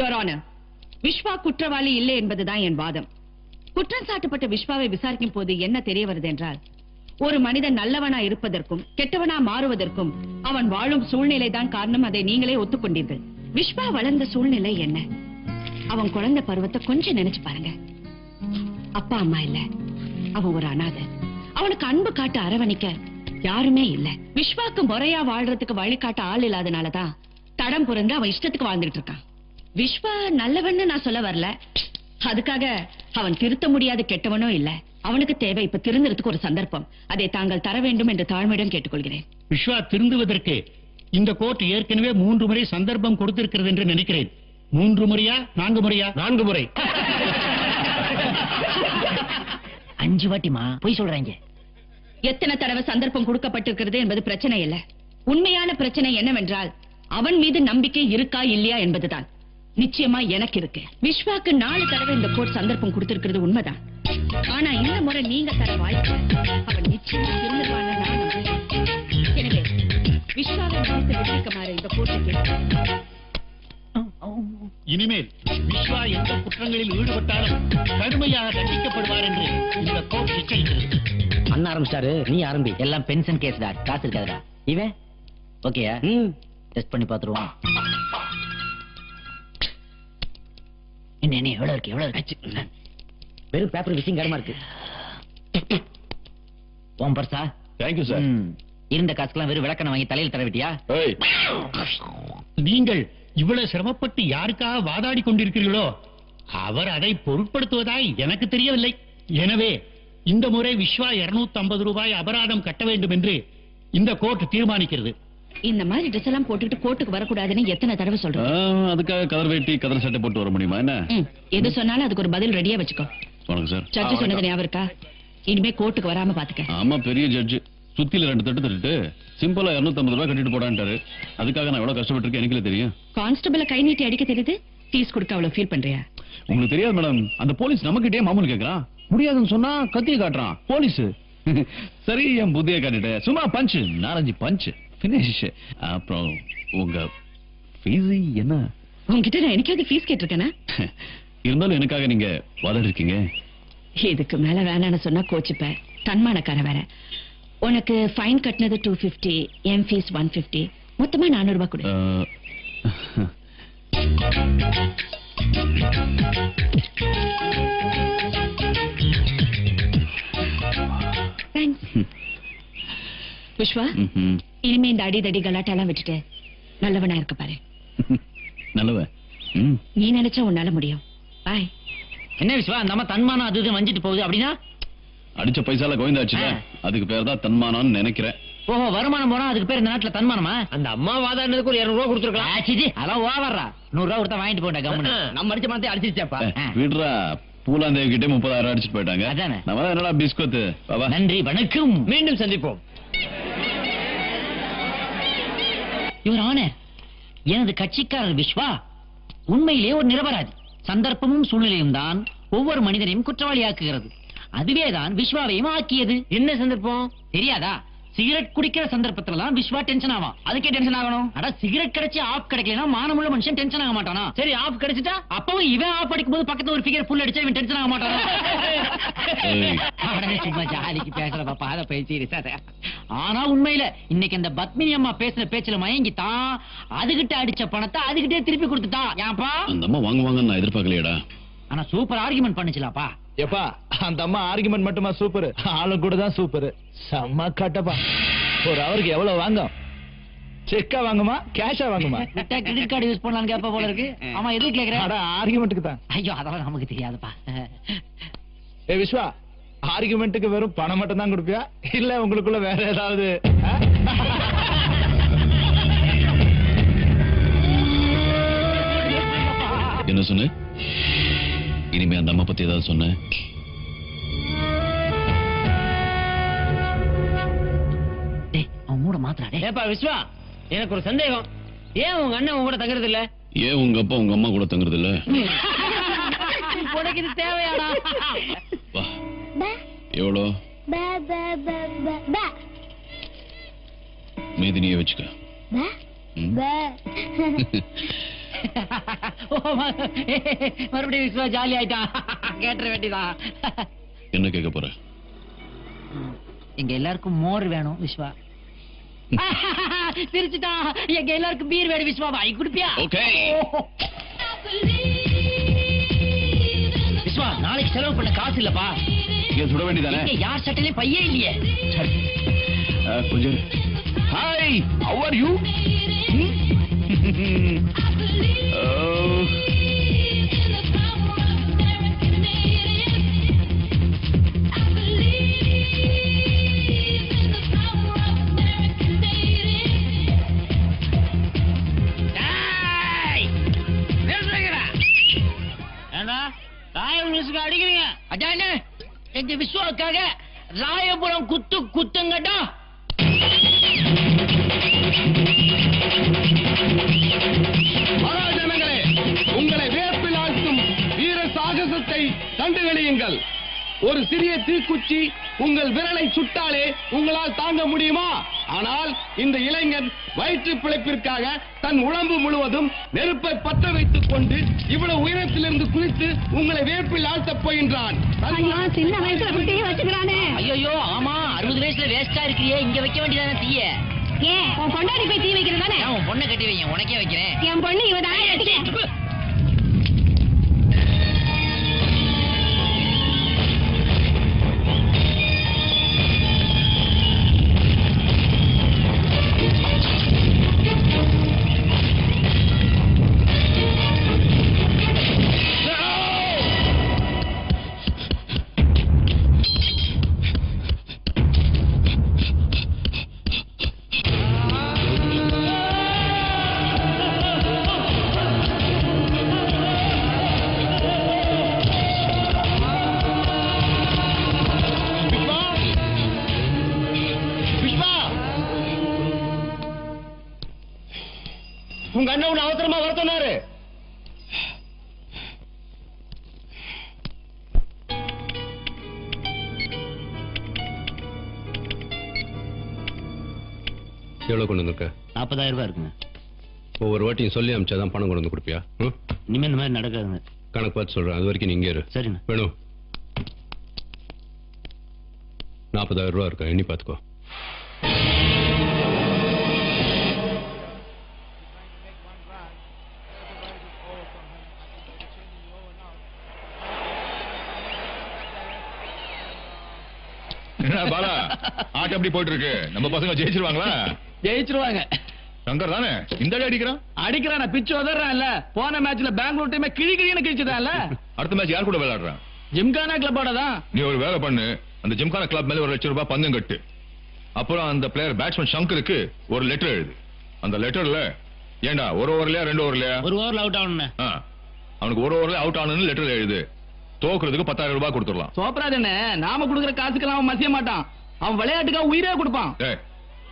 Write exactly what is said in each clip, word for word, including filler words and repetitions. Your Honor, Vishwa Kutravali ille என்பதுதான் என் வாதம். குற்றம் சாட்டப்பட்ட விஷ்வாவை விசாரிக்கும் போது என்ன தெரிய வருது என்றால், ஒரு மனிதன் நல்லவனா இருப்பதற்கும் கெட்டவனா மாறுவதற்கும் அவன் வாழும் சூழ்நிலை தான் காரணம். அதை நீங்களே ஒத்துக்கொண்டீர்கள். விஷ்வா வளர்ந்த சூழ்நிலை என்ன? அவன் குழந்தை பருவத்தை கொஞ்சம் நினைச்சு பாருங்க. அப்பா அம்மா இல்ல, அவன் ஒரு அனாதை. அவனுக்கு அன்பு காட்ட அரவணைக்க யாருமே இல்ல. விஷ்வாக்கு முறையா வாழ்றதுக்கு வழிகாட்ட ஆள் இல்லாதனாலதான் தடம் புரந்து அவன் இஷ்டத்துக்கு வாழ்ந்துட்டு இருக்கான். விஷ்வா நல்லவன்னு நான் சொல்ல வரல, அதுக்காக அவன் திருத்த முடியாத கெட்டவனோ இல்ல. அவனுக்கு தேவை இப்ப திருந்துறதுக்கு ஒரு சந்தர்ப்பம். அதை தாங்கள் தர வேண்டும் என்று தாழ்மையிடம் கேட்டுக்கொள்கிறேன். விஷ்வா திருந்துவதற்கு இந்த கோர்ட் ஏற்கனவே மூன்று முறை சந்தர்ப்பம் கொடுத்திருக்கிறது என்று நினைக்கிறேன். மூன்று முறையா நான்கு முறையா? நான்கு முறை. அஞ்சு வாட்டிமா போய் சொல்றாங்க. எத்தனை தடவை சந்தர்ப்பம் கொடுக்கப்பட்டிருக்கிறது என்பது பிரச்சனை இல்ல. உண்மையான பிரச்சனை என்னவென்றால் அவன் மீது நம்பிக்கை இருக்கா இல்லையா என்பதுதான். நிச்சயமா எனக்கு இருக்கு. விஷ்வாக்கு நாலு தடவை இந்த கோர்ட் சந்தர்ப்பம் கொடுத்திருக்கிறது உண்மைதான். ஆனா இந்த முறை நீங்க தர வாய்ப்பு அவன் நிச்சயமா திருந்துவானா? எனவே விஷ்வாவை விடுவிக்குமாறு இந்த கோர்ட். இனிமேல் விஷ்வா எந்த குற்றங்களில் ஈடுபட்டாலும் கடுமையாக தண்டிக்கப்படுவார் என்று இந்த கோர்ட் நிச்சயிக்கிறது. அண்ணா ஆரம்பிச்சாரு, நீ ஆரம்பி. எல்லாம் பென்ஷன் கேஸ் தான், காசு இருக்காதா? இவன் ஓகேயா? ம், டெஸ்ட் பண்ணி பாத்துருவோம். என்ன எவ்வளவு இருக்கு? எவ்வளவு இருக்கு? வெறும் பேப்பர் விசிங் கடமா இருக்கு. ஓம் பர்சா, தேங்க்யூ சார். இருந்த காசுக்கெல்லாம் வெறும் விளக்கணை வாங்கி தலையில் தரவிட்டியா? நீங்கள் இவ்வளவு சிரமப்பட்டு யாருக்காக வாதாடி கொண்டிருக்கிறீர்களோ அவர் அதை பொருட்படுத்துவதாய் எனக்கு தெரியவில்லை. எனவே இந்த முறை விஷ்வா இருநூத்தி ஐம்பது ரூபாய் அபராதம் கட்ட வேண்டும் என்று இந்த கோர்ட் தீர்மானிக்கிறது. இந்த மாதிரி ட்ரெஸ் எல்லாம் போட்டுட்டு கோர்ட்டுக்கு வரக்கூடாதுன்னு எத்தனை தடவை சொல்றேன்? அதுக்காக கதர் வேட்டி கதர் சட்டை போட்டு வர முடியுமா? என்ன எது சொன்னாலும் அதுக்கு ஒரு பதில் ரெடியா வச்சுக்கோ. ஜட்ஜு சொன்னது ஞாபகம் இருக்கா? இனிமே கோர்ட்டுக்கு வராம பாத்துக்க. ஆமா, பெரிய ஜட்ஜு சுத்தில ரெண்டு தட்டு தட்டு சிம்பிளா இருநூத்தி ஐம்பது ரூபாய் கட்டிட்டு போடான்ட்டாரு. அதுக்காக நான் எவ்வளவு கஷ்டப்பட்டு இருக்கேன் எனக்குல தெரியும். கான்ஸ்டபிள கை நீட்டி அடிக்க தெரியுது, டீஸ் கொடுக்க அவ்வளவு ஃபீல் பண்றியா? உங்களுக்கு தெரியாது மேடம், அந்த போலீஸ் நமக்கிட்டே மாமூல் கேட்கறான். முடியாதுன்னு சொன்னா கத்தியை காட்டுறான் போலீஸ். சரி, என் புத்திய காட்டிட்ட சும்மா பஞ்சு நாலஞ்சு பஞ்சு பினிஷ். அப்புறம் உங்க ஃபீஸ் என்ன? உங்ககிட்ட நான் எனக்காக ஃபீஸ் கேட்டிருக்கேனா? இருந்தாலும் எனக்காக நீங்க வாதாடி இருக்கீங்க. இதுக்கு மேல வேணான்னு சொன்னா கோச்சுப்பேன். தன்மானக்கார வேற. உனக்கு ஃபைன் கட்டினது டூ பிப்டி, எம் ஃபீஸ் ஒன் பிப்டி, மொத்தமா நானூறு ரூபாய் கொடு. விஷ்வா, இனிமே இந்த அடிதடி கலாட்டெல்லாம் விட்டுட்டு நல்லவனா இருக்க பாரு. நல்லவ நீ நினைச்சா உன்னால முடியும். பாய். என்ன விஷ்வா, நம்ம தன்மானம் அது இது வஞ்சிட்டு போகுது அப்படின்னா? அடிச்ச பைசால கோவிந்தாச்சு, அதுக்கு பேர் தான் தன்மானம் நினைக்கிறேன். ஓஹோ, வருமானம் போனா அதுக்கு பேர் இந்த நாட்டுல தன்மானமா? அந்த அம்மா வாதாடுனதுக்கு ஒரு இருநூறு ரூபா கொடுத்துருக்கலாம். ஆச்சிஜி, அதெல்லாம் ஓவர்ரா. நூறு ரூபா கொடுத்தா வாங்கிட்டு போட்டா கம்மனு. நம்ம அடிச்ச பணத்தை அடிச்சிருச்சாப்பா. விடுறா, பூலாந்தேவி கிட்டே முப்பதாயிரம் அடிச்சுட்டு போயிட்டாங்க. அதானே நம்ம என்னடா பிஸ்கோத்து. நன்றி, வணக்கம், மீண்டும் சந்திப்போம். யுவர் ஆனர், எனது கட்சிக்காரர் விஷ்வா உண்மையிலே ஒரு நிரபராதி. சந்தர்ப்பமும் சூழ்நிலையும் தான் ஒவ்வொரு மனிதனையும் குற்றவாளியாக்குகிறது. அதுவேதான் விஷ்வாவையும் ஆக்கியது. என்ன சந்தர்ப்பம் தெரியாதா? சிகரெட் குடிக்கிற சந்தர்ப்பத்துல தான் விஷ்வா டென்ஷன் ஆகும். அதுக்கே டென்ஷன் ஆகணும். அட, சிகரெட் கிடைச்சி ஆஃப் கிடைக்கலனா மானமுள்ள மனுஷன் டென்ஷன் ஆக மாட்டானா? சரி, ஆஃப் கிடைச்சிட்டா அப்பவும் இவன் ஆஃப் அடிக்கும்போது பக்கத்துல ஒரு ஃபிகர் புல் அடிச்சா இவன் டென்ஷன் ஆக மாட்டானா? அட, சும்மா ஜாலிக்கு பேசற பாப்பா, அத பேசி இருக்காத. ஆனா உண்மையில இன்னைக்கு அந்த பத்மினி அம்மா பேசுற பேச்சல மயங்கிட்டான். அதுகிட்ட அடிச்ச பணத்தை அதுகிட்டே திருப்பி கொடுத்துட்டா. ஏன்பா அந்த அம்மா வாங்குவாங்க நான் எதிர்பார்க்கலையடா. ஆனா சூப்பர் ஆர்கியுமெண்ட் பண்ணுச்சுலாப்பா. எப்பா, அந்த அம்மா ஆர்கியுமெண்ட் மட்டுமா சூப்பர்? ஆளு கூட தான் சூப்பர். செம்ம கட்டப்பா. ஒரு அவருக்கு எவ்வளவு வாங்கும்? செக்கா வாங்குமா கேஷா வாங்குமா? கிரெடிட் கார்டு யூஸ் பண்ணலான்னு கேப்பா போல இருக்கு. ஆமா, எதுக்கு கேக்குறேன்? அட, ஆர்கியுமெண்ட்க்கு தான். ஐயோ, அதெல்லாம் நமக்கு தெரியாதுப்பா. ஏ விஷ்வா, ஆர்கியுமெண்ட்க்கு வெறும் பணம் மட்டும் தான் கொடுப்பியா இல்ல உங்களுக்குள்ள வேற ஏதாவது? என்ன சொன்ன? இனிமே அந்த அம்மா பத்தி ஏதாவது சொன்ன? அவன் மூட மாத்திராடே. ஏப்பா விஷ்வா, எனக்கு ஒரு சந்தேகம். ஏன் உங்க அண்ணன் உங்க கூட தங்குறது இல்ல? ஏன் உங்க அப்பா உங்க அம்மா கூட தங்குறது இல்ல? உனக்கு இது தேவையாடா? எவ்வளோ மீதினிய வச்சுக்க. மறுபடியும் விஸ்வா ஜாலி ஆயிட்டான். கேட்டுற வேண்டியதா? என்ன கேட்க போற? எங்க எல்லாருக்கும் மோர் வேணும் விஸ்வா. சிரிச்சுட்டா. எங்க எல்லாருக்கும் பீர் வேணும் விஸ்வா. வாங்கி குடிப்பியா? ஓகே விஸ்வா, நாளைக்கு செலவு பண்ண காசு இல்லப்பா. இங்க சுட வேண்டியதானே. யார் சட்டையிலே பையே இல்லையே. கொஞ்சம் ஹாய், ஹவ் ஆர் யூ? அடிக்கிறீங்க அதான? எங்க விஸ்வாக்காக ராயபுரம் குத்து குத்துங்கடா. மகாஜனங்களே, உங்களை வேப்பில் ஆழ்த்தும் வீர சாகசத்தை கண்டு வெளியுங்கள். ஒரு சிறிய தீக்குச்சி உங்கள் விரலை சுட்டாலே உங்களால் தாங்க முடியுமா? ஆனால் இந்த இளைஞன் வயிற்று பிழைப்பிற்காக தன் உடம்பு முழுவதும் நெருப்பை பற்ற வைத்துக் கொண்டு இவ்வளவு உயரத்திலிருந்து குளித்து உங்களை வேப்பில் ஆழ்த்தப் போகின்றான். ஐயோ ஆமா, அறுபது வயசுல வேஸ்டா இருக்கிறியே. இங்க வைக்க வேண்டியதான தீய? ஏன் உன் பொண்டாடி போய் தீ வைக்கிறதானே? உன் பொண்ணை கட்டி வைங்க, உனக்கே வைக்கிறேன். என் பொண்ணு இவதான். உங்க அண்ணன் உன்னை அவசரமா வர சொன்னாரு. எவ்வளவு கொண்டு வந்திருக்க? நாற்பதாயிரம் ரூபாய் இருக்குங்க. ஒவ்வொரு வாட்டியும் சொல்லி அமிச்சாதான் பணம் கொண்டு வந்து கொடுப்பியா? இனிமே இந்த மாதிரி நடக்காதுங்க. கணக்கு பார்த்து சொல்றேன், அது வரைக்கும் நீங்க இரு. சரிண்ணா. வேணும் நாற்பதாயிரம் ரூபாய் இருக்கா? எண்ணி பார்த்துக்கோ. பாலா, ஆட்ட அப்படி போயிட்டு இருக்கு. நம்ம பசங்க ஜெயிச்சிருவாங்களா? ஜெயிச்சிருவாங்க. சங்கர் தானே இந்த அடிக்கிறான் அடிக்கிறான் பிச்சு உதறான் இல்ல. போன மேட்ச்ல பெங்களூர் டீம் கிழி கிழின்னு கிழிச்சுதான்ல. அடுத்த மேட்ச் யார் கூட விளையாடுறான்? ஜிம்கானா கிளப்போட தான். நீ ஒரு வேலை பண்ணு, அந்த ஜிம்கானா கிளப் மேல ஒரு லட்சம் ரூபாய் பந்தம் கட்டு. அப்புறம் அந்த பிளேயர் பேட்ஸ்மேன் சங்கருக்கு ஒரு லெட்டர் எழுது. அந்த லெட்டர்ல ஏண்டா ஒரு ஓவர்லயா ரெண்டு ஓவர்லயா ஒரு ஓவர்ல அவுட் ஆகணும்னு அவனுக்கு ஒரு ஓவர்ல அவுட் ஆகணும்னு லெட்டர் எழுது. தோக்குறதுக்கு பத்தாயிரம் ரூபாய் கொடுத்துடலாம். சோப்ராஜ் என்ன, நாம கொடுக்குற காசுக்கெல்லாம் அவன் மசிய மாட்டான். அவன் விளையாட்டுக்காக உயிரே கொடுப்பான்.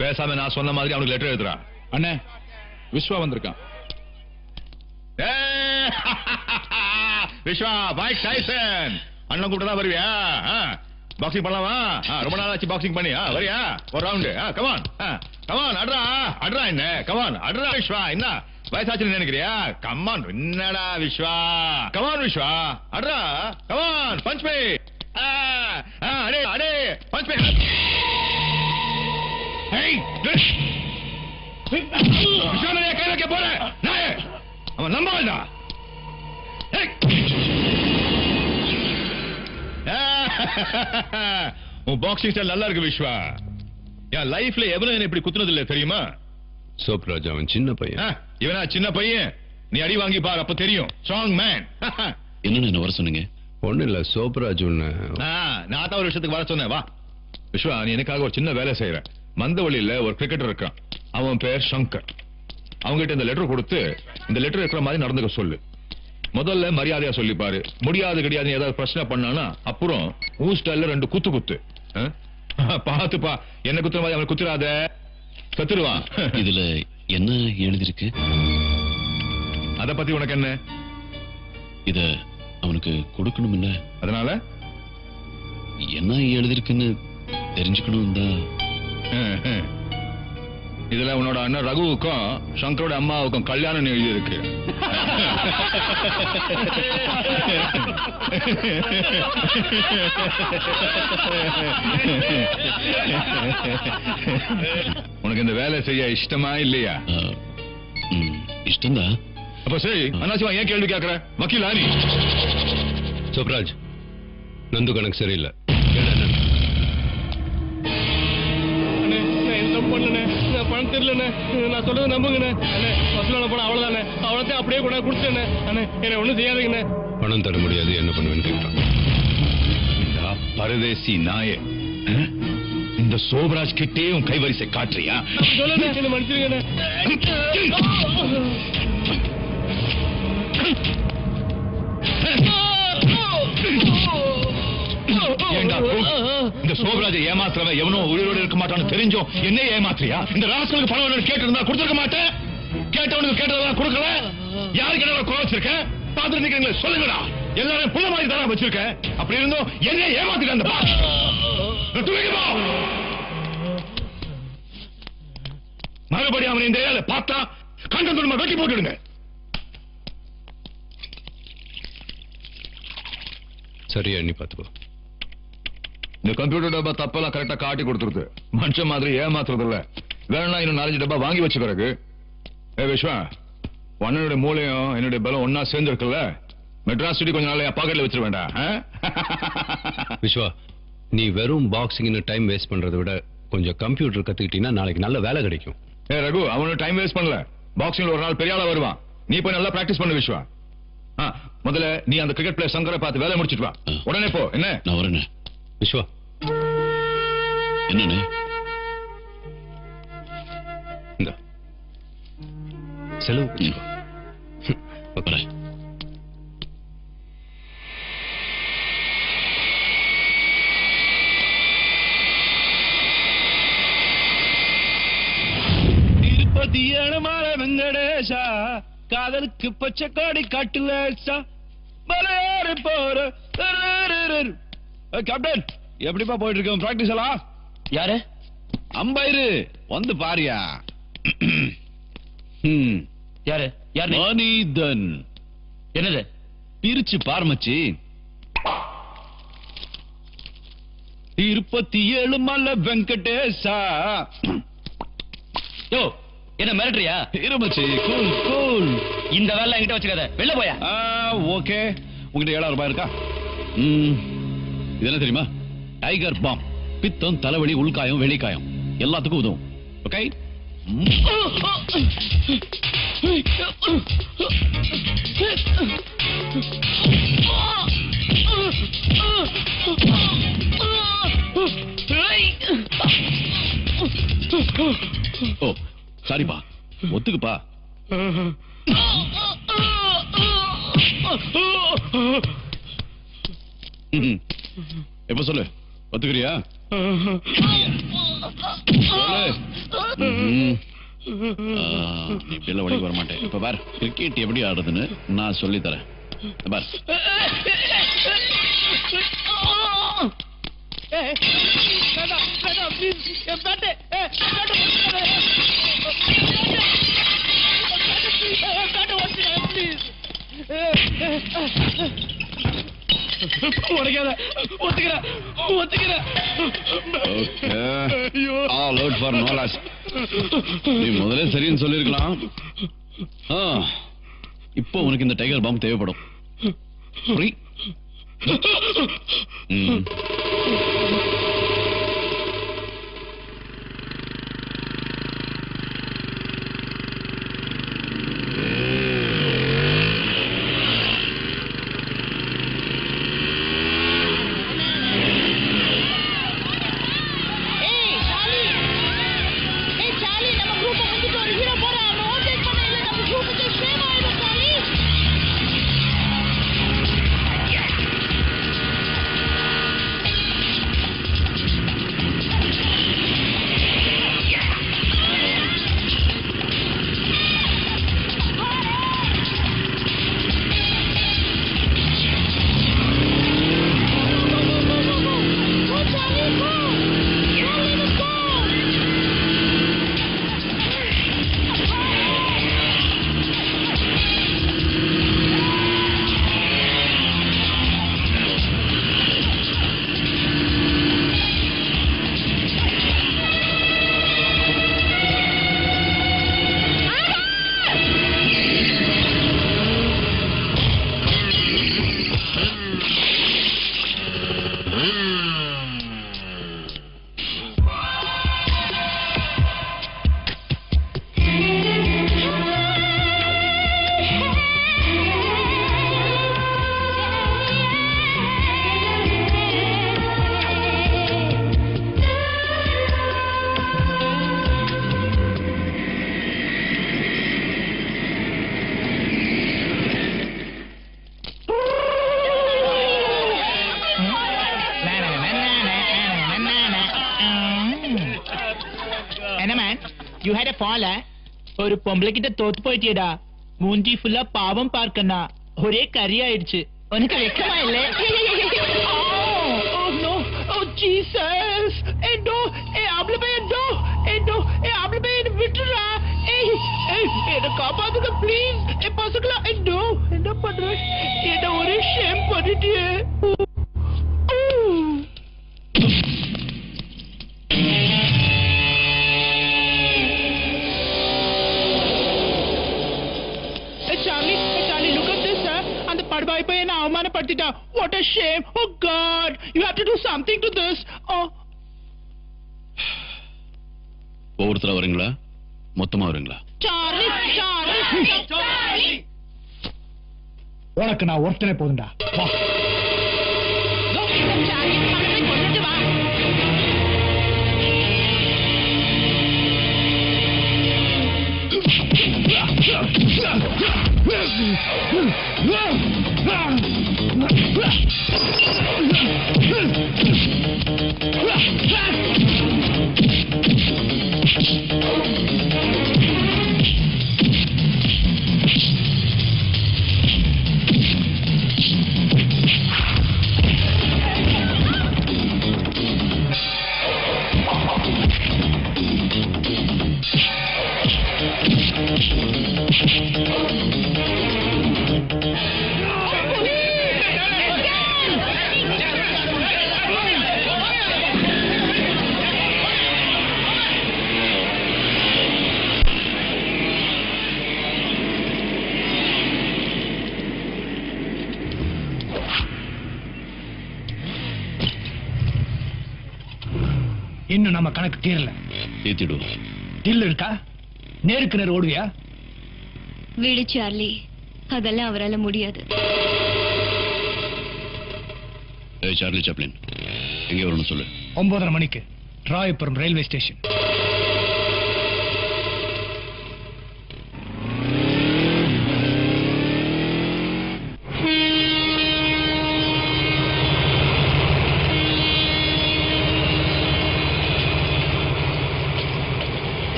பேசாம நான் சொன்ன மாதிரி அவனுக்கு லெட்டர் எழுதுறான். அண்ணே, விஸ்வா வந்திருக்கான். விஸ்வா பாய் டைசன் அண்ணன் கூப்பிட்டா வருவியா? பாக்ஸிங் பண்ணலாமா? ரொம்ப நாள் ஆச்சு பாக்ஸிங் பண்ணி. வரியா ஒரு ரவுண்டு? கமான் கமான் அட்ரா அட்ரா. என்ன கமான் அட்ரா விஸ்வா? என்ன வயசாச்சு நினைக்கிறியா? கமான் என்னடா விஸ்வா, கமான் விஸ்வா அட்ரா கமான். Punch me. அடே அடே பஞ்ச் மீ. ஏய் விஸ்வா, கையில வைக்க போற நாயே அவன் நம்பவல்டா. உன் பாக்ஸிங் ஸ்டைல் நல்லா இருக்கு விஸ்வா. என் லைஃப்ல எவ்வளவு என்ன இப்படி குத்துனது இல்ல தெரியுமா? சோப்ராஜ் அவன் சின்ன பையன். இவனா சின்ன பையன்? நீ அடி வாங்கி பாரு, அப்ப தெரியும். Strong man. என்ன என்ன வர சொன்னீங்க? ஒண்ணு இல்ல சோப்ராஜ், நான் தான் ஒரு விஷயத்துக்கு வர சொன்னேன். வா விஸ்வா, நீ எனக்காக ஒரு சின்ன வேலை செய்யற. மந்தவழியில ஒரு கிரிக்கெட்டர் இருக்கான், அவன் பேர் சங்கர். அவங்ககிட்ட இந்த லெட்டர் கொடுத்து இந்த லெட்டர் இருக்கிற மாதிரி நடந்துக்க சொல்லு. முதல்ல மரியாதையா சொல்லிப்பாரு. முடியாது கிடையாது ஏதாவது பிரச்சனை பண்ணானா அப்புறம் ஊர் ஸ்டைல்ல ரெண்டு குத்து குத்து. பாத்துப்பா, என்ன குத்துற மாதிரி அவன் குத்துறாத, கத்துருவான். இதுல என்ன எழுதிருக்கு அத பத்தி உனக்கு என்ன? இத அவனுக்கு கொடுக்கணும் இல்ல, அதனால என்ன எழுதிருக்குன்னு தெரிஞ்சுக்கணும் தான். இதெல்லாம் உன்னோட அண்ணன் ரகுவுக்கும் சங்கரோட அம்மாவுக்கும் கல்யாணம் எழுதி இருக்கு. உனக்கு இந்த வேலை செய்ய இஷ்டமா இல்லையா? இஷ்டம்தான். அப்ப சரி, அண்ணாசிவா ஏன் கேள்வி கேட்கற? வக்கீலா நீ? சோப்ராஜ், நந்து கணக்கு சரியில்லை. பணம் தெரியலண்ணே, நான் சொல்றது நம்புங்கண்ணே. அண்ணே பசுல போன அவ்வளவுதானே, அவ்வளோத்தையும் அப்படியே கூட குடிச்சேண்ணே. அண்ணே என்ன ஒன்றும் செய்யாதீங்கண்ணே. பணம் தர முடியாது, என்ன பண்ணுவேன்னு கேட்டான். பரதேசி நாயே, இந்த சோப்ராஜ் கிட்டே உன் கைவரிசை காட்டுறியா? சொல்லுண்ணே, என்ன மன்னிச்சிருங்கண்ணே. இந்த சோப்ராஜை ஏமாத்துறவன் எவனோ உயிரோடு இருக்க மாட்டான்னு தெரிஞ்சோம் என்ன ஏமாத்திரியா? இந்த ராஸ்களுக்கு பணம் கேட்டு இருந்தா கொடுத்துருக்க மாட்டேன். கேட்டவனுக்கு கேட்டதெல்லாம் கொடுக்கல. யாருக்கு என்ன குறைச்சிருக்க பாத்துட்டு நிக்கிறீங்களே, சொல்லுங்கடா. எல்லாரும் புள்ள மாதிரி தானே வச்சிருக்க, அப்படி இருந்தும் என்ன ஏமாத்திட்டு அந்த மறுபடியும் அவன் இந்த ஏரியால பார்த்தா கண்டம் துரும்ப வெட்டி போட்டுடுங்க. சரியா நீ பாத்துக்கோ. இந்த கம்ப்யூட்டர் டப்பா தப்பெல்லாம் கரெக்டா காட்டி கொடுத்துருது. மனுஷன் மாதிரி ஏமாத்துறது இல்ல. வேணா இன்னும் நாலஞ்சு டப்பா வாங்கி வச்சுக்கிறக்கு. ஏ விஸ்வா, அண்ணனுடைய மூளையும் என்னுடைய பலம் ஒன்னா சேர்ந்துருக்குல்ல, மெட்ராஸ் சிட்டி கொஞ்ச நாள் என் பாக்கெட்ல வச்சிருவேண்டா. விஸ்வா, நீ வெறும் பாக்ஸிங் டைம் வேஸ்ட் பண்றதை விட கொஞ்சம் கம்ப்யூட்டர் கத்துக்கிட்டீங்கன்னா நாளைக்கு நல்ல வேலை கிடைக்கும். ஏ ரகு, அவனு டைம் வேஸ்ட் பண்ணல. பாக்ஸிங்ல ஒரு நாள் பெரிய ஆளா வருவான். நீ போய் நல்லா பிராக்டிஸ் பண்ணு விஸ்வா. முதல்ல நீ அந்த கிரிக்கெட் பிளேயர் சங்கரை பார்த்து வேலை முடிச்சிட்டு வா. உடனே போ. என்ன நான் வரேன். விஸ்வா என்ன செலவு பண்ண? திருப்பதியான மாற வெங்கடேஷா, காதலுக்கு பச்சை காடி காட்டுலேஷா, மலையாறு போற கேப்டன். எப்படிப்பா போயிட்டு இருக்கோம் பிராக்டிஸ் எல்லாம்? யாரு அம்பைரு வந்து பாரியா? யாரு யாரு மணிதன்? என்னது பிரிச்சு பார்மச்சி. இருபத்தி ஏழு மலை வெங்கடேஷா. யோ, என்ன மிரட்டறியா? இருமச்சி கூல் கூல். இந்த வேலை என்கிட்ட வச்சுக்காத, வெளில போயா. ஓகே, உங்ககிட்ட ஏழாயிரம் ரூபாய் இருக்கா? என்ன தெரியுமா? டைகர் பாம், பித்தம், தலைவலி, உள்காயம், வெளிக்காயம் எல்லாத்துக்கும் உதவும். ஓகே, ஓ சாரிப்பா, ஒத்துக்குப்பா. எப்ப சொல்லு, ஒத்துக்கிறியா? நீ பிள்ளை வழிக்கு வர மாட்டேன். இப்ப பார், கிரிக்கெட் எப்படி ஆடுறதுன்னு நான் சொல்லி தரேன். பார், முதலே சரின்னு சொல்லிருக்கலாம். இப்போ உனக்கு இந்த டைகர் பாம்பு தேவைப்படும். Anaman, you had a fall, eh? ஒரு பொம்பளைகிட்ட தோத்து போயிட்டியடா. மூஞ்சி ஃபுல்லா பாவம் பார்க்கனா. ஒரே கரியாயிடுச்சு. உனக்கு வெக்கமா இல்ல? Oh no. Oh Jesus. ஏண்டோ, ஏ ஆப்ளபே ஏண்டோ. ஏண்டோ, ஏ ஆப்ளபே விட்டுடா. ஏய், ஏய், என்ன காப்பாத்துங்க ப்ளீஸ். ஏ பாசுகளா ஏண்டோ. என்ன பண்ற? ஏண்டோ ஒரே ஷேம் பண்ணிட்டியே. What a shame. Oh God, you have to do something to this. Oh. Overthrow ringla, mottama ringla. Charlie, Charlie, Charlie. What can I work in a punda? இன்னும் நம்ம கணக்கு தீரல. தீத்திடு. தில் இருக்கா? நேருக்கு நேர் ஓடுவியா? விடு சார்லி, அதெல்லாம் அவரால முடியாது. ஏய் சார்லி சாப்ளின், எங்க வரணும் சொல்லு. ஒன்பதரை மணிக்கு ராயபுரம் ரயில்வே ஸ்டேஷன்.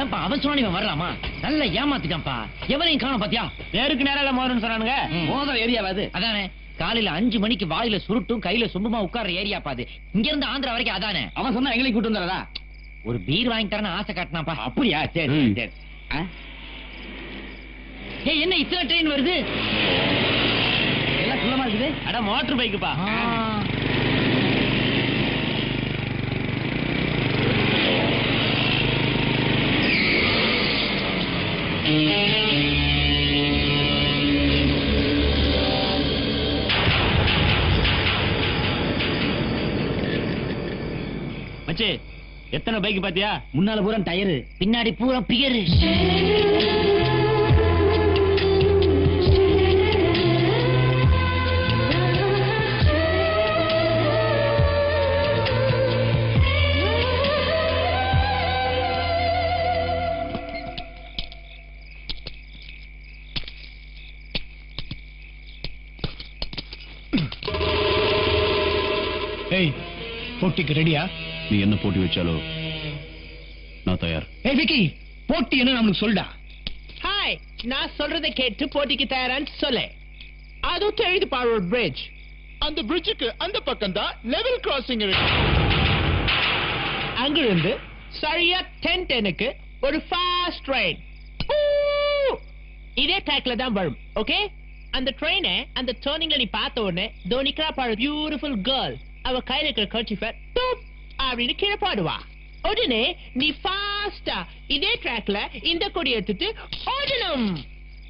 ஏன்பா அவன் சொன்ன இவன் வர்றாமா? நல்ல ஏமாத்திட்டான்பா. எவனையும் காண பாத்தியா? பேருக்கு நேரால மாறுன்னு சொன்னானுங்க. மோதல் ஏரியாவா அது? அதானே காலையில அஞ்சு மணிக்கு வாயில சுருட்டும் கையில சும்பமா உட்கார்ற ஏரியா பாது. இங்க இருந்து ஆந்திரா வரைக்கும் அதானே. அவன் சொன்னா எங்களையும் கூட்டு வந்துடுறா. ஒரு பீர் வாங்கி தரேன்னு ஆசை காட்டினாப்பா. அப்படியா? சரி சரி. ஏ என்ன இத்தனை ட்ரெயின் வருது? எல்லாம் சுள்ளமா இருக்குது. அட மோட்டர் பைக்குப்பா. மச்சி, எத்தனை பைக் பாத்தியா? முன்னால பூரா டயரு, பின்னாடி பூரா பியரு. ஏய், போட்டிக்கு ரெடியா? நீ என்ன போட்டி வச்சாலோ நான் தயார். ஏய் விக்கி, போட்டி என்ன நமக்கு சொல்டா. ஹாய், நான் சொல்றதை கேட்டு போட்டிக்கு தயாரான்னு சொல்லு. அது தெரியுது பாரு ஒரு bridge. அந்த bridgeக்கு அந்த பக்கம் தான் லெவல் கிராசிங் இருக்கு. அங்க இருந்து சரியா பத்து பத்துக்கு ஒரு fast train. இதே ட்ராக்ல தான் வரும். ஓகே? அந்த ட்ரெயினை அந்த டர்னிங்ல நீ பார்த்த உடனே தோனிகா பாரு beautiful girl. அவ கையில இருக்கிற கர்ச்சிஃபை டூப் அப்படின்னு கீழே பாடுவா. உடனே நீ ஃபாஸ்டா இதே ட்ராக்ல இந்த கொடி எடுத்துட்டு ஓடணும்.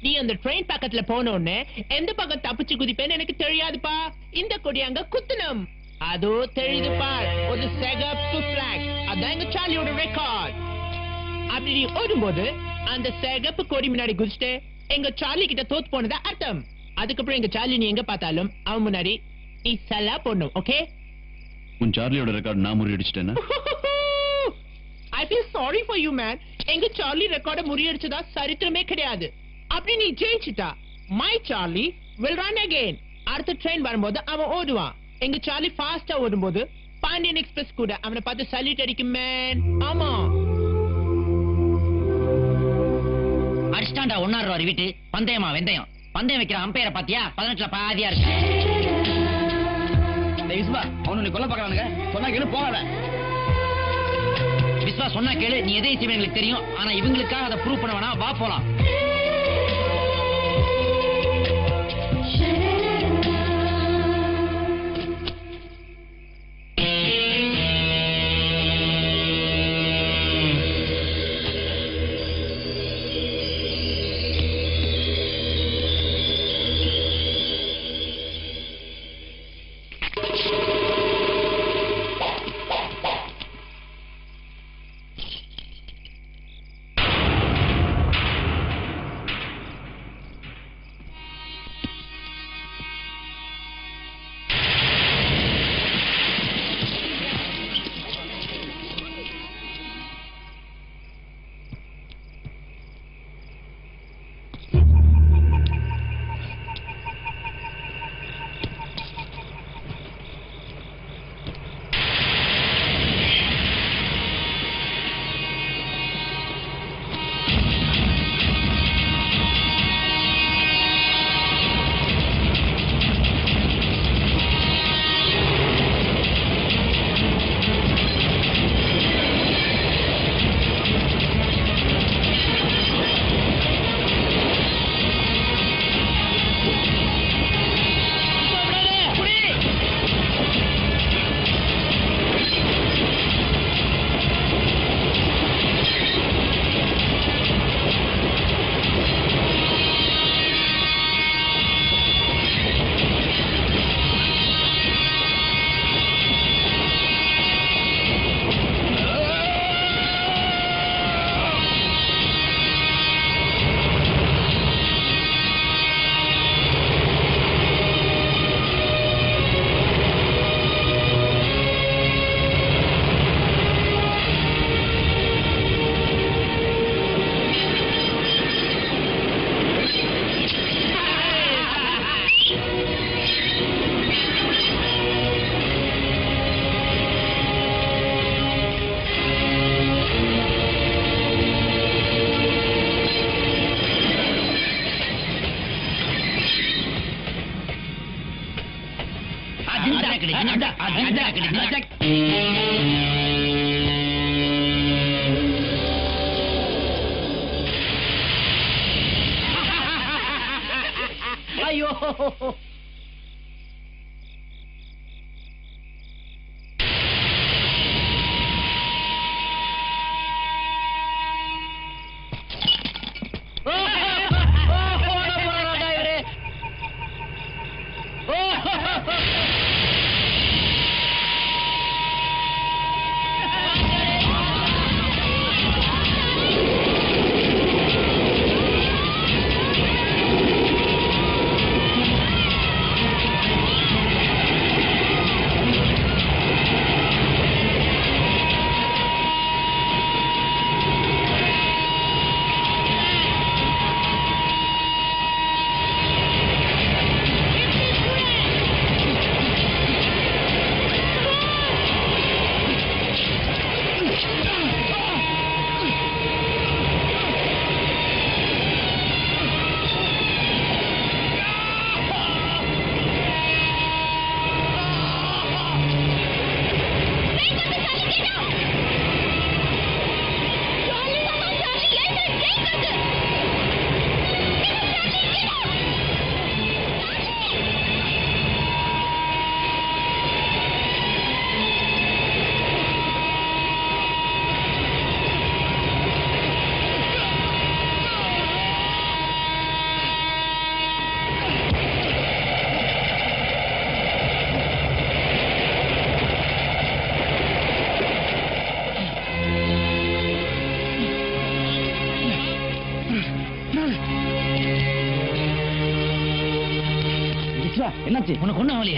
நீ அந்த ட்ரெயின் பக்கத்துல போனோடனே எந்த பக்கம் தப்பிச்சு குதிப்பேன்னு எனக்கு தெரியாதுப்பா. இந்த கொடி அங்க குத்தணும். அதோ தெரியுதுப்பா ஒரு செகப்பு பிளாக். அதான் எங்க சார்லியோட ரெக்கார்ட். அப்படி நீ ஓடும்போது அந்த செகப்பு கொடி முன்னாடி குதிச்சுட்டு எங்க சார்லி கிட்ட தோத்து போனதா அர்த்தம். அதுக்கப்புறம் எங்க சார்லி நீ எங்க பார்த்தாலும் அவன் முன்னாடி நீ சலா போடணும். ஓகே? உன் சார்லியோட ரெக்கார்ட் நான் முறியடிச்சிட்டேனா? I feel sorry for you man. எங்க சார்லி ரெக்கார்ட முறியடிச்சதா சரித்திரமே கிடையாது. அப்படி நீ ஜெயிச்சிட்டா. My Charlie will run again. அடுத்த ட்ரெயின் வரும்போது அவன் ஓடுவான். எங்க சார்லி ஃபாஸ்டா ஓடும்போது பாண்டியன் எக்ஸ்பிரஸ் கூட அவனை பார்த்து சல்யூட் அடிக்கும் மேன். ஆமா அடிச்சாண்டா ஒன்னாறு ரூபா வீட்டு பந்தயமா வெந்தயம். பந்தயம் வைக்கிற அம்பையரை பாத்தியா? பதினெட்டுல பாதியா இருக்கு. அவனு கொல்ல பாக்கிறானுங்க. சொன்னா கேளு, போகாத விஸ்வா, சொன்னா கேளு. நீ எதை செய்வ எங்களுக்கு தெரியும், ஆனா இவங்களுக்காக அதை ப்ரூவ் பண்ண வேணா. வா போலாம்.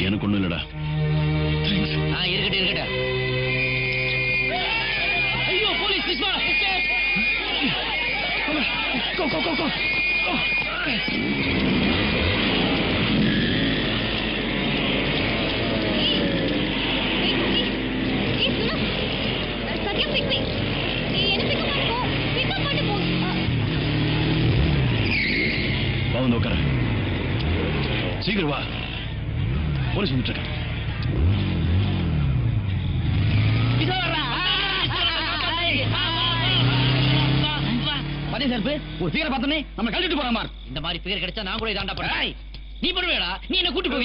எனக்கு ஒண்ணு இல்லடா. Vishwa. What is it? Padhi sir, please. What figure about me? I'm going to do it. In the Mari figure, it's an angle. It's under. Hey, you put it. You know, good to go.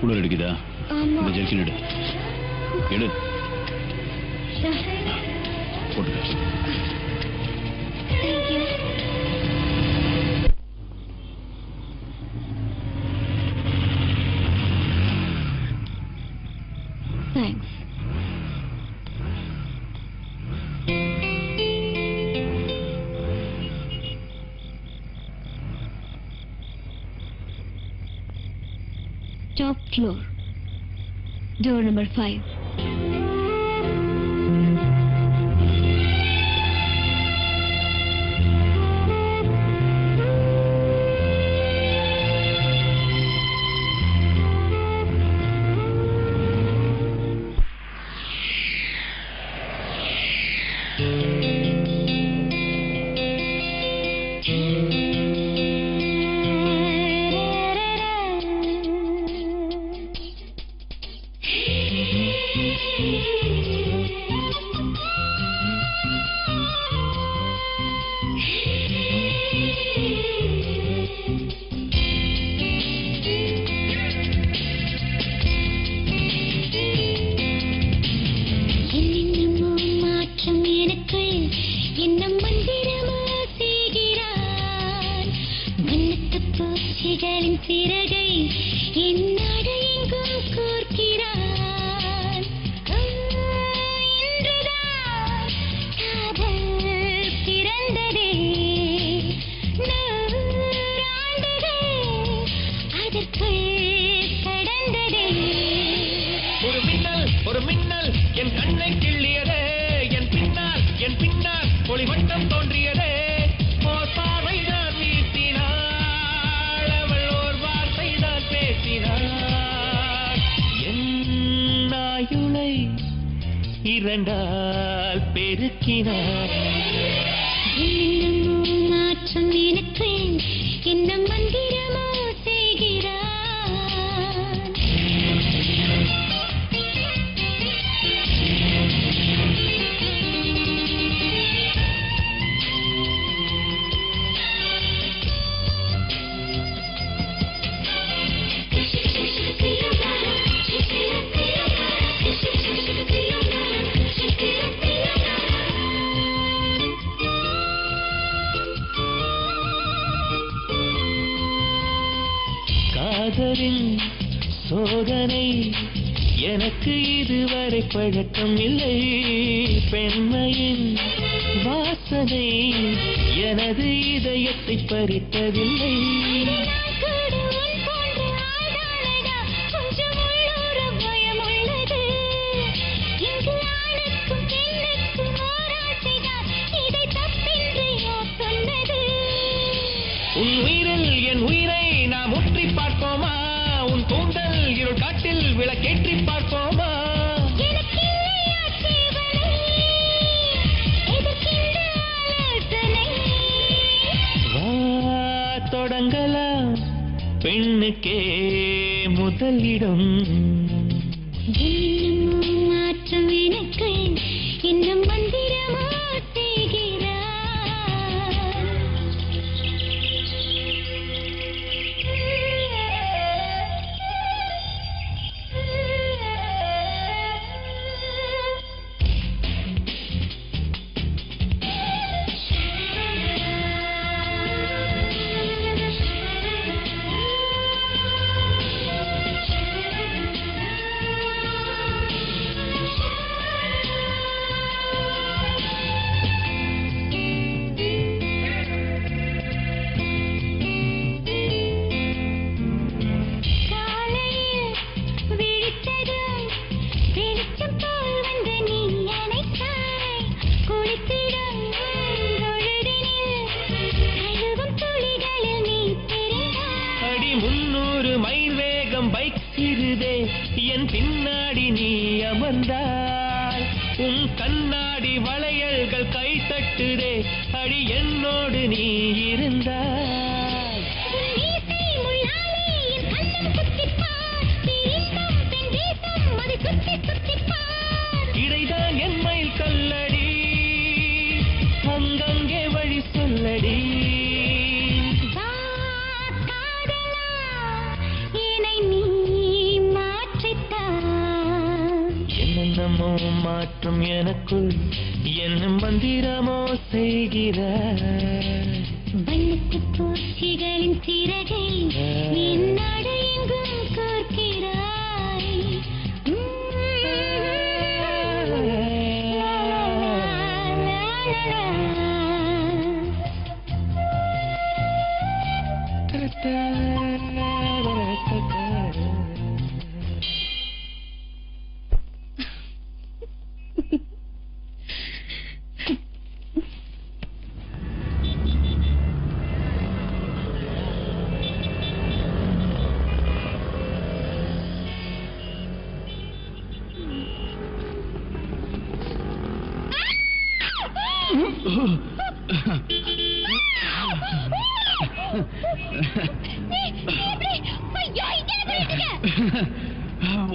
Pull it together. The jerkin it. Get it. Put it. Thank you. Thanks. Top floor, door number five. பின்னாடி நீ அமர்ந்தால் உன் கண்ணாடி வளையல்கள் கை தட்டுதே அடி என்னோடு நீ இருந்தால் இடைதான் என் மயில் கல்லடி அங்கங்கே வழி சொல்லடி என்னமோ மாற்றும் எனக்குள் என்ன மந்திரமோ செய்கிறாய் வண்ணத்து பூச்சிகளின் சிறகை நின்னடு எங்கும் கோர்க்கிறாய்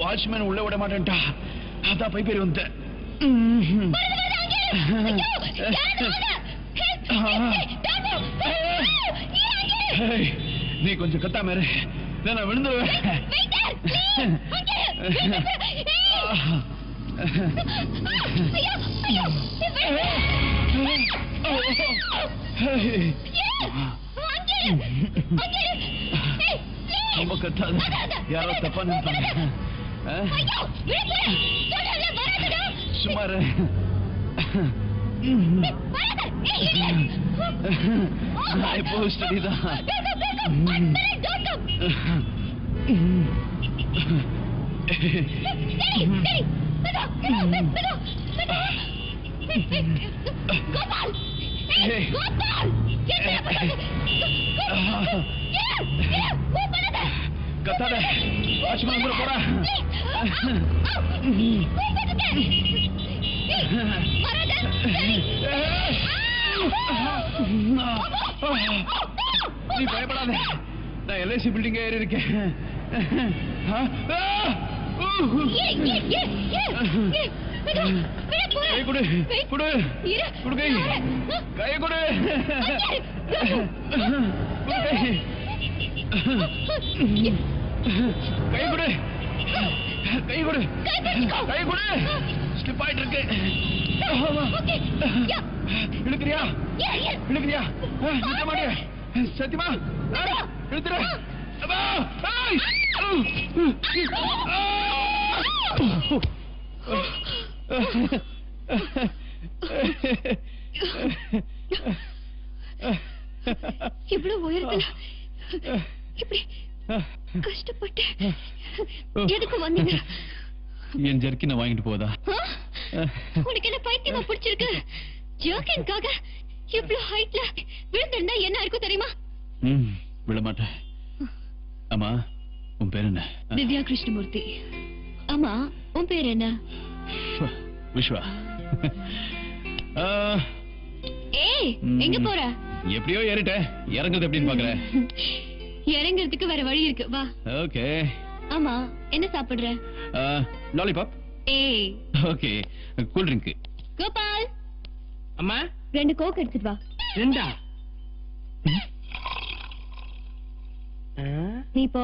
வாட்ச்மேன் உள்ள விட மாட்டேன்டா அதான் போய் பேர் வந்தேன் நீ கொஞ்சம் கத்தா மேரு நான் யாரோ தப்பா நினைப்பாங்க சுமார் கத்தாட வாட்ச்மேன் கூட போறா நீ பயப்படாத நான் எல்ஐசி பில்டிங் ஏறி இருக்கேன் கை கொடு கொடு கொடு கை கை கொடு கை கொடு கை கொடு கை கொடு ஸ்லிப் ஆயிட்டு இருக்கு இழுக்கிறியா இழுக்கிறியா நிக்க மாட்டியா சத்தியமா இழுத்துரு இவ்வளவு உயரத்துல இப்படி கஷ்டப்பட்டு எதுக்கு வந்தீங்க என் ஜர்க்கினை வாங்கிட்டு போதா உனக்கு என்ன பைத்தியமா பிடிச்சிருக்கு ஜர்க்கின்காக இவ்வளவு ஹைட்ல விழுந்திருந்தா என்ன இருக்கும் தெரியுமா விழமாட்டேன் அம்மா உன் பேர் என்ன திவ்யா கிருஷ்ணமூர்த்தி அம்மா உன் பேர் என்ன விஸ்வா ஏய் எங்க போற எப்படியோ ஏறிட்டேன் இறங்குறது எப்படின்னு பாக்குறேன் இறங்கிறதுக்கு வேற வழி இருக்கு வா ஓகே ஆமா என்ன சாப்பிடுற லாலிபாப் ஏய் ஓகே கூல் ட்ரிங்க் கோபால் அம்மா ரெண்டு கோக் எடுத்துட்டு வா ரெண்டா நீ போ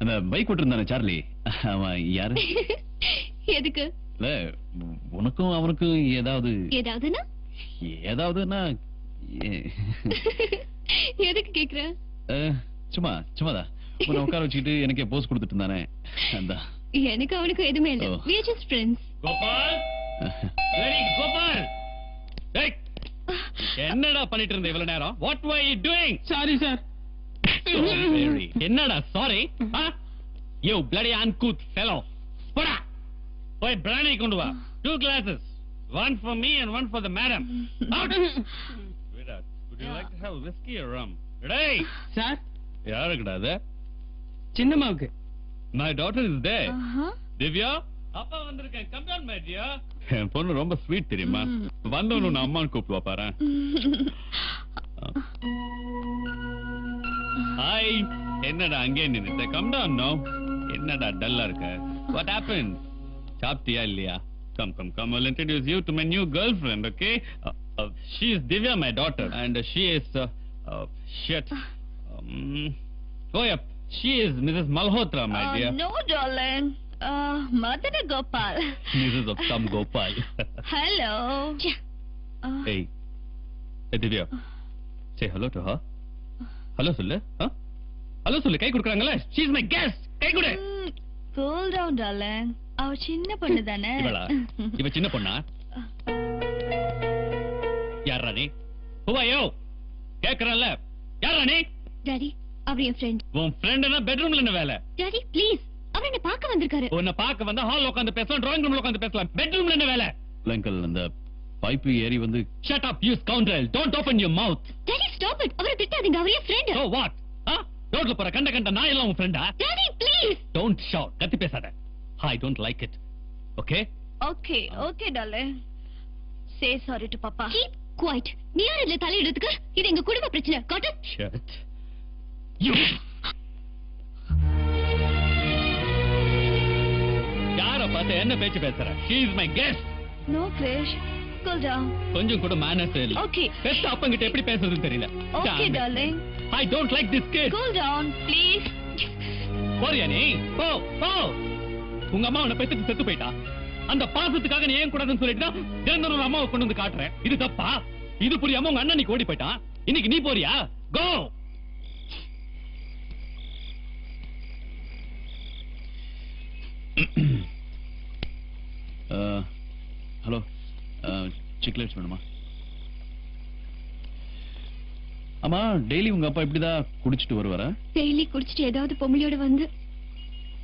அந்த பைக் ஓட்டிருந்தானே சார்லி அவன் யாரு எதுக்கு உனக்கும் அவனுக்கும் ஏதாவது ஏதாவதுன்னா ஏதாவதுன்னா எதுக்கு கேக்குற சும்மா சும்மாதா உன்னை உட்கார வச்சுக்கிட்டு எனக்கே போஸ் கொடுத்துட்டு இருந்தானே எனக்கு அவனுக்கு எதுவுமே இல்லை we are just friends Gopal very Gopal என்னடா பண்ணிட்டு இருந்த இவ்வளவு நேரம் what were you doing sorry sir என்னடா sorry you bloody uncouth fellow போடா Boy, brandy kondu va. Two glasses. One for me and one for the madam. Out. Virat, Would you yeah. like to have whiskey or rum? Ready? Sir? Yaar Chinnamavukku. My daughter is there. Uh-huh. Divya? Appa vandirukken. Come down, my dear. En ponnu romba sweet theriyuma. Vandavanu na amman kooppuva paara. Hi. Ennada ange ninitha. Come down now. Ennada dull a irukka. What happened? Saaptiya illaya? Come, come, come. I'll introduce you to my new girlfriend, okay? Uh, uh, she is Divya, my daughter, and uh, she is uh, uh, shit. Um, oh yeah, she is Missus Malhotra, my uh, dear. No, darling. Uh, Mother Gopal. Missus of some Gopal. Hello. Uh, hey. Hey, Divya. Say hello to her. Hello, Sulle. Huh? Hello, Sulle. Kai kudukrangala. She is my guest. Kai kudu. Mm, cool down, darling. Avu chinna ponnu thane. Ivala. Iva chinna ponna. Yarra nee? Who are you? Kekkralla. Yarra nee? Daddy, avru en friend. Von friend na bedroom la vela. Daddy, please. Avru enna paaka vandirukkaru. Onna paaka vanda hall lokanda pesalam, drawing room lokanda pesalam. Bedroom la enna vela? Uncle and the pipe eri vandu. Shut up, you scoundrel. Don't open your mouth. Daddy, stop it. Avru tittadinga, avru en friend. So what? Huh? Road la pora kanda kanda na ella un friend ah? Daddy, please. Don't shout. Katti pesada. I don't like it. Okay? Okay, okay, darling. Say sorry to Papa. Keep quiet. Near idle thali eduthuka. Idu enga kudumba prachana. Got it? Shut. You. Yara paatha enna pechu pesara? She is my guest. No, Krish. Cool down. Konjam kuda manners illa. Okay. Best appangitta eppadi pesuradhu theriyala. Okay, darling. I don't like this kid. Cool down, please. Poriyani. Po, po. Unga amma unna pethu settu poita. Andha paasathukkaga nee en kudadunu sollitta thirundha oru amma kondu vandu kaatren. Idu thappa? Idu puriyama unga anna nee kodi poita. Inniki nee poriya? Go. uh, hello, uh, chicklets, madam. Amma, daily unga appa ippadi da kudichittu varuvara? Daily kudichittu edavadhu pommiyoda vandu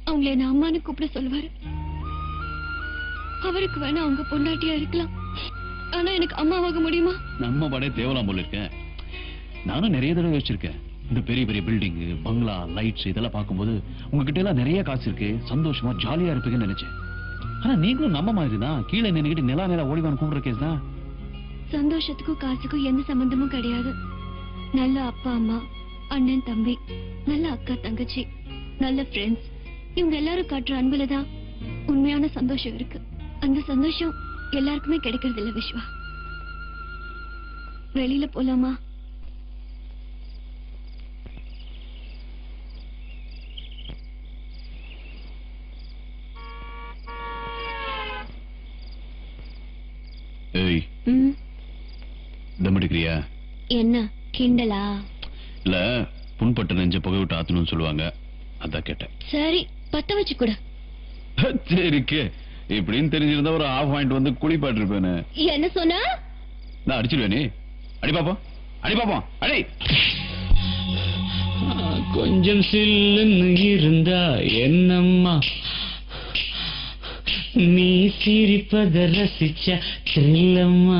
avangala enna ammanu koopra solvaru. Avarukku vena avanga ponnatiya irukkalam. Ana enakku amma avaga mudiyuma? Namma pade devalam polirken. Nanu neriya thadava vechirken. இந்த பெரிய பெரிய building பங்களா lights இதெல்லாம் பார்க்கும்போது உங்ககிட்ட எல்லாம் நிறைய காசு இருக்கு, சந்தோஷமா ஜாலியா இருப்பீங்கன்னு நினைச்சேன். ஆனா நீங்களும் நம்ம மாதிரி தான் கீழே நின்னுகிட்டு நிலா நிலா ஓடிவான் கூப்பிடுற கேஸ் தான். சந்தோஷத்துக்கும் காசுக்கும் எந்த சம்பந்தமும் கிடையாது. நல்ல அப்பா அம்மா, அண்ணன் தம்பி, நல்ல அக்கா தங்கச்சி, நல்ல ஃப்ரெண்ட்ஸ், இவங்க எல்லாரும் காட்டுற அன்புல தான் உண்மையான சந்தோஷம் இருக்கு. அந்த சந்தோஷம் எல்லாருக்குமே கிடைக்கிறது இல்ல விஸ்வா. வெளியில போலாமா? ஏய் ம் தம் எடுக்கறியா? என்ன கிண்டலா? இல்ல புண்பட்ட நெஞ்ச புகை விட்டு ஆத்துணும்னு சொல்லுவாங்க, அத கேட்டேன். சரி பத்த வச்சு கூட. சரிக்கே, இப்படின்னு தெரிஞ்சிருந்தா ஒரு ஆஃப் பாயிண்ட் வந்து குளிப்பாட்டிருப்பேனே. என்ன சொன்னா? நான் அடிச்சிடுவேனே. அடி பாப்போம், அடி பாப்போம், அடி. கொஞ்சம் சில்லுன்னு இருந்தா என்னம்மா, நீ சிரிப்பத ரசிச்ச திரில்லம்மா.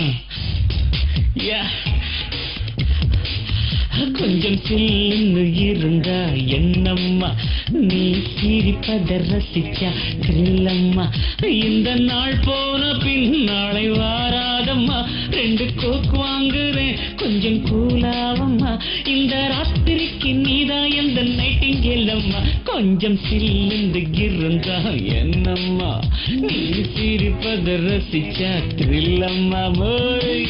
கொஞ்சம் சில்லுன்னு இருந்தா என்னம்மா, நீ சிரிப்பத ரசிச்ச திரில்லம்மா. இந்த நாள் போன பின் நாளை வாராதம்மா. ரெண்டு கோக் வாங்குறேன் கொஞ்சம் கூலாவம்மா. இந்த ராத்திரிக்கு நீதான் எந்த நைட்டிங்கேலம்மா. கொஞ்சம் சில்லுந்து இருந்தா என்னம்மா, நீ சிரிப்பத ரசிச்ச திரில்லம்மா. போய்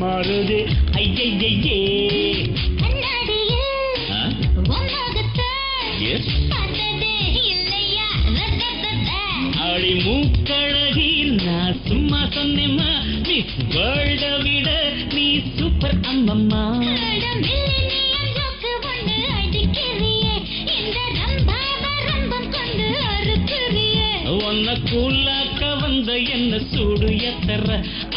மாறுதே ஐயே அடி மூக்கழகில் நான் சும்மா சொன்னேம்மா. மிஸ் வேர்ல்ட விட நீ சூப்பர் அம்மம்மா. കണ്ണു ചൂടു എത്ര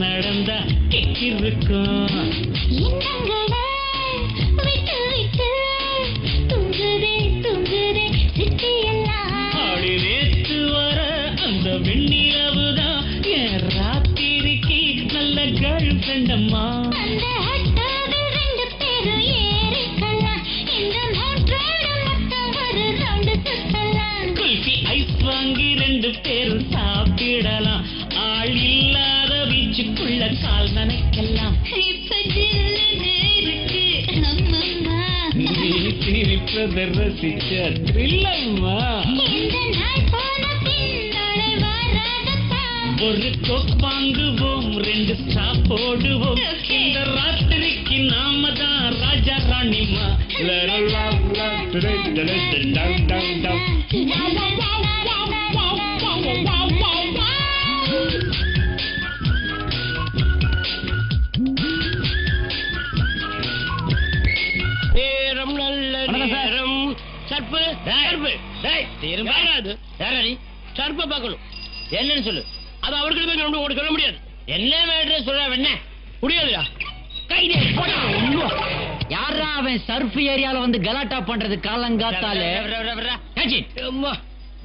நடந்த இருக்கும் விட்டு விட்டு தூங்குதே தூங்குதே ஆடி நேற்று வர அந்த வெண்ணிலவுதான் என் ராத்திரிக்கு நல்ல கேர்ள் ஃப்ரெண்ட் அம்மா குல்ஃபி ஐஸ் வாங்கி ரெண்டு பேரும் சாப்பிடலாம் ஆள் இல்லாத வீச்சுக்குள்ள கால் நனைக்கலாம் திரிப்பதை ரசிச்சா த்ரில்லம்மா ஒரு கோக் வாங்குவோம் ரெண்டு ஸ்டாப் போடுவோம் இந்த ராத்திரிக்கு நாம தான் ராஜா ராணிமா என்னன்னு சொல்லு அது அவர்களுக்கு சொல்ல முடியாது என்ன மேட்ரு சொல்ற என்ன முடியாதுடா கைதே யாரா அவன் சர்ஃப் ஏரியால வந்து கலாட்டா பண்றது காலங்காத்தாலே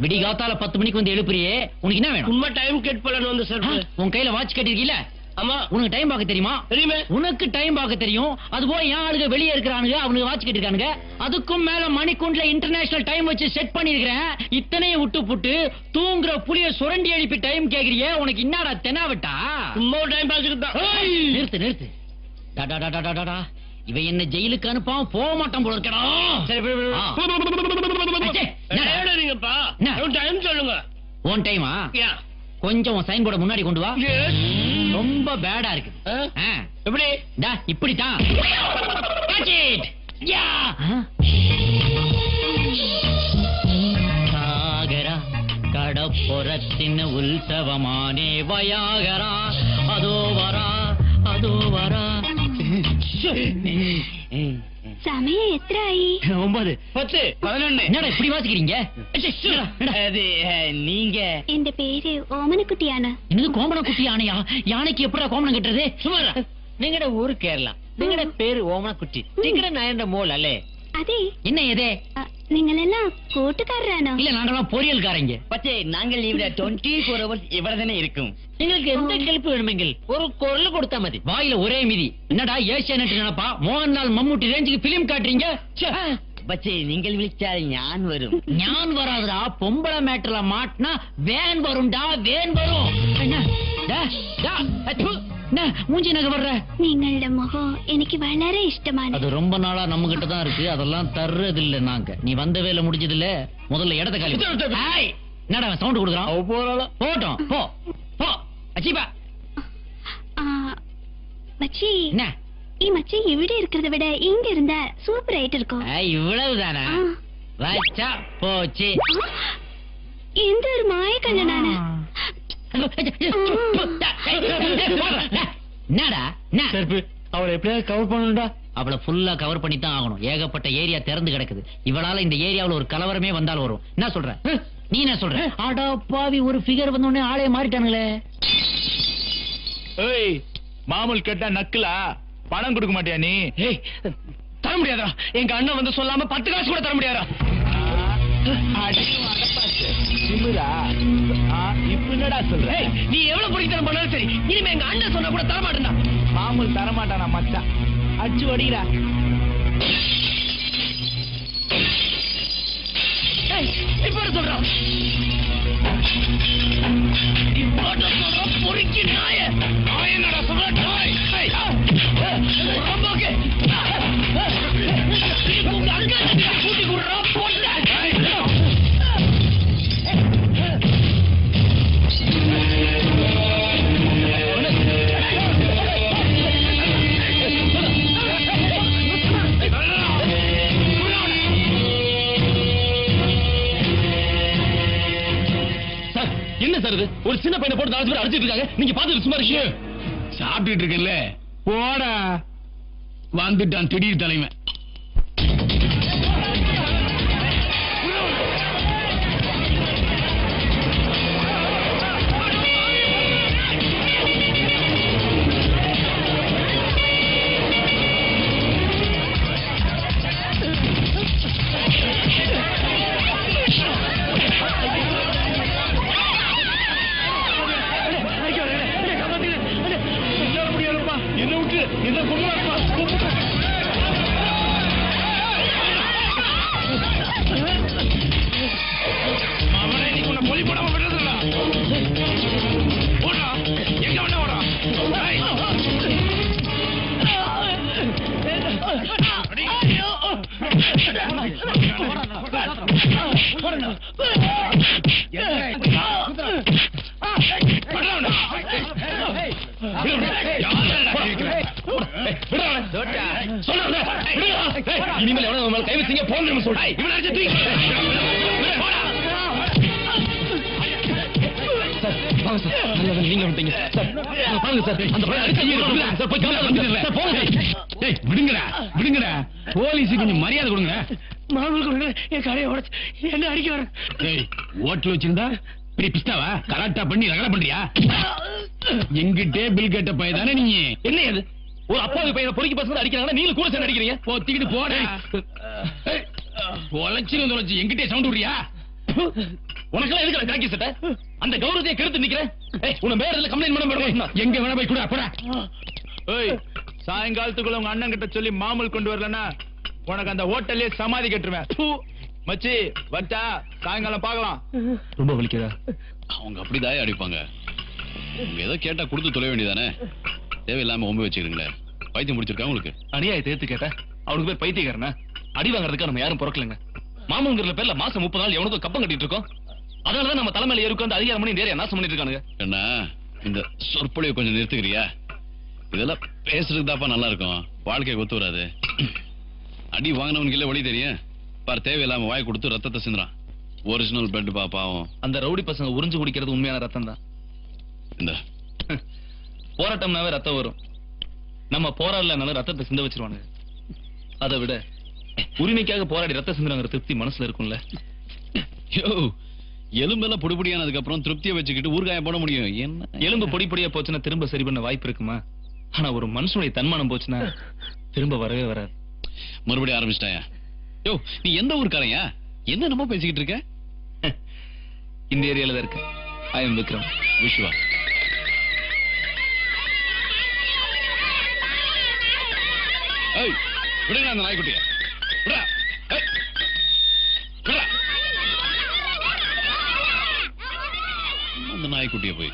விடிகாத்தால பத்து மணிக்கு வந்து எழுப்புறியே உனக்கு என்ன வேணும் உண்மை டைம் கெட் பண்ணணும் அந்த சர்ஃப் உன் கையில வாட்ச் கட்டிருக்கீல அம்மா உனக்கு டைம் பார்க்க தெரியுமா தெரியுமே உனக்கு டைம் பார்க்க தெரியும் அதுபோல என் ஆளுங்க வெளியே இருக்கிறானுங்க அவனுக்கு வாட்ச் கேட்டிருக்கானுங்க அதுக்கும் மேல மணிக்கூண்டில் இன்டர்நேஷனல் டைம் வச்சு செட் பண்ணிருக்கிறேன் இத்தனையும் விட்டு புட்டு தூங்குற புளிய சுரண்டி எழுப்பி டைம் கேட்கிறியே உனக்கு என்னடா தெனாவிட்டா சும்மா டைம் பார்த்துக்கிட்டா நிறுத்து நிறுத்து டாடா டாடா டாடாடா இவன் என்ன ஜெயிலுக்கு அனுப்பாம போக மாட்டான் போல இருக்கடா டைம் சொல்லுங்க உன் டைமா கொஞ்சம் சைன் போர்டு முன்னாடி கொண்டு வா ரொம்ப பேடா இருக்கு எப்படி டா இப்படி தான் டச் இட் யா சாகரா கடப்புறத்தின் உல்சவமானே வயாகரா அதோ வரா அதோ வரா சமயம் எத்தனை ஆயி ஒன்பது பத்து பதினொன்னு என்னடா இப்படி வாசிக்கிறீங்க நீங்க இந்த பேரு ஓமன குட்டியானா என்னது கோமன குட்டி யானையா யானைக்கு எப்படா கோமனம் கட்டுறது சுமாரா நீங்கட ஊரு கேரளா நீங்கட பேரு ஓமன குட்டி நீங்கட நாயண்ட மோல் அல்லே அதே என்ன எதே நீங்கள் எல்லாம் கூட்டுக்காரரானோ இல்ல நாங்கெல்லாம் பொரியல்காரங்க பச்சே நாங்கள் இவர இருபத்தி நான்கு ஹவர்ஸ் இவரதனே இருக்கும் உங்களுக்கு எந்த கெல்ப்பு வேணுமெங்கில் ஒரு குரல் கொடுத்தா மதி வாயில ஒரே மிதி என்னடா ஏஷியானட் நினைப்பா மோகன்லால் மம்முட்டி ரேஞ்சுக்கு பிலிம் காட்டுறீங்க பச்சே நீங்கள் விழிச்சால் ஞான் வரும் ஞான் வராதுடா பொம்பளை மேட்டர்ல மாட்டினா வேன் வரும்டா வேன் வரும் மூஞ்சி நகை வர்ற நீங்கள முகம் எனக்கு வளர இஷ்டமான அது ரொம்ப நாளா நம்ம கிட்ட தான் இருக்கு அதெல்லாம் தர்றது இல்ல நாங்க நீ வந்த வேலை முடிஞ்சது இல்ல முதல்ல இடத்த காலி என்னடா சவுண்ட் கொடுக்குறான் போட்டோம் போ போ அச்சிபா மச்சி என்ன இ மச்சி இவிட இருக்கிறத விட இங்க இருந்தா சூப்பர் ஐட் இருக்கும் இவ்வளவுதானா வாச்சா போச்சு எந்த ஒரு மாய கண்ண நானு ஏகப்பட்ட ஏரியா திறந்து கிடக்குது இவளால இந்த ஏரியாவில் ஒரு கலவரமே வந்தால் வரும் என்ன சொல்ற நீ என்ன சொல்ற அடப்பாவி ஒரு ஃபிகர் வந்தோடனே ஆளே மாறிட்டானுங்களே மாமூல் கேட்டா நக்கலா பணம் கொடுக்க மாட்டியா நீ தர முடியாதா எங்க அண்ணன் வந்து சொல்லாம பத்து காசு கூட தர முடியாதா நீ எவ்வளவு பிடிக்கணும் பண்ணாலும் சரி இனிமே எங்க அண்ணன் சொன்னா கூட தரமாட்டா மாமூல் தரமாட்டானா மச்சான் அச்சு அடிக்கிறா இப்ப சொல்றான் பொறுக்கி நாய நாய நட சொல்ற நாய் ரொம்ப தலைவன் சாயங்காலத்துக்குள்ள உங்க அண்ணன் கிட்ட சொல்லி மாமூல் கொண்டு வரலன்னா உனக்கு அந்த ஹோட்டல்லே சமாதி கட்டுருவேன். மச்சி வட்டா சாயங்காலம் பாக்கலாம். ரொம்ப வலிக்குதா? அவங்க அப்படிதான் அடிப்பாங்க. ஏதோ கேட்டா கொடுத்து தொலை வேண்டியதானே, தேவையில்லாம ஒம்பு வச்சுக்கிறீங்களே. பைத்தியம் முடிச்சிருக்கா உங்களுக்கு? அடியாய் தேர்த்து கேட்டா அவனுக்கு பேர் பைத்தியக்காரனா? அடி வாங்கறதுக்கு நம்ம யாரும் பிறக்கலங்க. மாமூங்கிற பேர்ல மாசம் முப்பது நாள் எவனுக்கும் கப்பம் கட்டிட்டு இருக்கோம். அதனாலதான் நம்ம தலைமையில இருக்கு அந்த அதிகாரம் பண்ணி நேரம் நாசம் பண்ணிட்டு இருக்கானுங்க. என்ன இந்த சொற்பொழிவை கொஞ்சம் நிறுத்துக்கிறியா? இதெல்லாம் பேசுறதுக்கு தாப்பா நல்லா இருக்கும், வாழ்க்கையை ஒத்து வராது. அடி வாங்கினவனுக்கு இல்லை வழி தெரியும் பார், தேவையில்லாம வாய் கொடுத்து ரத்தத்தை சிந்துறான். ஒரிஜினல் பிளட் பாப்பாவும் அந்த ரவுடி பசங்க உறிஞ்சு குடிக்கிறது உண்மையான ரத்தம் தான். இந்த போராட்டம்னாவே ரத்தம் வரும், நம்ம போராடலனாலும் ரத்தத்தை சிந்த வச்சிருவானுங்க. அதை விட உரிமைக்காக போராடி ரத்தம் சிந்துறாங்கிற திருப்தி மனசுல இருக்கும்ல. யோ எலும்பெல்லாம் பொடிபொடியானதுக்கு அப்புறம் திருப்தியை வச்சுக்கிட்டு ஊர்காய போட முடியும்? என்ன எலும்பு பொடிப்பொடியா போச்சுன்னா திரும்ப சரி பண்ண வாய்ப்பு இருக்குமா? ஆனா ஒரு மனுஷனுடைய தன்மானம் போச்சுன்னா திரும்ப வரவே வராது. மறுபடியும் ஆரம்பிச்சிட்டாயா? யோ நீ எந்த ஊருக்காரையா? என்ன நம்ம பேசிக்கிட்டு இருக்க? இந்த ஏரியால தான் இருக்க. I am Vikram, Vishwa. ஏய் விடுங்க அந்த நாய்க்குட்டியை, விடா. ஏய் விடா அந்த நாய்க்குட்டியை போய்.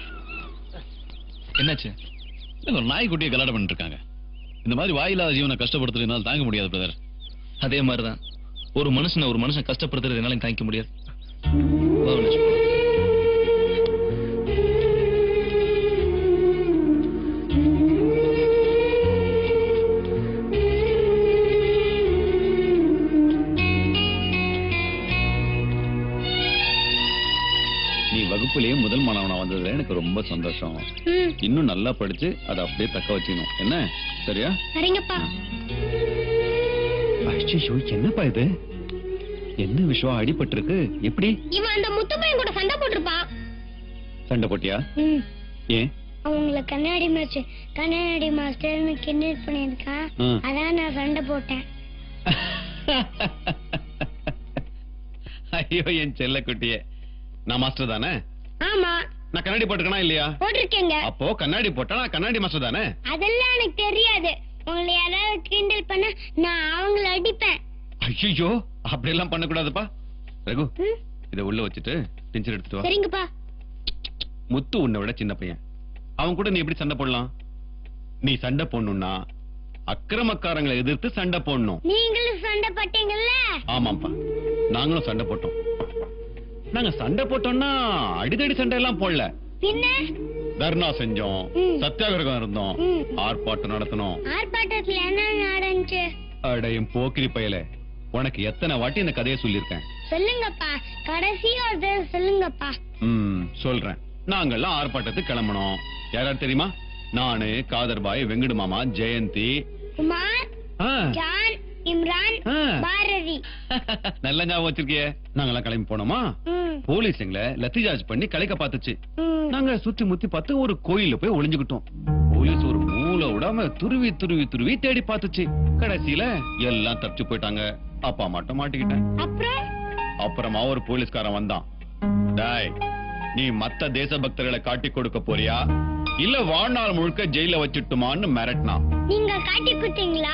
என்னாச்சு? ஒரு நாய்க்குட்டியை கலாட்டம் பண்ணிட்டு இருக்காங்க. இந்த மாதிரி வாயில்லாத ஜீவனை கஷ்டப்படுத்துறதுனால தாங்க முடியாது பிரதர். அதே மாதிரிதான் ஒரு மனுஷனை ஒரு மனுஷன் கஷ்டப்படுத்துறதுனால தாங்க முடியாது. வகுப்புலயே முதல் மாணவனா வந்ததுல எனக்கு ரொம்ப சந்தோஷம். இன்னும் நல்லா படிச்சு அதை அப்படியே தக்க வச்சுக்கணும். என்ன சரியா? சரிங்கப்பா. ஐயோ என்னப்பா இது? என்ன விஷயம் அடிபட்டு இருக்கு? எப்படி இவன் அந்த முத்து பையன் கூட சண்டை போட்டுருப்பான். சண்டை போட்டியா? ஏன்? அவங்கள கண்ணாடி மாஸ்டர் கண்ணாடி மாஸ்டர்னு கிண்டல் பண்ணியிருக்கான், அதான் நான் சண்டை போட்டேன். ஐயோ என் செல்ல குட்டியே, நான் மாஸ்டர் தானே? ஆமா. நான் கண்ணாடி போட்டுக்கனா இல்லையா? போட்டுக்கங்க. அப்போ கண்ணாடி போட்டா நான் கண்ணாடி மாஸ்டர் தானே? அதெல்லாம் எனக்கு தெரியாது. உங்களை யாராவது கிண்டல் பண்ண நான் அவங்கள அடிப்பேன். ஐயோ அப்படி எல்லாம் பண்ண கூடாதுப்பா. ரகு இத உள்ள வச்சிட்டு டென்ஷன் எடுத்துட்டு வா. சரிங்கப்பா. முத்து உன்னை விட சின்ன பையன், அவன் கூட நீ எப்படி சண்டை போடலாம்? நீ சண்டை போடணும்னா அக்கிரமக்காரங்களை எதிர்த்து சண்டை போடணும். நீங்களும் சண்டை போட்டீங்கல்ல? ஆமாப்பா நாங்களும் சண்டை போட்டோம். நாங்க சண்டை போட்டோம்னா அடிதடி சண்டை எல்லாம் போடல, தர்ணா செஞ்சோம், சத்தியாகிரகம் இருந்தோம், ஆர்ப்பாட்டம் நடத்தணும். அடையும் போக்கிரி பயல, உனக்கு எத்தனை வாட்டி இந்த கதையை சொல்லிருக்கேன்? சொல்லுங்கப்பா, கடைசி சொல்லுங்கப்பா. ம் சொல்றேன். நாங்கள்லாம் ஆர்ப்பாட்டத்துக்கு கிளம்பணும். யார் யார் தெரியுமா? நானு, காதர்பாய், வெங்கடு மாமா, ஜெயந்தி, குமார், ஜான், இம்ரான், பாரதி. நல்ல ஞாபகம் வச்சிருக்கியே. நாங்கெல்லாம் கிளம்பி போனோமா, போலீஸ்ங்களை லத்திஜார்ஜ் பண்ணி கலைக்க பார்த்துச்சு. நாங்க சுற்றி முத்தி பார்த்து ஒரு கோயில போய் ஒளிஞ்சுக்கிட்டோம். போலீஸ் ஒரு மூளை விடாம துருவி துருவி துருவி தேடி பார்த்துச்சு. கடைசியில எல்லாம் தப்பிச்சு போயிட்டாங்க. அப்பா மட்டும் மாட்டிக்கிட்டேன். அப்புறமா ஒரு போலீஸ்காரன் வந்தான். டாய், நீ மத்த தேசபக்தர்களை காட்டி கொடுக்க போறியா இல்ல வாழ்நாள் முழுக்க ஜெயில வச்சுட்டுமான்னு மிரட்டினா. நீங்க காட்டி கொடுத்தீங்களா?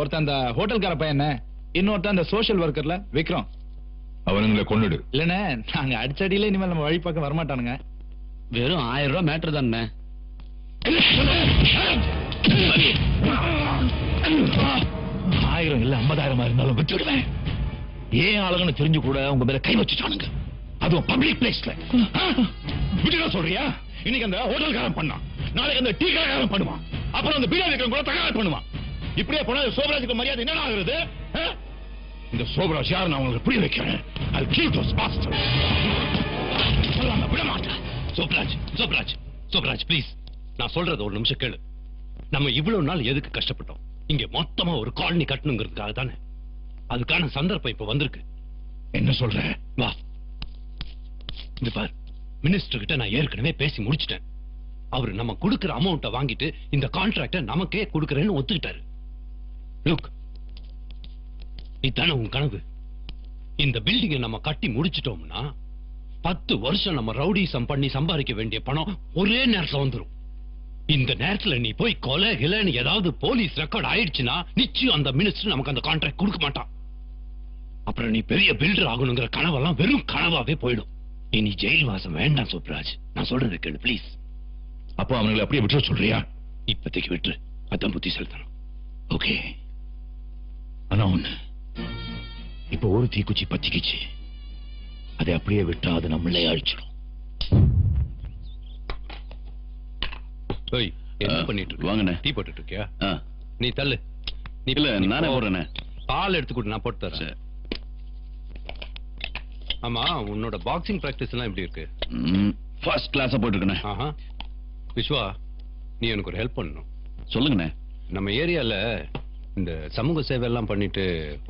ஒருத்தன் ஹோட்டல்கார பையன், இன்னொருத்தன் சோஷியல் ஒர்க்கர்ல விக்ரம். அவனுங்களை கொண்டுடு. இல்லண்ணே, நாங்க அடிச்சடியில இனிமேல் நம்ம வழி பக்கம் வரமாட்டானுங்க. வெறும் ஆயிரம் ரூபாய் மேட்டர் தானே. ஆயிரம் இல்ல ஐம்பதாயிரமா இருந்தாலும் வச்சுடுவேன். ஏன் ஆளுங்கன்னு தெரிஞ்சு கூட உங்க மேல கை வச்சுட்டானுங்க. அதுவும் பப்ளிக் பிளேஸ்ல. விட்டுடா சொல்றியா? இன்னைக்கு அந்த ஹோட்டல்காரன் பண்ணான், நாளைக்கு அந்த டீ கடைக்காரன் பண்ணுவான், அப்புறம் அந்த பீடா விக்ரம் கூட தகராறு பண்ணுவான். இப்படியே போனா சோபராஜுக்கு மரியாதை என்ன ஆகுறது? இந்த சோபராஜ் யாரு நான் உங்களுக்கு புரிய வைக்கிறேன். சோபராஜ் சோபராஜ் சோபராஜ் பிளீஸ், நான் சொல்றது ஒரு நிமிஷம் கேளு. நம்ம இவ்வளவு நாள் எதுக்கு கஷ்டப்பட்டோம்? இங்க மொத்தமா ஒரு காலனி கட்டணுங்கிறதுக்காக தானே. அதுக்கான சந்தர்ப்பம் இப்ப வந்திருக்கு. என்ன சொல்ற? வா, இது பார், மினிஸ்டர் கிட்ட நான் ஏற்கனவே பேசி முடிச்சிட்டேன். அவரு நம்ம கொடுக்கிற அமௌண்ட்டை வாங்கிட்டு இந்த கான்ட்ராக்ட நமக்கே கொடுக்கறேன்னு ஒத்துக்கிட்டாரு. லுக், இதானே உன் கனவு. இந்த பில்டிங்கை நம்ம கட்டி முடிச்சிட்டோம்னா பத்து வருஷம் நம்ம ரவுடிசம் பண்ணி சம்பாதிக்க வேண்டிய பணம் ஒரே நேரத்துல வந்துடும். இந்த நேரத்துல நீ போய் கொலை கிளைன்னு ஏதாவது போலீஸ் ரெக்கார்ட் ஆயிடுச்சுன்னா நிச்சயம் அந்த மினிஸ்டர் நமக்கு அந்த கான்ட்ராக்ட் கொடுக்க மாட்டான். அப்புறம் நீ பெரிய பில்டர் ஆகணுங்கிற கனவெல்லாம் வெறும் கனவாவே போயிடும். இனி ஜெயில் வாசம் வேண்டாம் சோப்ராஜ். நான் சொல்றது கேளு பிளீஸ். அப்போ அவங்களை அப்படியே விட்டுற சொல்றியா? இப்பதைக்கு விட்டு, அதான் புத்திசாலித்தனம். ஓகே, ஆனா ஒண்ணு, இப்ப ஒரு தீக்குச்சி பத்திக்குச்சு, அதை அப்படியே விட்டா அது நம்மளே அழிச்சிடும். என்ன பண்ணிட்டு இருக்கு? வாங்கண்ணே, டீ போட்டுட்டு இருக்கியா? நீ தள்ளு. நீ இல்ல, நானே போடுறேண்ணே. பால் எடுத்துக்கிட்டு நான் போட்டு தரேன். ஆமா, உன்னோட பாக்ஸிங் பிராக்டிஸ் எல்லாம் எப்படி இருக்கு? ஃபர்ஸ்ட் கிளாஸா போயிட்டு இருக்கேண்ணே. ஆஹா, விஷ்வா, நீ எனக்கு ஒரு ஹெல்ப் பண்ணணும். சொல்லுங்கண்ணே. நம்ம ஏரியால இந்த சமூக சேவை எல்லாம் பண்ணிட்டு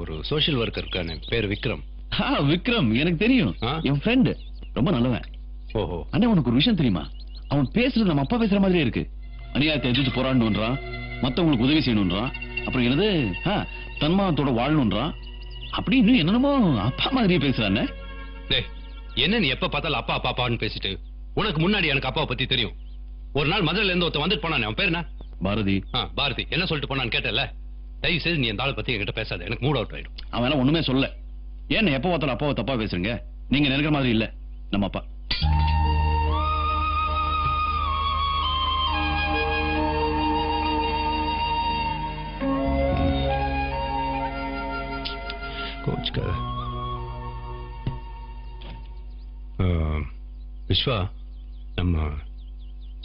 ஒரு சோஷியல் ஒர்க்கர் இருக்கானே, பேர் விக்ரம். விக்ரம் எனக்கு தெரியும், என் ஃப்ரெண்டு, ரொம்ப நல்லவன். ஓஹோ. அண்ணே, உனக்கு ஒரு விஷயம் தெரியுமா? அவன் பேசுறது நம்ம அப்பா பேசுற மாதிரியே இருக்கு. அநியாயத்தை எதிர்த்து போராடணுன்றான், மற்றவங்களுக்கு உதவி செய்யணுன்றான், அப்புறம் எனது தன்மானத்தோட வாழணுன்றான். அப்படி இன்னும் என்னென்னமோ அப்பா மாதிரியே பேசுறானே. என்ன நீ எப்ப பார்த்தாலும் அப்பா அப்பா அப்பான்னு பேசிட்டு? உனக்கு முன்னாடி எனக்கு அப்பாவை பத்தி தெரியும். ஒரு நாள் மதுரையில இருந்து ஒருத்த வந்துட்டு போனானே, அவன் பேர் என்ன? பாரதி. பாரதி என்ன சொல்லிட்டு போனான்னு கேட்டல? தயவு செய்து நீ அந்த ஆளை பத்தி என்கிட்ட பேசாத, எனக்கு மூட் அவுட் ஆயிடும். அவன் ஒண்ணுமே சொல்ல. ஏன் எப்ப பார்த்தாலும் அப்பாவை தப்பா பேசுறீங்க? நீங்க நினைக்கிற மாதிரி இல்ல நம்ம அப்பா. விஸ்வா, நம்ம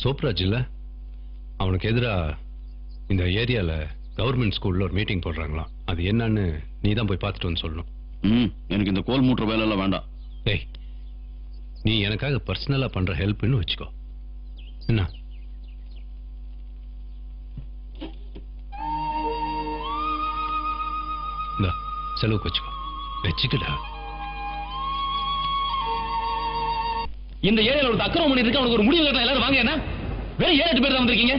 சோப்ராஜ் இல்ல, அவனுக்கு எதிராக இந்த ஏரியால கவர்மெண்ட் ஸ்கூல்ல ஒரு மீட்டிங் போடுறாங்களா? அது என்னன்னு நீ தான் போய் பார்த்துட்டு வந்து சொல்லணும். எனக்கு இந்த கோல் மூட்டுற வேலை எல்லாம் வேண்டாம். ஏய், நீ எனக்காக பர்சனலா பண்ற ஹெல்ப்னு வச்சுக்கோ. என்ன செலவுக்கு வச்சுக்கோ. வச்சுக்கடா. இந்த ஏரியால ஒரு அக்கிரமம் பண்ணிட்டு இருக்க, அவனுக்கு ஒரு முடிவு கட்டணும். எல்லாரும் வாங்க, என்ன வேற ஏழு எட்டு பேர் தான் வந்திருக்கீங்க.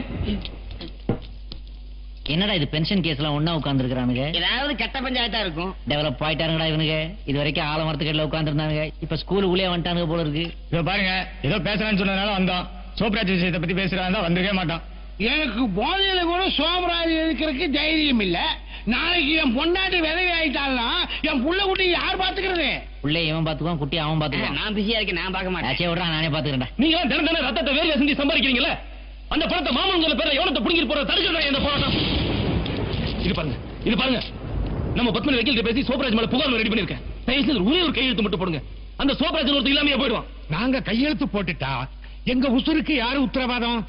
என்னடா இது பென்ஷன் கேஸ்லாம் ஒண்ணா உட்கார்ந்திருக்கானுங்க. ஏதாவது கட்ட பஞ்சாயத்தா இருக்கும். டெவலப் ஆயிட்டாங்கடா இவனுங்க. இது வரைக்கும் ஆலமரத்துக்குள்ள உட்கார்ந்திருந்தாங்க. இப்ப ஸ்கூல் உள்ளே வந்துட்டானுங்க போல இருக்கு. இதோ பாருங்க, ஏதோ பேசறான்னு சொன்னனால வந்தான். சோப்ராஜ் விஷயத்தை பத்தி பேசுறான்னா வந்திருக்கவே மாட்டான். எனக்கு போதையில கூட சோப்ராஜ் இருக்கிறதுக்கு தைரியம் இல்ல. நாளைக்கு என் பொண்டாட்டி விதவி ஆயிட்டாள்னா என் புள்ள குட்டி யார் பாத்துக்கிறது? புள்ளை இவன் பாத்துக்குவான், குட்டி அவன் பாத்துக்குவான். நான் பிஸியா இருக்கேன், நான் பார்க்க மாட்டேன். விடுறா, நானே பாத்துக்கிறேன். நீங்க எல்லாம் தினம் தினம் ரத்தத்தை வேலையை செஞ்சு சம்பாதிக்கிறீங்களே, அந்த பணத்தை மாமன் பேர்ல எவனத்தை புடிங்கிட்டு போற தடுக்கிறதா இந்த போராட்டம்? இது பாருங்க, இது பாருங்க, நம்ம பத்மனி வக்கீல்கிட்ட பேசி சோப்ராஜ் மேல புகார் ரெடி பண்ணிருக்கேன். தயவுசெய்து ஒரே ஒரு கையெழுத்து மட்டும் போடுங்க, அந்த சோப்ராஜ் ஒருத்தர் இல்லாமையே போயிடுவான். நாங்க கையெழுத்து போட்டுட்டா எங்க உசுருக்கு யாரு உத்தரவாதம்?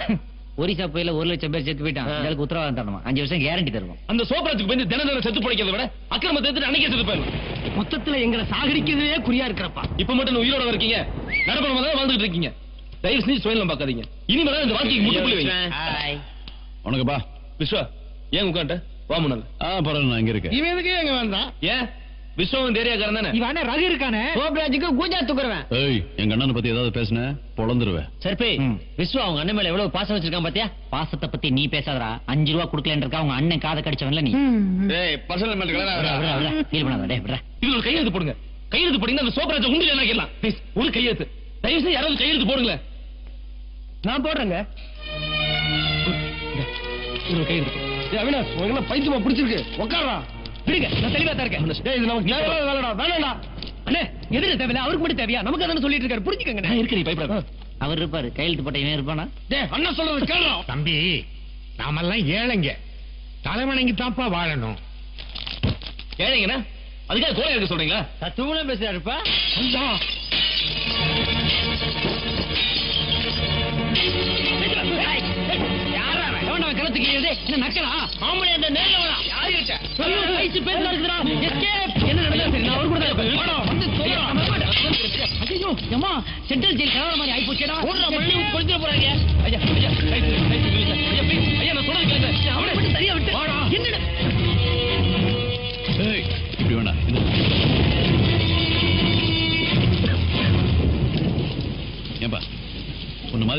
ஒரிசா புயல ஒரு லட்சம் பேர் செத்து போயிட்டான், அதுக்கு உத்தரவாதம் தரணுமா? அஞ்சு வருஷம் கேரண்டி தருவோம். அந்த சோப்ராஜுக்கு போய் தினந்தர செத்து பிடிக்கிறத விட அக்கிரமத்தை எடுத்து அன்னைக்கே செத்து போயிடும். மொத்தத்துல எங்களை சாகடிக்கிறதே குறியா இருக்கிறப்பா. இப்ப மட்டும் உயிரோட இருக்கீங்க, நடப்பணமா தான் வாழ்ந்துட்டு இருக்கீங்க. தயவு செஞ்சு சுயலம் பாக்காதீங்க, இனிமேல இந்த வாழ்க்கைக்கு முட்டுப்புள்ளி வைங்க. உனக்கு பா விஸ்வா, ஏன் உட்காண்ட வா முன்னால? ஆ பரவாயில்ல, நான் இங்க இருக்கேன். இவன் எதுக்கு எங்க வந்தான்? ஏன் விஸ்வன் ஏரியாக்காரன் தானே இவன், ரகு இருக்கானே சோப்ராஜுக்கு கூஜா தூக்குறவன். ஏய், எங்க அண்ணனை பத்தி ஏதாவது பேசுனே பொளந்துருவேன். சரி, விஸ்வா அவங்க அண்ணன் மேல எவ்வளவு பாசம் வச்சிருக்கான் பாத்தியா? பாசத்தை பத்தி நீ பேசாதடா. அஞ்சு ரூபா குடுக்கலன்னு இருக்கா, அவங்க அண்ணன் காதை கடிச்சவன்ல நீ. டேய், பர்சனல் மேட்டர் கலராதடா, ஃபீல் பண்ணாத. டேய் விடுடா, இது ஒரு கையெழுத்து போடுங்க. கையெழுத்து போடுங்க, அந்த சோப்ராஜ் உண்டில என்ன கேட்கலாம். ப்ளீஸ் ஒரு கையெழுத்து, தயவு செய்து யாராவது கையெழுத்து போடுங்க. நான் போடுறேங்க, ஒரு கையெழுத்து. டேய் அவினாஷ், உங்களுக்கு பைத்தியமா பிடிச்சிருக்கு, உட்கார்றா. பிடிங்க, நான் தெளிவா தான் இருக்கேன். டேய், இது நமக்கு வேலடா வேலடா அண்ணே, எதுக்கு தேவையில்ல, அவருக்கு மட்டும் தேவையா? நமக்கு அதானே சொல்லிட்டு இருக்காரு, புரிஞ்சுக்கங்க. நான் இருக்கேன், பயப்படாத. அவர் இருப்பாரு, கையெழுத்து போட்ட இவன் இருப்பானா? டேய் அண்ணா சொல்றது கேளு தம்பி, நாம எல்லாம் ஏழைங்க, தலைவணங்கி தான்ப்பா வாழணும். ஏழைங்கனா அதுக்காக கோலை இருக்க சொல்றீங்களா? தத்துவமா பேசுறாருப்பா. அண்ணா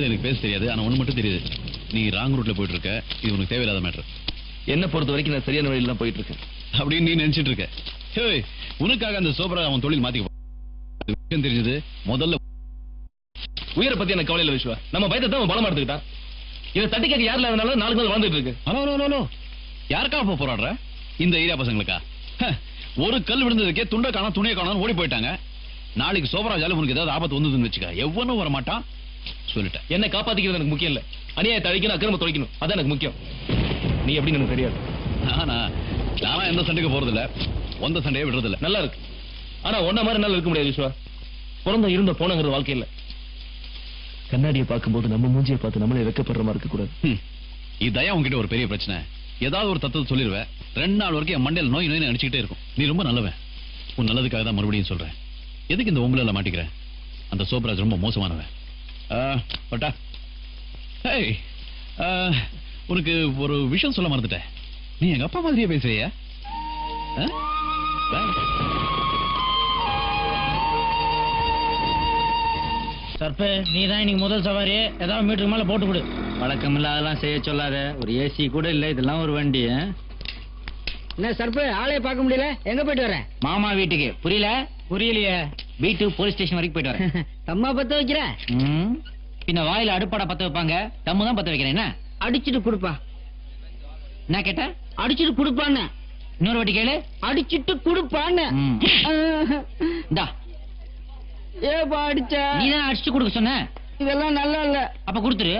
எனக்கு பேச தெரியாது, ஆனா ஒண்ணு மட்டும் தெரியுது, நீ ராங் ரூட்ல போயிட்டு இருக்க. இது உனக்கு தேவையில்லாத மேட்டர். என்ன பொறுத்த வரைக்கும் நான் சரியான வழியில தான் போயிட்டு இருக்கேன் அப்படின்னு நீ நினைச்சிட்டு இருக்க. ஏய், உனக்காக அந்த சோப்ராஜ் அவன் தொழில் மாத்திக்க தெரிஞ்சது. முதல்ல உயிரை பத்தி எனக்கு கவலை இல்ல விஸ்வா, நம்ம பயத்தை தான் பலமா எடுத்துக்கிட்டான். இதை தட்டி கேட்க யாரில் அதனால நாலு நாள் வாழ்ந்துட்டு இருக்கு. ஹலோ ஹலோ ஹலோ, யாருக்கா போய் போராடுற? இந்த ஏரியா பசங்களுக்கா? ஒரு கல் விழுந்ததுக்கே துண்டை காணும் துணியை காணும் ஓடி போயிட்டாங்க. நாளைக்கு சோப்ராஜால உனக்கு ஏதாவது ஆபத்து வந்ததுன்னு வச்சுக்க, எவ்வளவு வரமாட்டான். சொல்லிட்டேன், என்ன காப்பாத்திக்கிறது எனக்கு முக்கியம் இல்ல, அநியாயத்தை அழிக்கணும் அக்கிரம தொலைக்கணும் அதான் எனக்கு முக்கியம். நீ எப்படி எனக்கு தெரியாது. ஆனா நானா எந்த சண்டைக்கு போறதில்ல, ஒந்த சண்டையை விடுறதில்ல. நல்லா இருக்கு, ஆனா ஒன்ன மாதிரி நல்லா இருக்க முடியாது விஸ்வா. பிறந்த இருந்த போனங்கிற வாழ்க்கையில் கண்ணாடியை பார்க்கும்போது நம்ம மூஞ்சியை பார்த்து நம்மளே வெக்கப்படுற மாதிரி இருக்கக்கூடாது. இதான் உங்ககிட்ட ஒரு பெரிய பிரச்சனை. ஏதாவது ஒரு தத்துவத்தை சொல்லிடுவேன், ரெண்டு நாள் வரைக்கும் என் மண்டையில் நோய் நோய் நினைச்சுக்கிட்டே இருக்கும். நீ ரொம்ப நல்லவன், உன் நல்லதுக்காக தான் மறுபடியும் சொல்றேன். எதுக்கு இந்த உங்களால மாட்டிக்கிறேன்? அந்த சோப்ராஜ் ரொம்ப மோசமானவன். பட்டா, ஏய், உனக்கு ஒரு விஷயம் சொல்ல மறந்துட்டேன். நீ எங்க அப்பா மாதிரியே பேசுறியா? சர்பே, நீ தான் இன்னைக்கு முதல் சவாரி. ஏதாவது மீட்டருக்கு மேல போட்டு கொடு. வழக்கம் இல்ல, அதெல்லாம் செய்ய சொல்லாத. ஒரு ஏசி கூட இல்ல, இதெல்லாம் ஒரு வண்டி. என்ன சர்பே, ஆளைய பார்க்க முடியல, எங்க போயிட்டு வரேன்? மாமா வீட்டுக்கு. புரியல? புரியலையே. வீட்டு போலீஸ் ஸ்டேஷன் வரைக்கும் போயிட்டு வரேன். தம்மா பத்த வைக்கிற பின்ன வாயில அடுப்பாடா பத்த வைப்பாங்க, தம்மு தான் பத்த வைக்கிறேன். என்ன அடிச்சுட்டு குடுப்பா? என்ன கேட்ட? அடிச்சுட்டு குடுப்பான்னு. இன்னொரு வாட்டி கேளு, அடிச்சுட்டு குடுப்பான்னு. ஏப்பா அடிச்ச? நீ தான் அடிச்சு குடுக்க சொன்ன. இதெல்லாம் நல்லா இல்ல, அப்ப குடுத்துரு.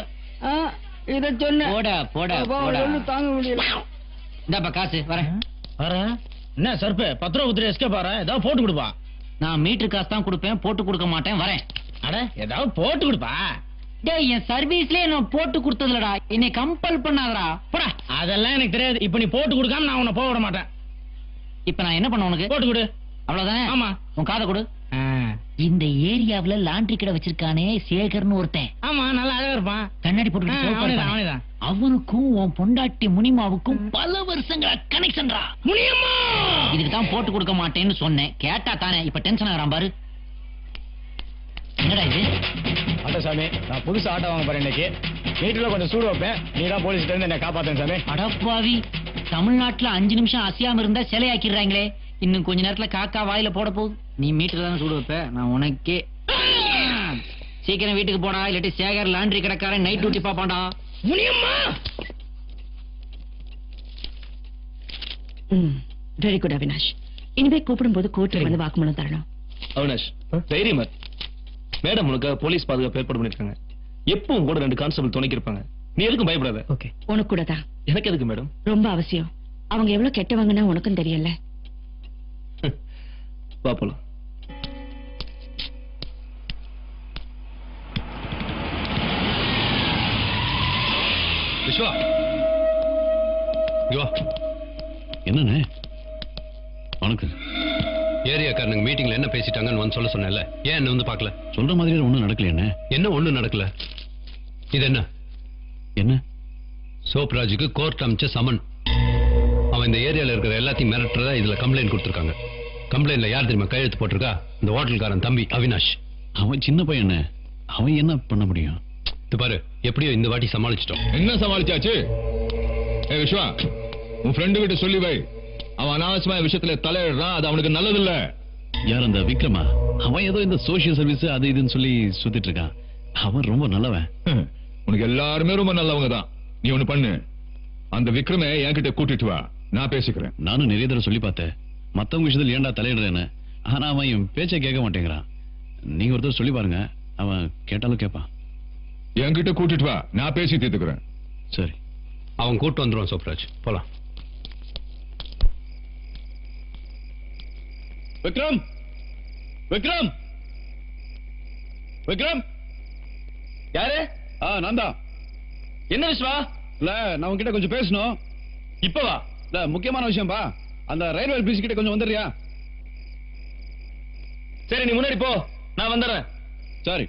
இத சொன்ன போட போட தாங்க முடியல. இந்தாப்பா காசு. வரேன் வரேன். என்ன சர்பே, பத்து ரூபா குத்துரு, எஸ்கே பாரு. ஏதாவது போட்டு கொடுப்பா. நான் மீட்டர் காசு தான் கொடுப்பேன், போட்டு கொடுக்க மாட்டேன். வரேன். அட ஏதாவது போட்டு கொடுப்பா. டேய், என் சர்வீஸ்லயே நான் போட்டு கொடுத்ததுலடா, என்னை கம்பல் பண்ணாதடா. போடா, அதெல்லாம் எனக்கு தெரியாது. இப்போ நீ போட்டு கொடுக்காம நான் உன்னை போக விட மாட்டேன். இப்போ நான் என்ன பண்ண? உனக்கு போட்டு கொடு, அவ்வளவுதானே? ஆமா, உன் காதை கொடு. இந்த ஏரியாவுல லாண்டரி கடை வச்சிருக்கானே சேகர்னு ஒருத்தன். ஆமா, நல்லா அழகா இருப்பான், கண்ணாடி போட்டு. அவனுக்கும் உன் பொண்டாட்டி முனிமாவுக்கும் பல வருஷங்களா கனெக்ஷன்டா. முனியம்மா, இதுக்கு தான் போட்டு கொடுக்க மாட்டேன்னு சொன்னேன், கேட்டா தானே? இப்ப டென்ஷன் ஆகறான் பாரு. என்னடா இது? அட சாமி, நான் புதுசா ஆட்டோ வாங்க போறேன் இன்னைக்கு. வீட்டுல கொஞ்சம் சூடு வைப்பேன், நீ தான் போலீஸ்ல இருந்து என்ன காப்பாத்தேன் சாமி. அடப்பாவி, தமிழ்நாட்டுல அஞ்சு நிமிஷம் அசியாம இருந்தா சிலையாக்கிடுறாங்களே, இன்னும் கொஞ்ச நேரத்துல காக்கா வாயில போட போகுது. நீ மீட்டர் தானே சூடு வைப்ப, நான் உனக்கே. சீக்கிரம் வீட்டுக்கு போடா, இல்லாட்டி சேகர் லாண்டரி கடைக்காரன் நைட் டியூட்டி பாப்பாண்டா. முனியம்மா வெரி குட் அவினாஷ், இனிமே கூப்பிடும்போது கோர்ட்டுக்கு வந்து வாக்குமூலம் தரணும். அவினாஷ் தைரியமா, மேடம் உனக்காக போலீஸ் பாதுகாப்பு ஏற்பாடு பண்ணிருக்காங்க, எப்பவும் கூட ரெண்டு கான்ஸ்டபிள் துணைக்கு இருப்பாங்க, நீ எதுக்கும் பயப்படாத. ஓகே உனக்கு கூட தான். எனக்கு எதுக்கு மேடம்? ரொம்ப அவசியம், அவங்க எவ்வளவு கெட்டவங்கன்னா உனக்கும் தெரியல. வா போலாம். விஷ்வா இங்க வா. என்னண்ணே உனக்கு? ஏரியாக்காரனுங்க மீட்டிங்ல என்ன பேசிட்டாங்கன்னு வந்து சொல்ல சொன்னேன்ல, ஏன் என்ன வந்து பார்க்கல? சொல்ற மாதிரி ஒன்றும் நடக்கல. என்ன என்ன ஒன்றும் நடக்கல? இது என்ன என்ன? சோப்ராஜுக்கு கோர்ட் அமைச்ச சமன். அவன் இந்த ஏரியாவில் இருக்கிற எல்லாத்தையும் மிரட்டுறதா இதுல கம்ப்ளைண்ட் கொடுத்துருக்காங்க. கம்ப்ளைண்ட்ல யார் தெரியுமா கையெழுத்து போட்டிருக்கா? இந்த ஹோட்டல்காரன் தம்பி அவினாஷ். அவன் சின்ன பையன், அவன் என்ன பண்ண முடியும்? இது பாரு, எப்படியோ இந்த வாட்டி சமாளிச்சிட்டோம். என்ன சமாளிச்சாச்சு? ஏ விஷ்வா, உன் ஃப்ரெண்டு கிட்ட சொல்லி வை, அவன் அனாவசியமா விஷயத்துல தலையிடுறான், அது அவனுக்கு நல்லது இல்ல. யார் அந்த விக்ரமா? அவன் ஏதோ இந்த சோசியல் சர்வீஸ் அது இதுன்னு சொல்லி சுத்திட்டு இருக்கான். அவன் ரொம்ப நல்லவன். உனக்கு எல்லாருமே ரொம்ப நல்லவங்க தான். நீ ஒண்ணு பண்ணு, அந்த விக்ரமே என்கிட்ட கூட்டிட்டு வா, நான் பேசிக்கிறேன். நானும் நிறைய தடவை சொல்லி பார்த்தேன், மத்தவங்க விஷயத்துல ஏண்டா தலையிடுறேன்னு, ஆனா அவன் என் பேச்சை கேட்க மாட்டேங்கிறான். நீங்க ஒருத்தர் சொல்லி பாருங்க, அவன் கேட்டாலும் கேட்பான். என்கிட்ட கூட்டிட்டு வா, நான் பேசி தீர்த்துக்கிறேன். சரி அவன் கூட்டு வந்துருவான். சோப்ராஜ் போலாம். விக்ரம் விக்ரம் விக்ரம். யாரு? நான் தான். என்ன விஷ்வா? இல்ல நான் உங்ககிட்ட கொஞ்சம் பேசணும். இப்பவா? இல்ல முக்கியமான விஷயம் பா. அந்த ரயில்வே பிரிட்ஜ் கிட்ட கொஞ்சம் வந்துடுறியா? சரி நீ முன்னாடி போ, நான் வந்துடுறேன். சரி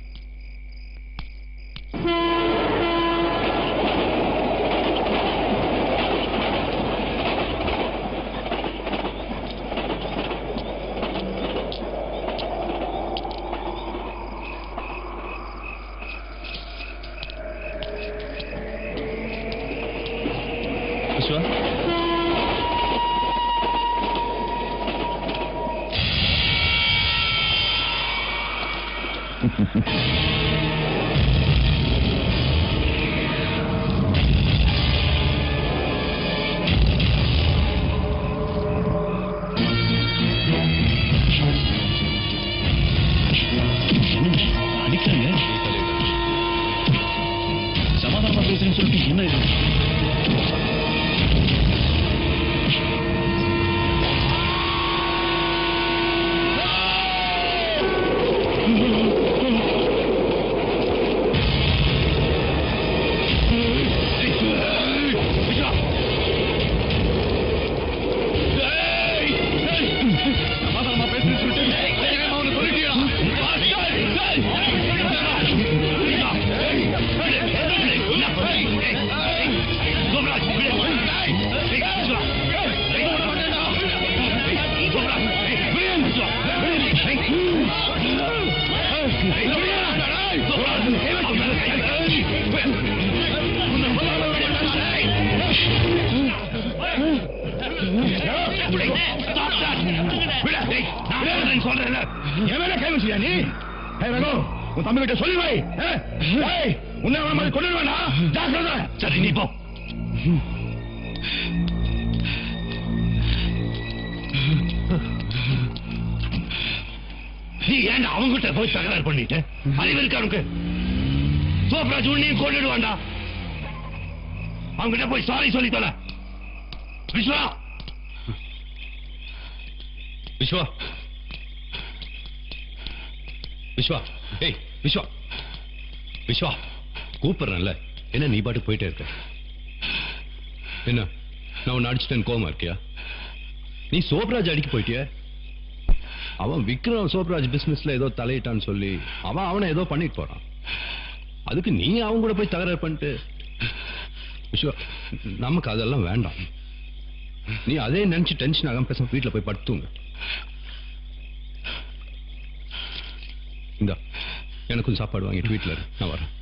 கூப்பிடுறேன்ல, என்ன நீ பாட்டு போயிட்டே இருக்க? என்ன நான் உன்னை அடிச்சுட்டேன்னு கோவமா இருக்கியா? நீ சோப்ராஜ் அடிக்க போயிட்டிய? அவன் விக்ரம் சோப்ராஜ் பிசினஸ்ல ஏதோ தலையிட்டான்னு சொல்லி அவன் அவனை ஏதோ பண்ணிட்டு போறான், அதுக்கு நீ அவங்க கூட போய் தகராறு பண்ணிட்டு? விஷ்வா நமக்கு அதெல்லாம் வேண்டாம், நீ அதே நினைச்சு டென்ஷன் ஆகாம பேச வீட்டுல போய் படுத்துங்க. இந்த எனக்கும் சாப்பாடு வாங்கிட்டு வீட்டுல நான் வரேன்.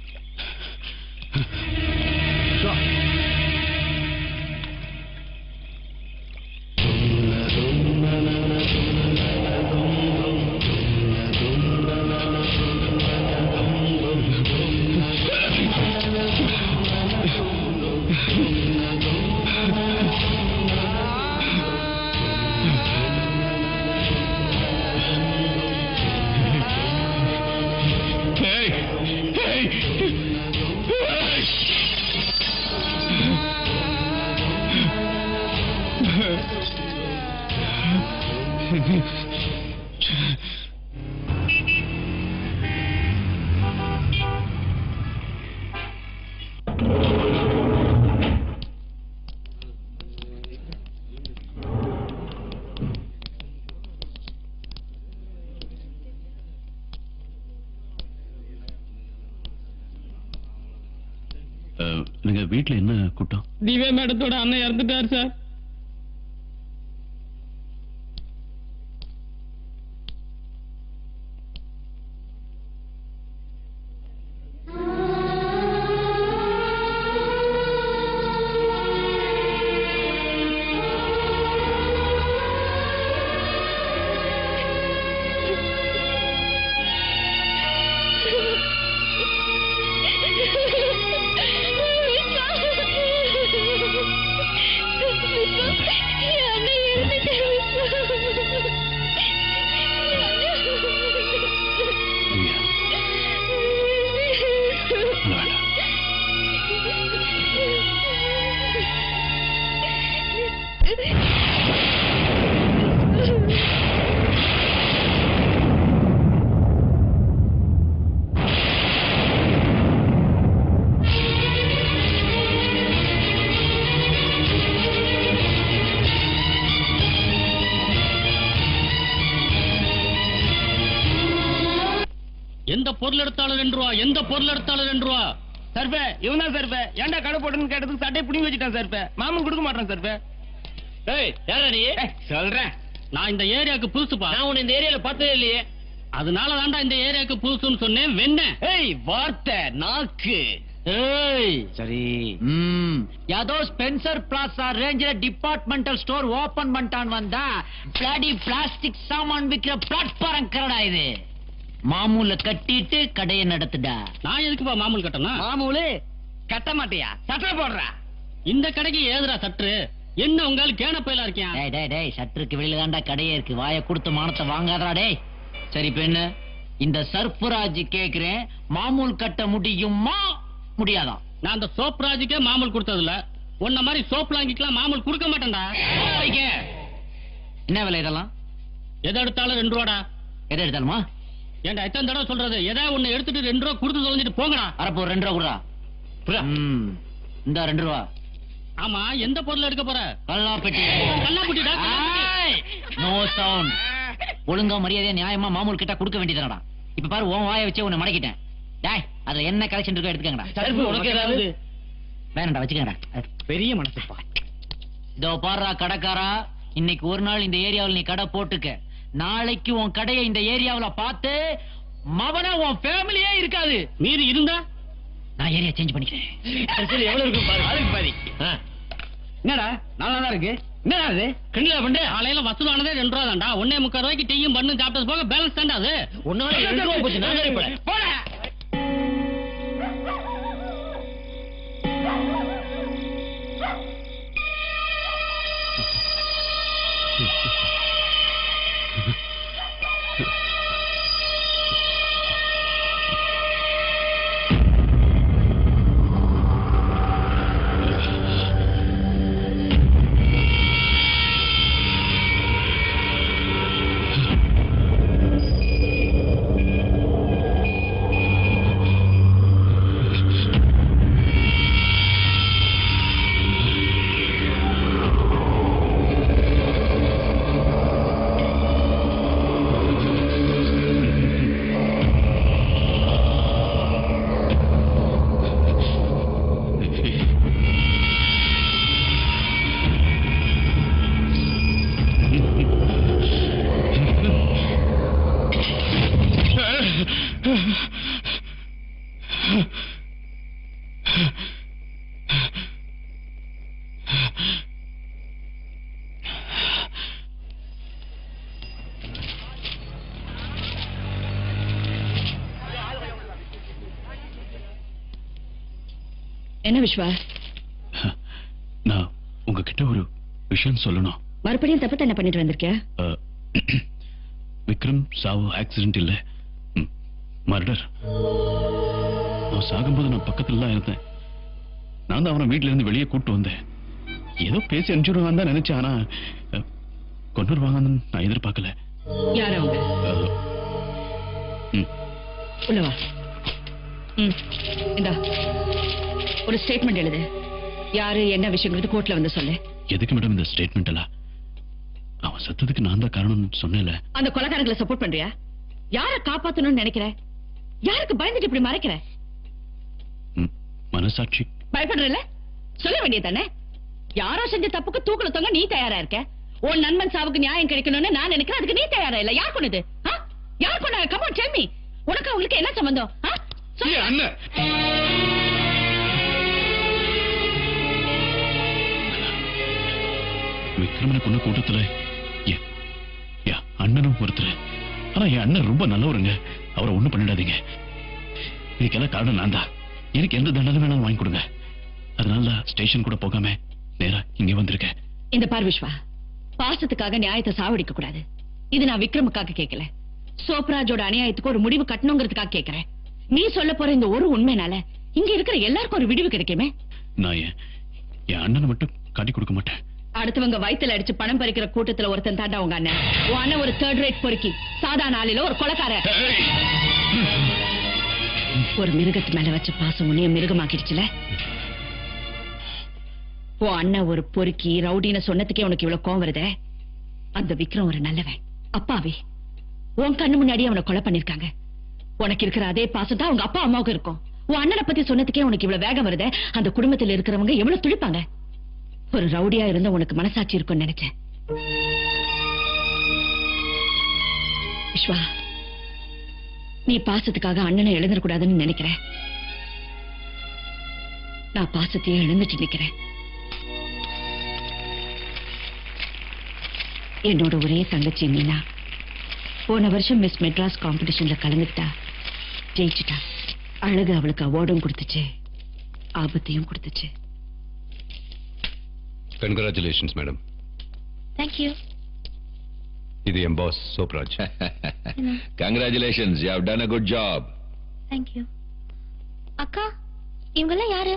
நீங்கள் வீட்டில் என்ன குட்டம்? திவே மேடத்தோட அன்னை இறந்துட்டார் சார். எந்த பொருள் எடுத்தாலும் ரெண்டு ரூபா சர்பே இவனா சர்பே ஏண்டா கடை போட்டுன்னு கேட்டதுக்கு சட்டை பிடிங்கி வச்சுட்டான் சர்பே மாமன் கொடுக்க மாட்டான் சர்பே. ஏய் யாரா நீ? சொல்றேன் நான் இந்த ஏரியாவுக்கு புதுசுப்பா. நான் உன்னை இந்த ஏரியாவில் பார்த்ததே இல்லையே. அதனால தாண்டா இந்த ஏரியாவுக்கு புதுசுன்னு சொன்னேன். வெண்ண ஏய் வார்த்தை நாக்கு ஏய் சரி ம் யாதோ ஸ்பென்சர் பிளாசா ரேஞ்சில டிபார்ட்மெண்டல் ஸ்டோர் ஓபன் பண்ணிட்டான் வந்தா பிளாடி பிளாஸ்டிக் சாமான் விக்கிற பிளாட்ஃபாரம் கரடா இது. மாமூல கட்டிட்டு கடையை நடத்துடா. நான் எதுக்குப்பா மாமூல் கட்டணும்? மாமூலு கட்ட மாட்டியா? சட்டை போடுறா. இந்த கடைக்கு ஏதுடா சற்று? என்ன உங்கால் கேன பயிலா இருக்கியா? டேய் டேய் டேய் சற்றுக்கு வெளியில தான்டா கடையே இருக்கு. வாயை கொடுத்து மானத்தை வாங்காதடா டேய். சரி பெண்ணு இந்த சர்பராஜ் கேக்குறேன் மாமூல் கட்ட முடியுமா முடியாதா? நான் அந்த சோப்ராஜுக்கே மாமூல் கொடுத்ததில்ல. உன்ன மாதிரி சோப்லாங்கிக்கெல்லாம் மாமூல் கொடுக்க மாட்டேன்டா. என்ன விலை இதெல்லாம்? எதை எடுத்தாலும் ரெண்டு ரூபாடா. எதை எடுத்தாலுமா? ஏண்டா எத்தனை தடவை சொல்றது ஏதாவது ஒண்ணு எடுத்துட்டு ரெண்டு ரூபா கொடுத்து தொலைஞ்சிட்டு போங்கடா. அரப்போ ரெண்டு ரூபா கொடுறா. புரியா? ம் இந்த ரெண்டு ரூபா. ஆமா எந்த பொருள் எடுக்க போற? கல்லாப்பட்டி. கல்லாப்பட்டிடா. No sound. ஒழுங்கா மரியாதையா நியாயமா மாமூல் கிட்ட கொடுக்க வேண்டியதுடா. இப்ப பாரு உன் வாயை வச்சே உன்னை மடக்கிட்டேன். டேய் அதுல என்ன கலெக்ஷன் இருக்கோ எடுத்துக்கங்கடா. சரி உனக்கு ஏதாவது வேணடா வச்சுக்கங்கடா. பெரிய மனசுப்பா. இதோ பாருடா கடக்காரா இன்னைக்கு ஒரு நாள் இந்த ஏரியாவுல நீ கடை போட்டுக்க. நாளைக்கு உன் கடையை இந்த ஏரியாவுல பார்த்து மவனா உன் ஃபேமிலியே இருக்காது. மீறி இருந்தா நான் ஏரியா சேஞ்ச் பண்ணிக்கிறேன். சரி எவ்வளவு இருக்கு பாரு. அதுக்கு பாதி. என்னடா நாலாதான் இருக்கு. என்னடா அது கிண்டலா பண்ற? ஆளையில வசூலானதே ரெண்டு ரூபா தான்டா. ஒன்னே முக்கால் ரூபாய்க்கு டீயும் பண்ணு சாப்பிட்டது போக பேலன்ஸ் தான்டா அது. ஒன்னால ரெண்டு ரூபா போச்சு. நான் சரி போட போட. என்ன விஷ்வா? நான் உங்ககிட்ட ஒரு விஷயம் சொல்லணும். மறுபடியும் தப்பு என்ன பண்ணிட்டு வந்திருக்கியா? விக்ரம் சாவு ஆக்சிடென்ட் இல்ல மர்டர். அவன் சாகும்போது நான் பக்கத்துல தான் இருந்தேன். நான் தான் அவனை வீட்டுல இருந்து வெளியே கூப்பிட்டு வந்தேன். ஏதோ பேசி அனுப்பிச்சுடுவான் தான் நினைச்சேன். ஆனா கொண்டு வருவாங்கன்னு நான் எதிர்பார்க்கல. யார் அவங்க? உள்ள வா. ம் இந்தா ஒரு ஸ்டேட்மெண்ட் எழுது. யாரு என்ன விஷயங்கிறது கோர்ட்ல வந்து சொல்லு. எதுக்கு மேடம் இந்த ஸ்டேட்மெண்ட் எல்லாம்? அவன் சத்தத்துக்கு நான் தான் காரணம் சொன்னேன்ல. அந்த கொலைகாரங்களை சப்போர்ட் பண்றியா? யாரை காப்பாத்தணும்னு நினைக்கிற? யாருக்கு பயந்துட்டு இப்படி மறைக்கிற? மனசாட்சி பயப்படுறல சொல்ல வேண்டியதானே? யாரோ செஞ்ச தப்புக்கு தூக்குல தொங்க நீ தயாரா இருக்க. உன் நண்பன் சாவுக்கு நியாயம் கிடைக்கணும்னு நான் நினைக்கிறேன், அதுக்கு நீ தயாரா இல்ல. யார் கொண்டது? யார் கொண்டாங்க? Come on tell me. உனக்கு அவங்களுக்கு என்ன சம்பந்தம்? சொல்லு அண்ணா. விக்ரமனை கொண்ட கூட்டத்துல அண்ணனும் ஒருத்தர். ஆனா என் அண்ணன் ரொம்ப நல்லவருங்க, அவரை ஒண்ணும் பண்ணிடாதீங்க. இதுக்கெல்லாம் காரணம் நான் தான். எனக்கு எந்த தண்டனை வேணாலும் வாங்கி கொடுங்க. அதனால ஸ்டேஷன் கூட போகாம நேரா இங்கே வந்திருக்கேன். இந்த பார் விஷ்வா, பாசத்துக்காக நியாயத்தை சாவடிக்க கூடாது. இது நான் விக்ரமுக்காக கேட்கல, சோப்ராஜோட அநியாயத்துக்கு ஒரு முடிவு கட்டணுங்கிறதுக்காக கேட்கிறேன். நீ சொல்ல போற இந்த ஒரு உண்மைனால இங்க இருக்கிற எல்லாருக்கும் ஒரு விடிவு கிடைக்குமே. நான் என் அண்ணனை மட்டும் காட்டி கொடுக்க மாட்டேன். அடுத்தவங்க வயித்துல அடிச்சு பணம் பறிக்கிற கூட்டத்துல ஒருத்தன் தாண்டா உங்க அண்ணன். உன் அண்ணன் ஒரு தேர்ட் ரேட் பொறுக்கி, சாதா நாளில ஒரு கொலைக்கார. ஒரு மிருகத்து மேல வச்ச பாசம் உன்னைய மிருகமாக்கிடுச்சுல. உன் அண்ணன் ஒரு பொறுக்கி ரவுடின்னு சொன்னதுக்கே உனக்கு இவ்வளவு கோவம் வருதே. அந்த விக்ரம் ஒரு நல்லவன், அப்பாவி. உன் கண்ணு முன்னாடியே அவனை கொலை பண்ணிருக்காங்க. உனக்கு இருக்கிற அதே பாசம் தான் உங்க அப்பா அம்மாவுக்கு இருக்கும். உன் அண்ணனை பத்தி சொன்னதுக்கே உனக்கு இவ்வளவு வேகம் வருதே. அந்த குடும்பத்தில் இருக்கிறவங்க எவ்வளவு துடிப்பாங்க. ஒரு ரவுடியா இருந்த உனக்கு மனசாட்சி இருக்கும்னு நினைச்சேன். விஷ்வா, நீ பாசத்துக்காக அண்ணனை எழுந்துடக்கூடாதுன்னு நினைக்கிறேன். நான் பாசத்தையே எழுந்துட்டு நிக்கிறேன். என்னோட ஒரே தங்கச்சி மீனா போன வருஷம் மிஸ் மெட்ராஸ் காம்படிஷன்ல கலந்துக்கிட்டா, ஜெயிச்சுட்டா. அழகு அவளுக்கு அவார்டும் கொடுத்துச்சு, ஆபத்தையும் கொடுத்துச்சு. Congratulations madam. தேங்க்யூ. இது என் boss Sobhraj. Congratulations, you have done a good job. Thank you. அக்கா, இவங்கெல்லாம் யாரு?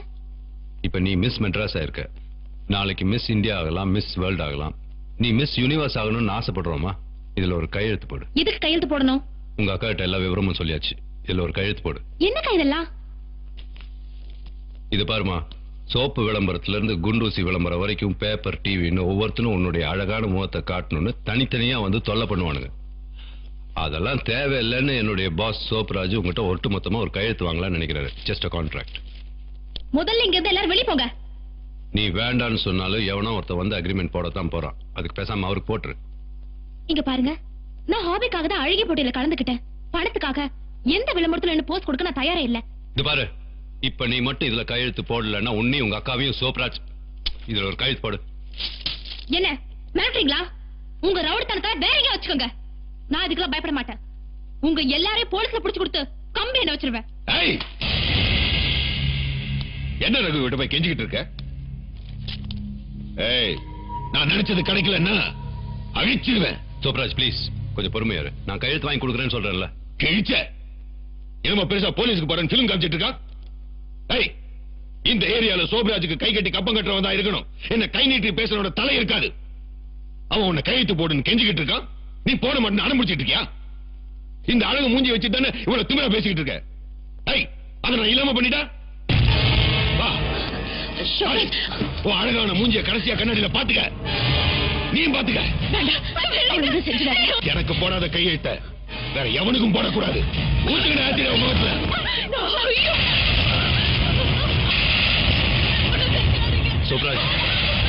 இப்ப நீ மிஸ் மெட்ராஸ் ஆயிருக்க, நாளைக்கு மிஸ் இந்தியா ஆகலாம், மிஸ் வேர்ல்ட் ஆகலாம். நீ மிஸ் யூனிவர்ஸ் ஆகணும்னு ஆசைப்படுறோமா? இதுல ஒரு கையெழுத்து போடு. இதுக்கு கையெழுத்து போடணும்? உங்க அக்கா கிட்ட எல்லா விவரமும் சொல்லியாச்சு, இதுல ஒரு கையெழுத்து போடு. என்னக்கா இதெல்லாம்? இது பாருமா, சோப்பு விளம்பரத்துல இருந்து குண்டூசி விளம்பரம் வரைக்கும் பேப்பர் டிவின்னு ஒவ்வொருத்தனும் உன்னுடைய அழகான முகத்தை காட்டணும்னு தனித்தனியா வந்து தொல்லை பண்ணுவானுங்க. அதெல்லாம் தேவையில்லைன்னு என்னுடைய பாஸ் சோப்ராஜ் உங்ககிட்ட ஒட்டு மொத்தமா ஒரு கையெழுத்து வாங்கலாம்னு நினைக்கிறாரு. Just a contract. முதல்ல இங்க இருந்து எல்லாரும் வெளியே போங்க. நீ வேண்டான்னு சொன்னாலும் எவனோ ஒருத்த வந்து அக்ரிமெண்ட் போடத்தான் போறான். அதுக்கு பேசாம அவருக்கு போட்டுரு. இங்க பாருங்க, நான் ஹாபிக்காக தான் அழகி போட்டியில கலந்துக்கிட்டேன். பணத்துக்காக எந்த விளம்பரத்துல என்ன போஸ்ட் கொடுக்க நான் தயாரா இல்ல. இது பாரு, இப்ப நீ மட்டும் இதுல கையெழுத்து போடலன்னா உன்னை உங்க அக்காவையும் சோப்ராஜ். இதுல ஒரு கையெழுத்து போடு. என்ன மிரட்டுறீங்களா? உங்க ரவுடித்தனத்தை வேற எங்க வச்சுக்கோங்க. நான் இதுக்கெல்லாம் பயப்பட மாட்டேன். உங்க எல்லாரையும் போலீஸ்ல புடிச்சு கொடுத்து கம்பி என்ன வச்சிருவேன். என்ன ரகு கிட்ட போய் கெஞ்சிக்கிட்டு இருக்க? ஏய், நான் நினைச்சது கிடைக்கலன்னா அழிச்சிருவேன். சோப்ராஜ் பிளீஸ், கொஞ்சம் பொறுமையாரு. நான் கையெழுத்து வாங்கி கொடுக்குறேன்னு சொல்றேன்ல. கிழிச்ச என்னமா பெருசா போலீஸுக்கு போறேன்னு பிலிம் காமிச்சிட்டு இருக்கா? இந்த ஏரியால சோப்ராஜுக்கு கை கட்டி கப்பம் கட்டுறவன் தான் இருக்கணும். என்ன கை நீட்டி பேசுறவனோட தலை இருக்காது. அவன் உன்னை கையெழுத்து போடுன்னு கெஞ்சிக்கிட்டு இருக்கான், நீ போட மாட்டேன்னு அனுமதிச்சிட்டு இருக்கியா? இந்த அழகு மூஞ்சி வச்சுட்டு தானே இவ்வளவு திமிரா பேசிக்கிட்டு இருக்க. அதை நான் இல்லாம பண்ணிட்டா? அழகான மூஞ்சிய கடைசியா கண்ணாடியில பாத்துக்க, நீ பாத்துக்க. எனக்கு போடாத கையெழுத்த வேற எவனுக்கும் போடக்கூடாது. சோப்ராஜ், சோப்ராஜ்,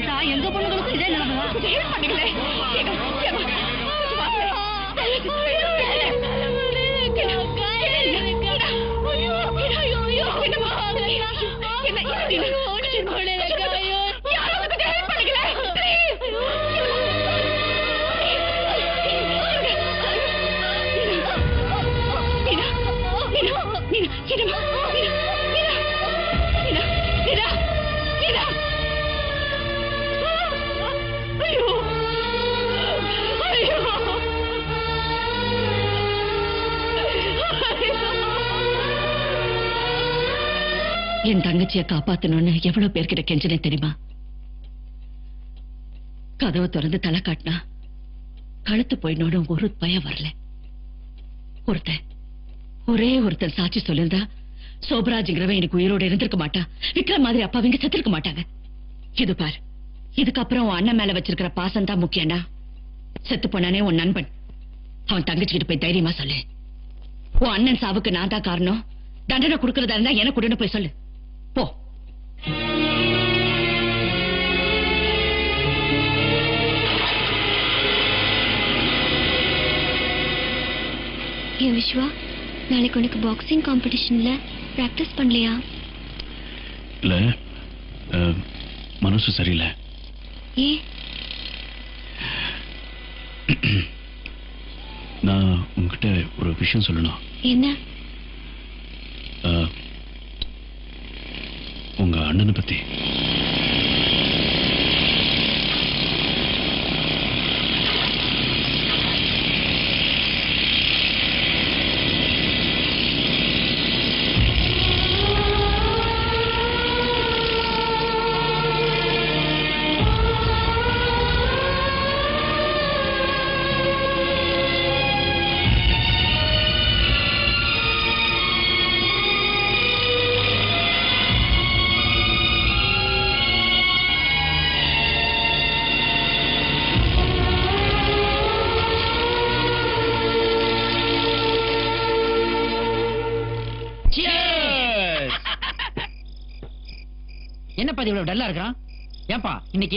கொடுத்தா எங்க பொண்ணுகளுக்கு இதே நிலைமை தான். பண்ணிக்கல என் தங்கச்சியை காப்பாத்தணும்னு எவ்வளவு பேர்கிட்ட கெஞ்சினே தெரியுமா? கதவை திறந்து தலை காட்டினா கழுத்து போயிடணும் ஒரு பயம் வரல. ஒருத்தன் ஒரே ஒருத்தன் சாட்சி சொல்லிருந்தா சோபராஜ்ங்கிறவன் எனக்கு உயிரோடு இருந்திருக்க மாட்டான், விக்ரம் மாதிரி அப்பாவிங்க செத்துருக்க மாட்டாங்க. இது பார், இதுக்கப்புறம் உன் அண்ணன் மேல வச்சிருக்கிற பாசம் தான் முக்கியம்டா. செத்து போனானே உன் நண்பன், அவன் தங்கச்சிக்கிட்டு போய் தைரியமா சொல்லு, உன் அண்ணன் சாவுக்கு நான் தான் காரணம், தண்டனை கொடுக்கறதா இருந்தா எனக்கு உடனே போய் சொல்லு. போ. ஏ விஷ்வா, நாளைக்கு உனக்கு பாக்ஸிங் காம்படிஷன்ல பிராக்டிஸ் பண்ணலையா? இல்ல, மனசு சரியில்லை. ஏ நான் உங்ககிட்ட ஒரு விஷயம் சொல்லணும். என்ன? உங்க அண்ணனை பத்தி.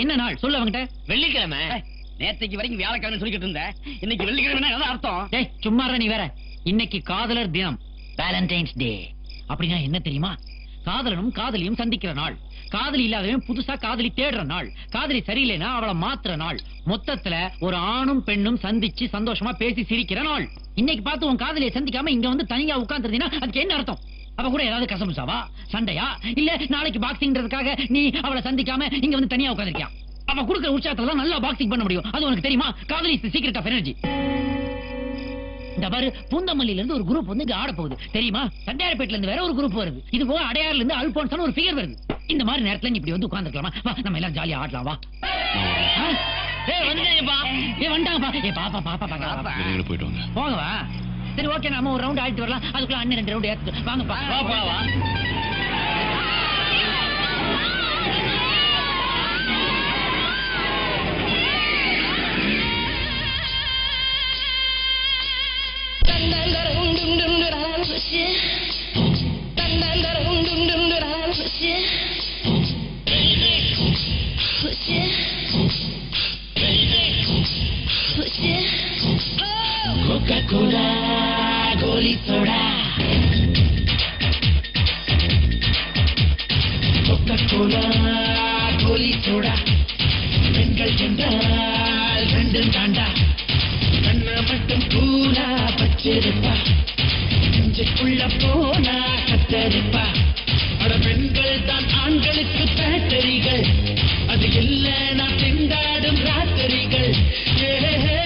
என்ன நாள் சொல்ல அவங்கிட்ட? வெள்ளிக்கிழமை. நேற்றைக்கு வரைக்கும் வியாழக்கிழமை சொல்லிக்கிட்டு இருந்த, இன்னைக்கு வெள்ளிக்கிழமை அர்த்தம். டேய் சும்மா நீ வேற. இன்னைக்கு காதலர் தினம், வேலண்டைன்ஸ் டே. அப்படின்னா என்ன தெரியுமா? காதலனும் காதலியும் சந்திக்கிற நாள், காதலி இல்லாதவன் புதுசா காதலி தேடுற நாள், காதலி சரியில்லைன்னா அவளை மாத்துற நாள். மொத்தத்துல ஒரு ஆணும் பெண்ணும் சந்திச்சு சந்தோஷமா பேசி சிரிக்கிற நாள். இன்னைக்கு பார்த்து உன் காதலியை சந்திக்காம இங்க வந்து தனியா உட்கார்ந்துருந்தீங்கன்னா அதுக்கு என்ன அர்த்தம்? அவ கூட ஏதாவது கசமுசாவா, சண்டையா, இல்ல நாளைக்கு பாக்ஸிங்ன்றதுக்காக நீ அவளை சந்திக்காம இங்க வந்து தனியா உட்கார்ந்திருக்கியா? அவ குடுக்குற உற்சாகத்துல தான் நல்லா பாக்ஸிங் பண்ண முடியும். அது உனக்கு தெரியுமா? காதலி is the secret of energy. இந்த பாரு, பூந்தமல்லியில இருந்து ஒரு குரூப் வந்து இங்க ஆட போகுது தெரியுமா? சண்டையார்பேட்ல இருந்து வேற ஒரு குரூப் வருது. இது போக அடையாறுல இருந்து அல்போன்ஸ்னு ஒரு ஃபிகர் வருது. இந்த மாதிரி நேரத்துல நீ இப்படி வந்து உட்கார்ந்துக்கலாமா? வா, நம்ம எல்லாரும் ஜாலியா ஆடலாம். வா. ஏய் வந்துங்கப்பா. ஏய் வந்தாங்கப்பா. ஏய் பாப்பா பாப்பா பாப்பா. நீங்க போய்ட்டு வாங்க. போங்க வா. சரி ஓகே, நாம ஒரு ரவுண்ட் ஆடிட்டு வரலாம். அதுக்குள்ள அண்ணன் ரெண்டு ரவுண்ட் ஏத்து. வாங்க பா. வா பா வா. தந்தந்தரும் டும் டும் டுரான் குஷி. தந்தந்தரும் டும் டும் டுரான் குஷி. குஷி. குஷி. Coca-Cola, Goli Soda. Coca-Cola, Goli Soda. Rengal Chandal, Rendal Chanda. Anna Mattam Poola, Pachirippa. Nunchikulla Pona, Kattarippa. Ada Rengal Than Aangalukku Batterigal. Adu Illa Na Thindadum Ratharigal. Hey.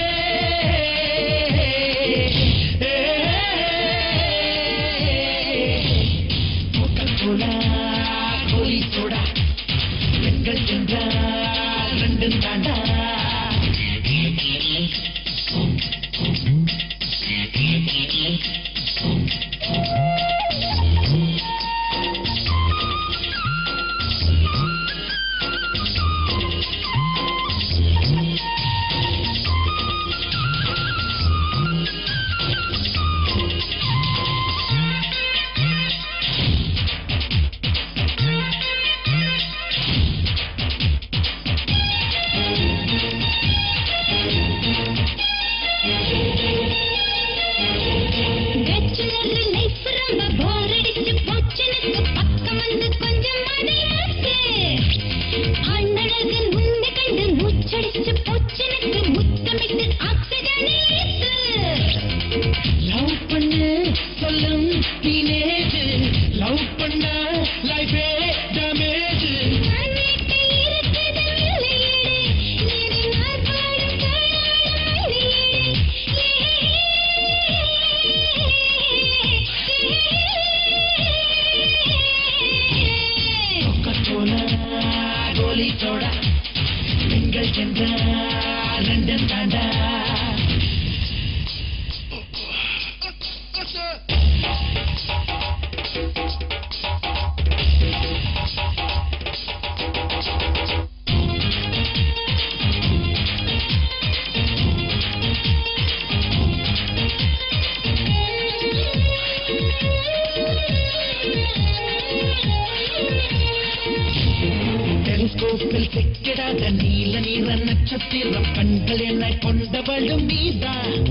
நீல நீல நட்சத்திர கண்களை கொண்டவளும் நீதான்.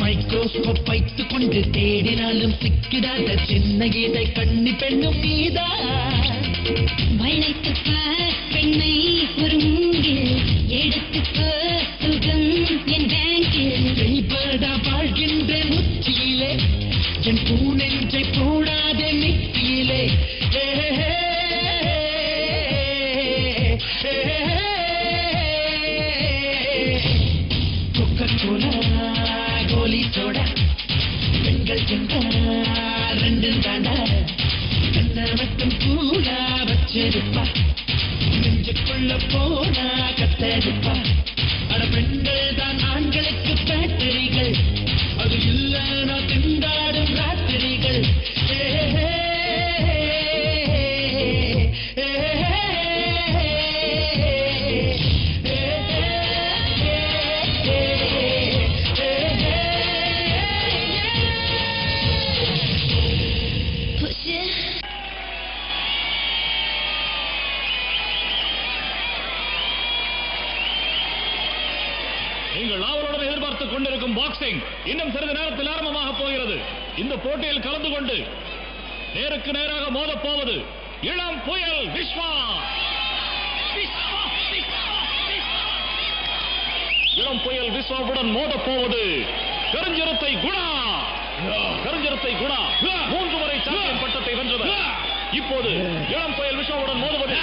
மைக்ரோஸ்கோப் வைத்து கொண்டு தேடினாலும் சிக்கிடாத சின்ன கீதை கண்ணி பெண்ணும் நீதான். வளைத்துப்ப பெண்ணை ஒரு மூங்கில் எடுத்துப்ப சுகம் என் பேங்கில் கைப்பட வாழ்கின்ற முச்சியிலே என் பூனெஞ்சை போடாத நெத்தியிலே நெஞ்சுக்குள்ள போனா கத்தரிப்பா. அட பெண்கள் தான் ஆண்களுக்கு பேட்டரிகள், அது இல்லைன்னா திண்டாடும் ராத்திரிகள். நீங்கள் ஆவலுடன் எதிர்பார்த்துக் கொண்டிருக்கும் பாக்ஸிங் இன்னும் சிறிது நேரத்தில் ஆரம்பமாக போகிறது. இந்த போட்டியில் கலந்து கொண்டு நேருக்கு நேராக மோதப் போவது இளம் புயல் விஸ்வா. இளம் புயல் விஸ்வாவுடன் மோதப் போவது கருஞ்சிறுத்தை குணா. கருஞ்சிறுத்தை குணா மூன்று முறை சாம்பியன் பட்டத்தை வென்றது. இப்போது இளம் புயல் விஸ்வாவுடன் மோதுவது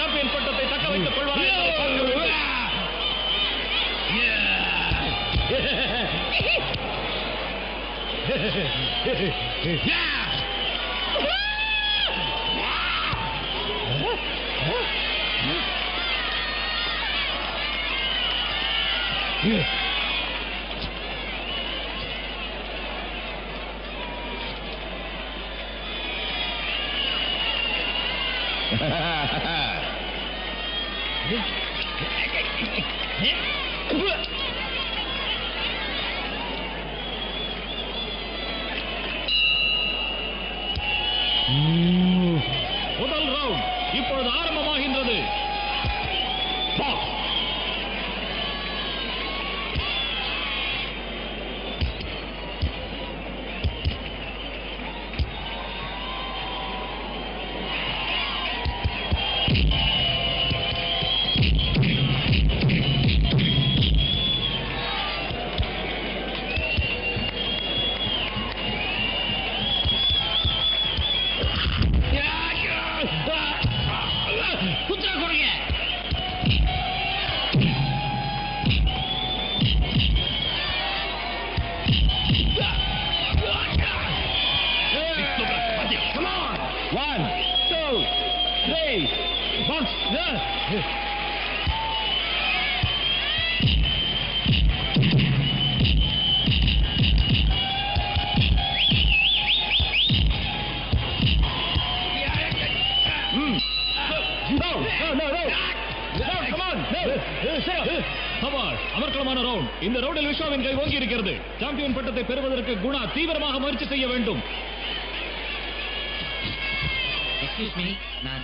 சாம்பியன் பட்டத்தை தக்க வைத்துக் கொள்வார். Yeah. முதல் ரவுண்ட் இப்பொழுது ஆரம்பமாகின்றது. அமர்க்கலமான ரவுண்ட். இந்த ரவுண்டில் விஸ்வாவின் கை ஓங்கி இருக்கிறது. சாம்பியன் பட்டத்தை பெறுவதற்கு குணா தீவிரமாக முயற்சி செய்ய வேண்டும். எக்ஸ்கியூஸ் மீ, நான்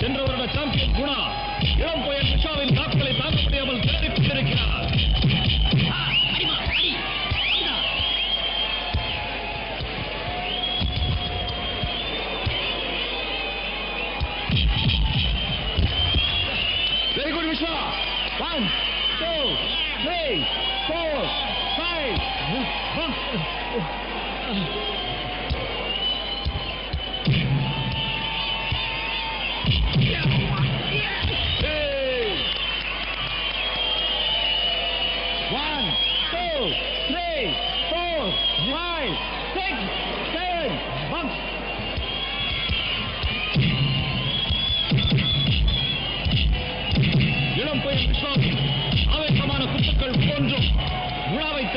சென்ற வருட சாம்பியன் குணா இளம் புயல் விஸ்வாவின் தாக்குதலை தாக்க முடியாமல் தேடிக் கொண்டிருக்கிறார். Very good Vishwa. One two three four five.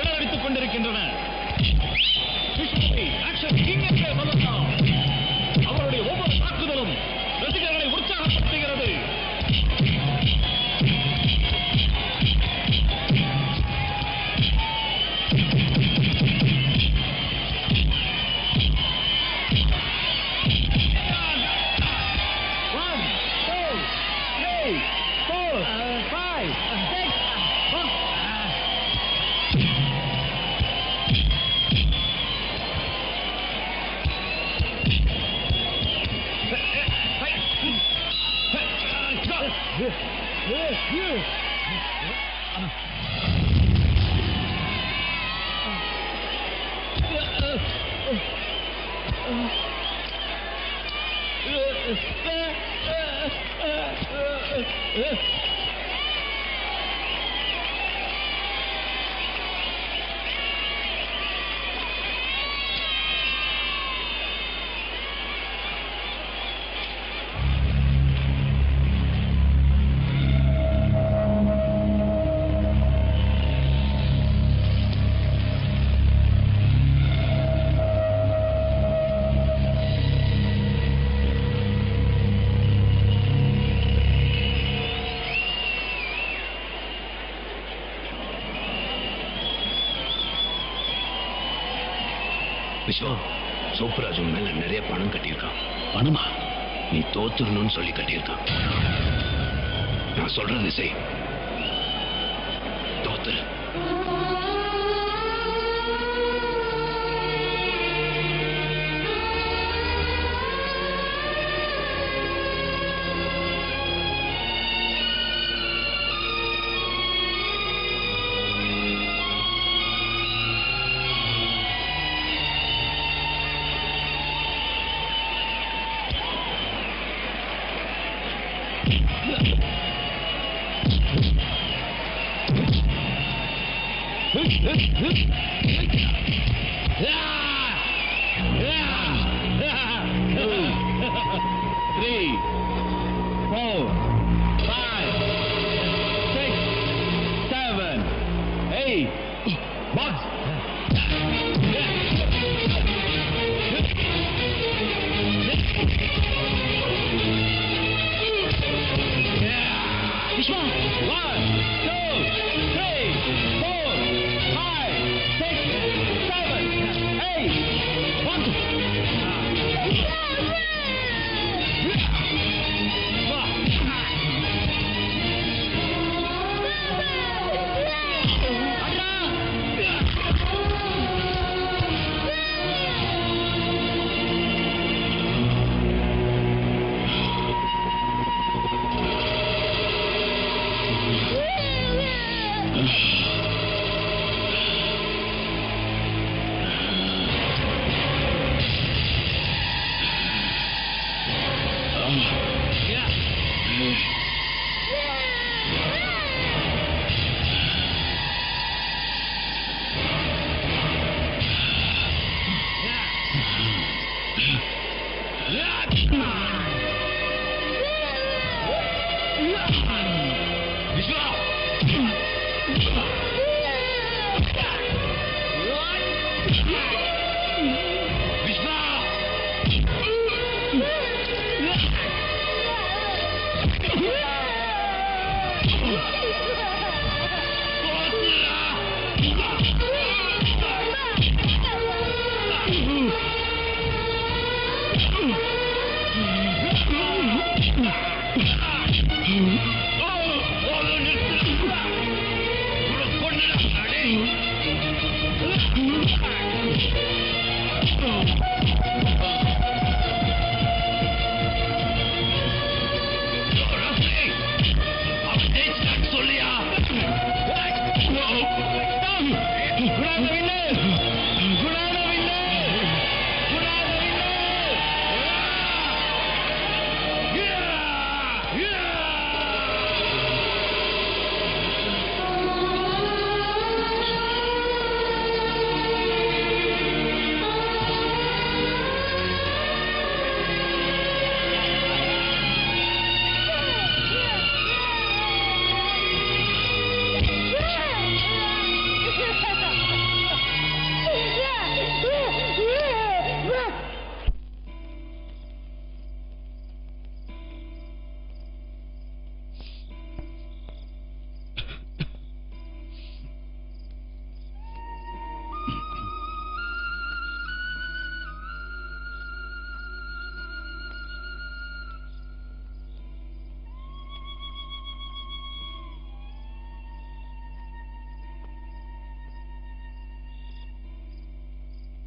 கிளறடித்துக் கொண்டிருக்கின்றன. அவருடைய ஒவ்வொரு தாக்குதலும் ரசிகர்களை உற்சாகப்படுத்துகிறது. விஷ்வா, சோப்ராஜ் மேல நிறைய பணம் கட்டியிருக்கான். பணமா? நீ தோத்துடணும்னு சொல்லி கட்டியிருக்கான். நான் சொல்றது செய், தோத்து.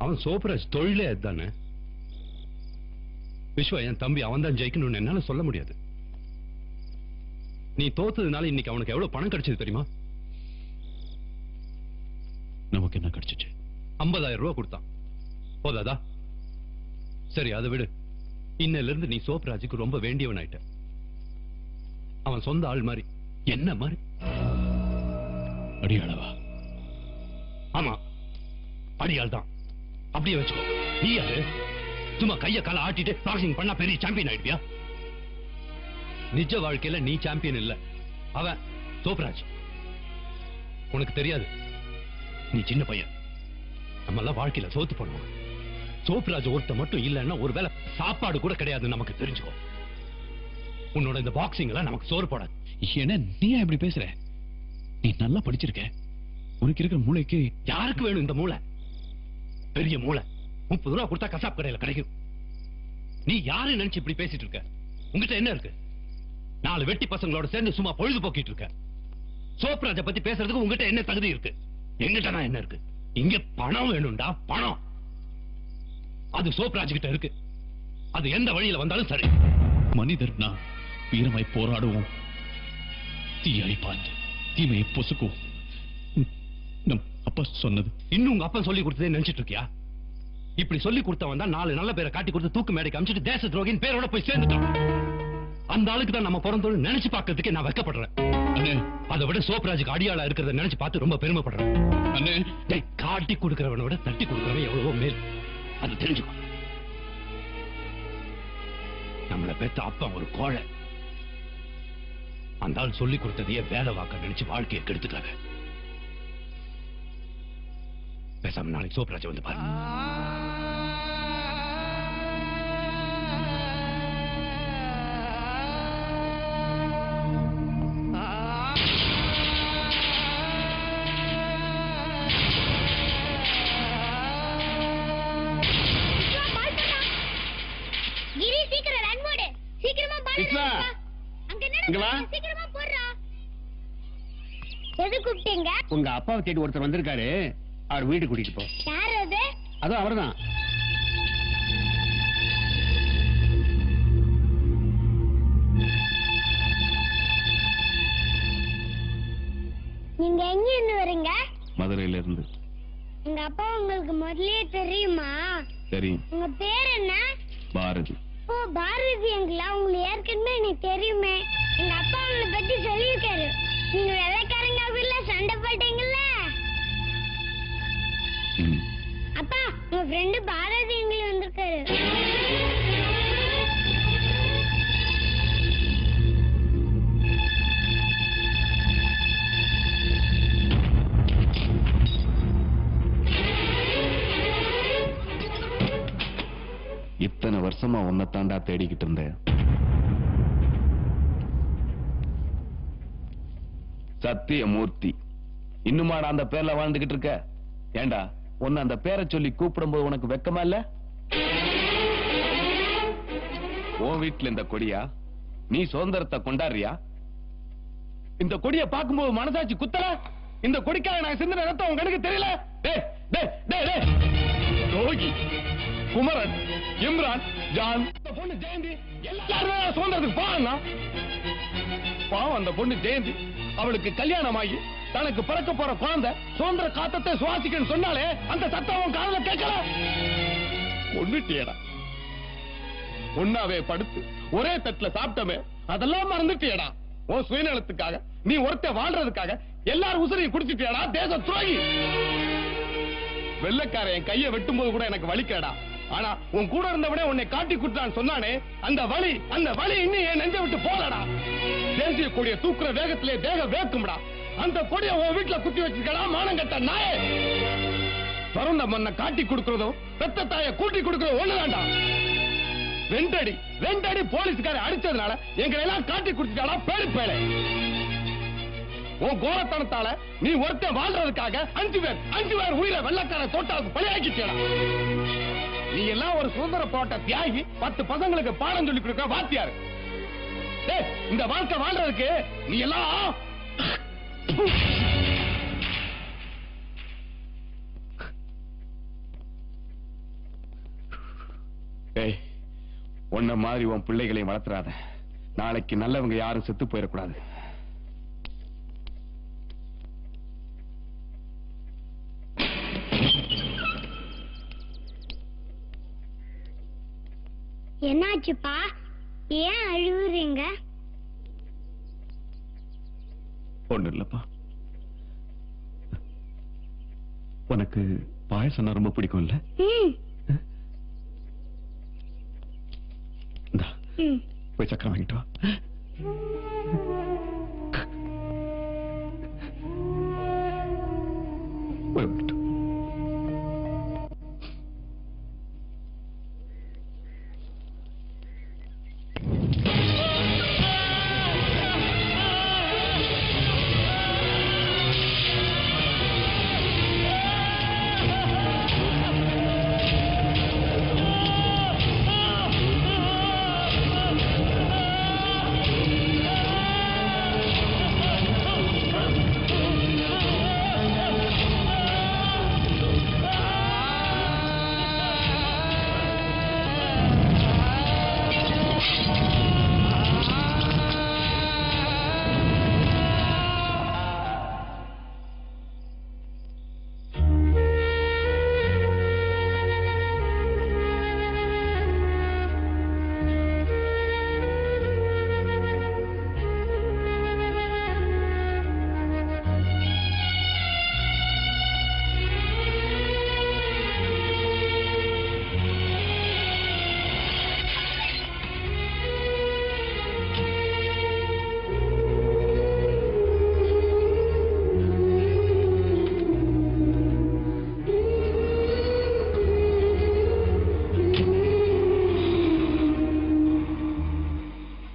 அவன் சோப்ராஜ் தொழிலே அதுதானே. விஸ்வா என் தம்பி அவன் தான் ஜெயிக்கணும்னு என்னால சொல்ல முடியாது. நீ தோத்ததுனால இன்னைக்கு அவனுக்கு எவ்வளவு பணம் கிடைச்சது தெரியுமா? நமக்கு என்ன கிடைச்சிச்சு? ஐம்பதாயிரம் ரூபாய் கொடுத்தான். போதாதா? சரி அதை விடு. இன்னையில இருந்து நீ சோப்ராஜுக்கு ரொம்ப வேண்டியவன் ஆயிட்ட. அவன் சொந்த ஆள் மாதிரி என்ன மாதிரி அடியாளவா? ஆமா அடியாள் தான். அப்படியே வச்சுக்கோ. நீ யாரு? சும்மா கைய கால ஆட்டிட்டு பிராக்டிங் பண்ணா பெரிய சாம்பியன் ஆயிடுவியா? நிஜ வாழ்க்கையில நீ சாம்பியன் இல்ல, அவன் சோப்ராஜ். உனக்கு தெரியாது, நீ சின்ன பையன். நம்ம எல்லாம் வாழ்க்கையில சோத்து பண்ணுவோம். சோப்ராஜ் ஒருத்த மட்டும் இல்லைன்னா ஒருவேளை சாப்பாடு கூட கிடையாது. நமக்கு தெரிஞ்சுக்கோ, உன்னோட இந்த பாக்ஸிங் எல்லாம் நமக்கு சோறு போடாது. ஏன்னா நீ இப்படி பேசுற? நீ நல்லா படிச்சிருக்க, உனக்கு இருக்கிற மூளைக்கு யாருக்கு வேணும் இந்த மூளை? பெரிய மூளை முப்பது ரூபா கொடுத்தா கசாப் கடையில கிடைக்கும். நீ யாரு நினைச்சு இப்படி பேசிட்டு இருக்க? உங்ககிட்ட என்ன இருக்கு? நாலு வெட்டி பசங்களோட சேர்ந்து சும்மா பொழுது போக்கிட்டு இருக்க. சோப்ராஜ பத்தி பேசுறதுக்கு உங்ககிட்ட என்ன தகுதி இருக்கு? எங்கிட்ட என்ன இருக்கு? இங்க பணம் வேணும்டா, பணம். அது சோப்ராஜ் கிட்ட இருக்கு. அது எந்த வழியில வந்தாலும் சரி. மனிதர்னா வீரமாய் போராடுவோம், தீயை பார்த்து தீமையை பொசுக்குவோம். நம் அப்பா சொன்னது இன்னும் உங்க அப்பா சொல்லி கொடுத்ததே நினைச்சிட்டு இருக்கியா? இப்படி சொல்லி கொடுத்தவன் தான் நாலு நல்ல பேரை காட்டி கொடுத்து தூக்கு மேடைக்கு அமிச்சிட்டு தேச துரோகின் பேரோட போய் சேர்ந்துட்டான். அந்த ஆளுக்கு தான் நம்ம பிறந்தோன்னு நினைச்சு பார்க்கறதுக்கு நான் வெக்கப்படுறேன். அதை விட சோப்ராஜுக்கு அடியாளா இருக்கிறத நினைச்சு பார்த்து ரொம்ப பெருமைப்படுறேன். காட்டி கொடுக்கிறவனோட தட்டி கொடுக்கிறவன் எவ்வளவோ மேல். அது தெரிஞ்சுக்கோ. நம்மளை பெத்த அப்பா ஒரு கோழை. அந்த ஆள் சொல்லி கொடுத்ததையே வேலை வாக்க நினைச்சு வாழ்க்கையை கெடுத்துக்காத. பேசாம நாளைக்கு சோப்ராஜ் வந்து பாரு. உங்க அப்பாவை தேடி ஒருத்தர் வந்திருக்காரு. அவர் வீடு கூட்டிட்டு போ. அதோ அவர்தான். நீங்க எங்க இருந்து வரீங்க? மதுரையில இருந்து. உங்க அப்பா உங்களுக்கு முதலே தெரியுமா? தெரியும். உங்க பேர் என்ன? பாரதி. ஓ பாரதிங்களா, உங்களுக்கு ஏற்கனவே நீ தெரியுமே. எங்க அப்பா உங்களை பத்தி சொல்லியிருக்காரு. நீங்க வெள்ளைக்காரங்க வீட்டுல சண்டை போட்டீங்கல்ல? அப்பா உங்க ஃப்ரெண்டு பாரதி எங்களுக்கு வந்திருக்காரு. இத்தனை வருஷமா உன்னை தாண்டா தேடிக்கிட்டு இருந்தேன். சத்தியமூர்த்தி இன்னுமா நான் அந்த பேர்ல வாழ்ந்துகிட்டு இருக்க? ஏண்டா உன்னை அந்த பேரை சொல்லி கூப்பிடும்போது உனக்கு வெக்கமா இல்ல? உன் வீட்டுல இந்த கொடியா? நீ சுதந்திரத்தை கொண்டாடுறியா? இந்த கொடியை பார்க்கும்போது மனசாட்சி குத்தல? இந்த கொடிக்காக நான் சிந்தின ரத்தம் உன் கணக்கு தெரியல? டேய் டேய் டேய் டேய் ரோகி, குமரன், இம்ரான், ஜான், அந்த பொண்ணு ஜெயந்தி எல்லாரும் சுதந்திரத்துக்கு போனா பாவம். அந்த பொண்ணு ஜெயந்தி அவளுக்கு கல்யாணம் ஆகி தனக்கு பிறக்க போற குழந்தை சுதந்திர காத்தத்தை சுவாசிக்கன்னு சொன்னாலே அந்த சத்தம் காதுல கேட்கல. கொன்னுட்டியடா. ஒன்னாவே படுத்து ஒரே தட்டுல சாப்பிட்டமே, அதெல்லாம் மறந்துட்டியடா. ஓ சுயநலத்துக்காக நீ ஒருத்த வாழ்றதுக்காக எல்லாரும் உசுரையும் குடிச்சிட்டியடா. தேச துரோகி. வெள்ளக்காரன் கையை வெட்டும் போது கூட எனக்கு வலிக்கடா. ஆனா உன் கூட இருந்தவனே உன்னை காட்டி குடுத்தான்னு சொன்னானே, அந்த வலி அந்த வலி இன்னும் என் நெஞ்ச விட்டு போலடா. தேசிய கொடியை தூக்குற வேகத்திலே தேக வேக்கும்டா. அந்த கொடியை உன் வீட்டுல குத்தி வச்சிருக்கா மானங்கட்ட நாயே. பருந்த மண்ணை காட்டி கொடுக்கிறதும் பெத்த தாயை கூட்டி கொடுக்கிறதும் ஒண்ணுதான்டா. ரெண்டடி ரெண்டடி போலீஸ்காரை அடிச்சதுனால எங்களை எல்லாம் காட்டி குடுத்துட்டாடா பேரு பேலை. உன் கோரத்தனத்தால நீ ஒருத்த வாழ்றதுக்காக அஞ்சு பேர் அஞ்சு பேர் உயிரை வெள்ளக்கார தோட்டாவுக்கு பலியாக்கிச்சேடா. நீ எல்லாம் ஒரு சுதந்திர போட்ட தியாகி, பத்து பசங்களுக்கு பாடம் சொல்லி கொடுக்க வாத்தியாரு. இந்த வாழ்க்கை வாழ்றதுக்கு நீ எல்லாம் உன்ன மாதிரி உன் பிள்ளைகளை வளர்த்துறாத. நாளைக்கு நல்லவங்க யாரும் செத்து போயிடக்கூடாது. என்னாச்சுப்பா, ஏன் அழுவுறீங்க? ஒண்ணு இல்லப்பா. உனக்கு பாயசம் ரொம்ப பிடிக்கும்ல? போய் சக்கரம் வாங்கிட்டு வா.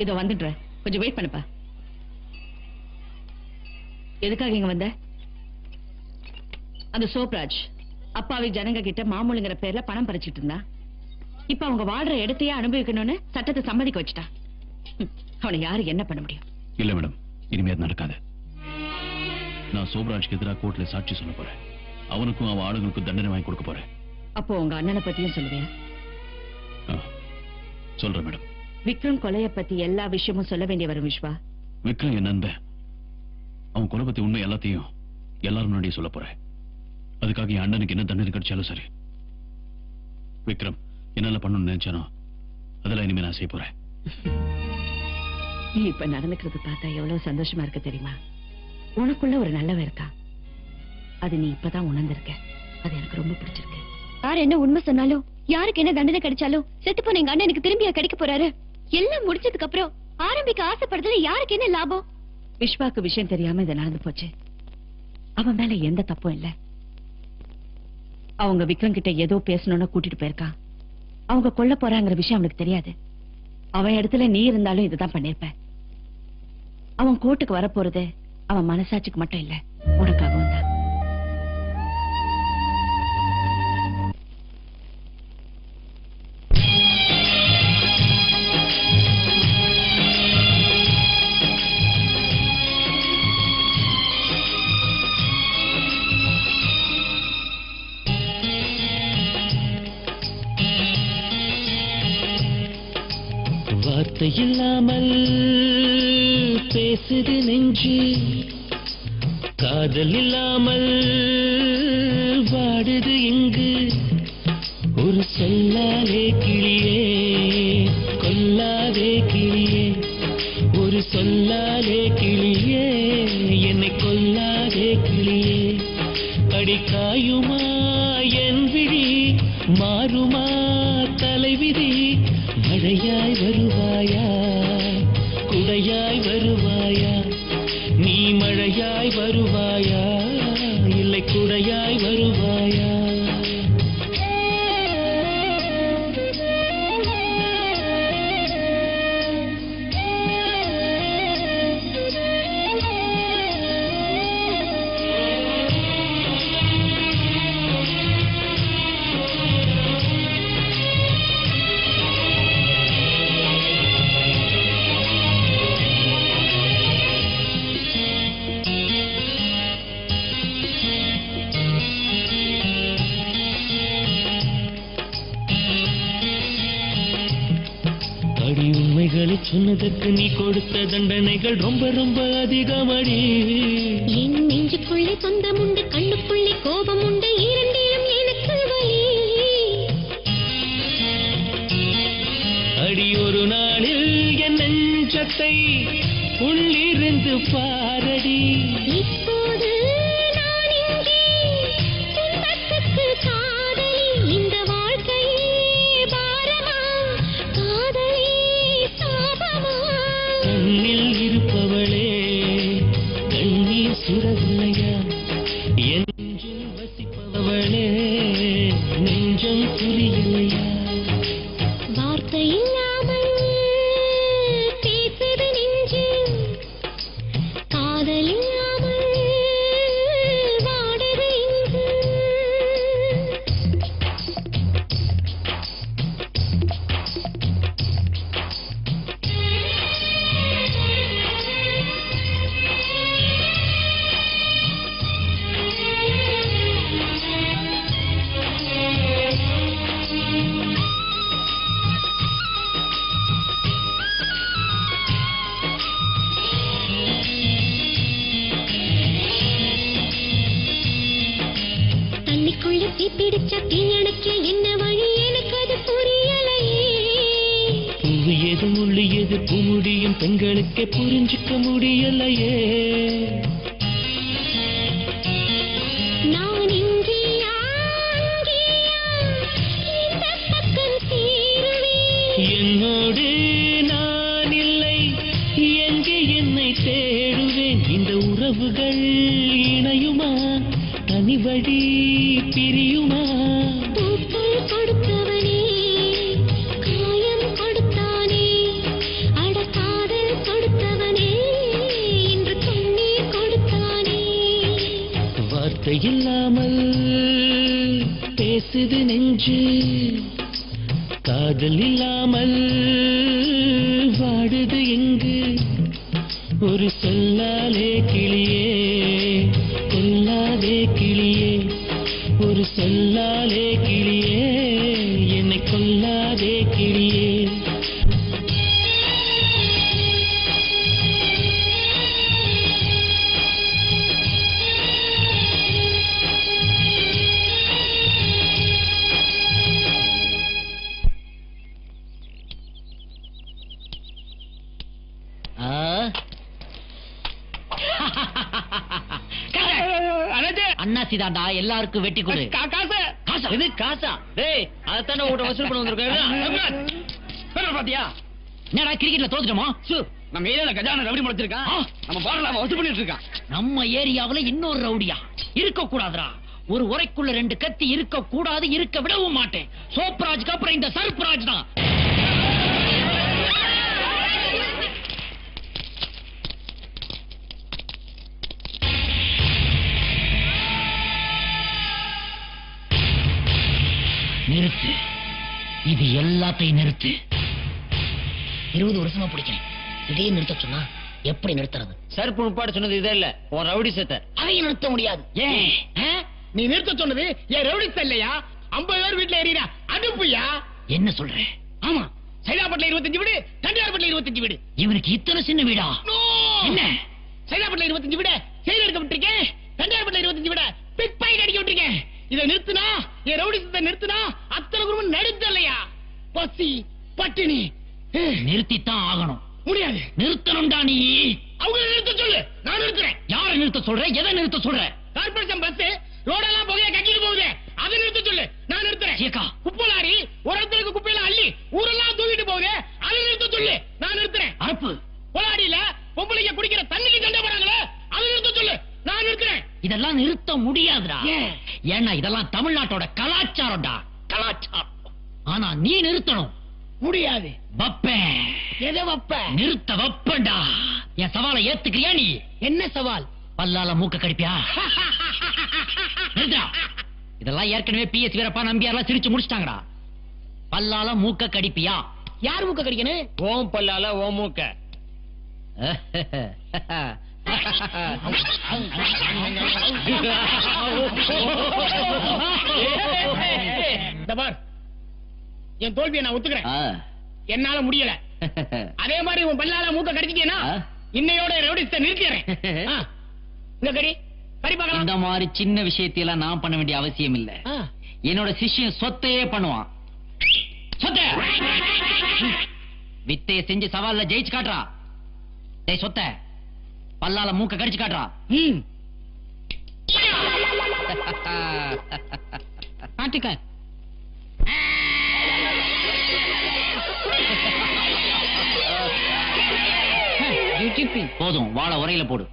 இதோ வந்துடுறேன், கொஞ்சம் வெயிட் பண்ணுப்பா. எதுக்காக இங்க வந்த? அந்த சோப்ராஜ் அப்பாவி ஜனங்க கிட்ட மாமூலுங்கிற பேர்ல பணம் பறிச்சிட்டு இருந்தா. இப்ப அவங்க வாடுற இடத்தையே அனுபவிக்கணும்னு சட்டத்தை சம்மதிக்க வச்சுட்டா. அவனை யாரு என்ன பண்ண முடியும்? இல்ல மேடம், இனிமே அது நடக்காது. நான் சோப்ராஜ்க்கு எதிராக கோர்ட்ல சாட்சி சொல்ல போறேன். அவனுக்கும் அவன் ஆளுங்களுக்கும் தண்டனை வாங்கி கொடுக்க போறேன். அப்போ உங்க அண்ணனை பத்தியும் சொல்லுவேன். சொல்றேன் மேடம். விக்ரம் கொலைய பத்தி எல்லா விஷயமும் சொல்ல வேண்டிய வரும் விஸ்வா. விக்ரம் என் நண்பன். அவன் கொலை பத்தி உண்மை எல்லாத்தையும் எல்லாரும் முன்னாடியே சொல்ல போறேன். அதுக்காக என் அண்ணனுக்கு என்ன தண்டனை கிடைச்சாலும் சரி. விக்ரம் என்னால பண்ணணும்னு நினைச்சானோ அதெல்லாம் இனிமே நான் செய்ய போறேன். நீ இப்ப நடந்துக்கிறது பார்த்தா எவ்வளவு சந்தோஷமா இருக்க தெரியுமா? உனக்குள்ள ஒரு நல்லவ இருக்கா, அது நீ இப்பதான் உணர்ந்திருக்க. அது எனக்கு ரொம்ப பிடிச்சிருக்கு. யார் என்ன உண்மை சொன்னாலும் யாருக்கு என்ன தண்டனை கிடைச்சாலும் செத்து போன எங்க அண்ணனுக்கு திரும்பியா கிடைக்க போறாரு. எல்லாம் முடிச்சதுக்கு அப்புறம் ஆரம்பிக்க ஆசைப்படுறதுல யாருக்கு என்ன லாபம்? விஸ்வாக்கு விஷயம் தெரியாம இதை நடந்து போச்சு. அவன் மேல எந்த தப்பும் இல்ல. அவங்க விக்ரம் கிட்ட ஏதோ பேசணும்னா கூட்டிட்டு போயிருக்கான். அவங்க கொல்ல போறாங்கிற விஷயம் அவனுக்கு தெரியாது. அவன் இடத்துல நீ இருந்தாலும் இதுதான் பண்ணிருப்ப. அவன் கோர்ட்டுக்கு வரப்போறது அவன் மனசாட்சிக்கு மட்டும் இல்ல, உனக்காகவும் தான். இல்லாமல் பேசுது நெஞ்சு, காதல் இல்லாமல் வாடுது இங்கு. ஒரு சொல்லாலே கிளியே கொல்லாதே கிளியே, ஒரு சொல்லாலே கிளியே என்னை கொல்லாதே கிளியே. அடிக்காயுமா என் விழி, மாறுமா தலைவிதி? மழையாய் வருவாயா குடையாய் வருவாயா? நீ மழையாய் வருவாயா இல்லை குடையாய் வருவாயா? அவளை சொன்னதுக்கு நீ கொடுத்த தண்டனைகள் ரொம்ப ரொம்ப அதிகமடி. என் நெஞ்சுக்குள்ளே சொந்தம் உண்டு, கண்ணுக்குள்ளே கோபம் உண்டு, இரண்டிலும் எனக்கு வலி. அடி ஒரு நாளில் என் நெஞ்சத்தை உள்ளிருந்து பாரடி. இப்போது நான் இங்கே துன்பத்துக்கு காதலி. இந்த வாழ்க்கையே பாரமா, காதலி சாபமா? கண்ணில் இருப்பவளே கண்ணீர் சுரவில்லையா? என்றும் வசிப்பவளே நெஞ்சம் புரியலையா? வார்த்தையில் பிடிச்ச தீயணைக்க என்ன வழி? எனக்கு அது புரியலையே. புவி எது முள்ளு எது குமுடியும் பெண்களுக்கே புரிஞ்சுக்க முடியலையே. நான் இங்கேயா அங்கேயா இந்த பக்கம் சேருவேன். என்னோடு நான் இல்லை எங்கே என்னை தேடுவேன்? இந்த உறவுகள் இணையுமா, தனிவழி பிரியுமா? பூக்கள் கொடுத்தவனே காயம் கொடுத்தானே, அடக்காதல் கொடுத்தவனே இன்று கண்ணீர் கொடுத்தானே. வார்த்தை இல்லாமல் பேசுது நெஞ்சு, காதல் இல்லாமல் வாடுது எங்கு? ஒரு சொல்லாலே கிளியே கொல்லாதே கிளியே, ஒரு சொல்லாலே கிளியே என்னை கொல்லாதே கிளியே. அண்ணாசிதாண்டா எல்லாருக்கும் வெட்டி கொடு. காசா இது? காசா? டேய், அதத்தான ஊட்ட வசூல் பண்ண வந்திருக்காரு. பாத்தியா என்னடா கிரிக்கெட்ல தோத்துட்டோமா? நம்ம ஏரியால கஜான ரவுடி முடிச்சிருக்கான். நம்ம பாரலாவை வசூல் பண்ணிட்டு இருக்கான். நம்ம ஏரியாவில இன்னொரு ரவுடியா இருக்க கூடாதுடா. ஒரு உரைக்குள்ள ரெண்டு கத்தி இருக்க கூடாது, இருக்க விடவும் மாட்டேன். சோப்ராஜ்க்கு அப்புறம் இந்த சர்ப்ராஜ் தான். நிறுத்து, இது எல்லாத்தையும் நிறுத்து. இருபது வருஷமா பிடிக்கிறேன், இதையும் நிறுத்த சொன்னா எப்படி நிறுத்துறது? சருப்பு முப்பாடு சொன்னது இதே இல்ல, உன் ரவுடி சேத்த. அதையும் நிறுத்த முடியாது. ஏன் நீ நிறுத்த சொன்னது என் ரவுடி இல்லையா? ஐம்பது பேர் வீட்டுல ஏறியா அனுப்புயா? என்ன சொல்ற? ஆமா, சைதாப்பட்டில இருபத்தஞ்சு வீடு, தண்டியார்பட்டில இருபத்தஞ்சு வீடு. இவனுக்கு இத்தனை சின்ன வீடா? என்ன சைதாப்பட்டில இருபத்தஞ்சு வீடு செய்தி எடுக்க விட்டுருக்கேன், தண்டியார்பட்டில இருபத்தஞ்சு வீட பிக் பாக்கெட் அடிக்க விட்டுருக்கேன். இதை நிறுத்தினா, என் ரவுடி சித்தை நிறுத்தினா அத்தனை குடும்பம் நடுத்தலையா? பசி பட்டினி. நிறுத்தித்தான் ஆகணும். முடியாது. நிறுத்தணும்டா. நீ அவங்களை நிறுத்த சொல்லு, நான் நிறுத்துறேன். யாரை நிறுத்த சொல்றேன்? எதை நிறுத்த சொல்றேன்? கார்பரேஷன் பஸ் ரோடெல்லாம் போகையா கட்டிட்டு போகுது, அதை நிறுத்த சொல்லு, நான் நிறுத்துறேன். குப்பை லாரி ஒரு இடத்துக்கு குப்பையெல்லாம் அள்ளி ஊரெல்லாம் தூக்கிட்டு போகுது, அதை நிறுத்த சொல்லு, நான் நிறுத்துறேன். அரப்பு போலாடியில பொம்பளைங்க குடிக்கிற தண்ணிக்கு சண்டை போறாங்களே, அதை நிறுத்த சொல்லு, நான் நிறுத்துறேன். இதெல்லாம் நிறுத்த முடியாதுடா. ஏன்னா இதெல்லாம் தமிழ்நாட்டோட கலாச்சாரம்டா, கலாச்சாரம். ஆனா நீ நிறுத்தணும். முடியாது. நிறுத்த வப்பண்டா. என் சவாலை ஏத்துக்கிறியா நீ? என்ன சவால்? பல்லால மூக்க கடிப்பியா? இதெல்லாம் ஏற்கனவே பிஎஸ் வீரப்பா நம்பியாரெல்லாம் சிரிச்சு முடிச்சிட்டாங்கடா. பல்லால மூக்க கடிப்பியா? யார் மூக்க கடிக்கணும்? ஓம் பல்லால ஓம் மூக்க. என் தோல்வியை நான் ஒத்துக்கிறேன், என்னால முடியல. அதே மாதிரி உன் பல்லால மூக்க கடிச்சிட்டேனா இன்னையோட ரெவடிஸ்ட நிறுத்திறேன். இந்த கடி கடி பார்க்கலாம். இந்த மாதிரி சின்ன விஷயத்தை எல்லாம் நான் பண்ண வேண்டிய அவசியம் இல்ல. என்னோட சிஷ்யன் சொத்தையே பண்ணுவான். சொத்தை வித்தையை செஞ்சு சவால்ல ஜெயிச்சு காட்டுறா. டேய் சொத்தை பல்லால மூக்க கடிச்சு காட்டுறா. ம் பாட்டிக்கார் போதும் வாழ உரையில போடு.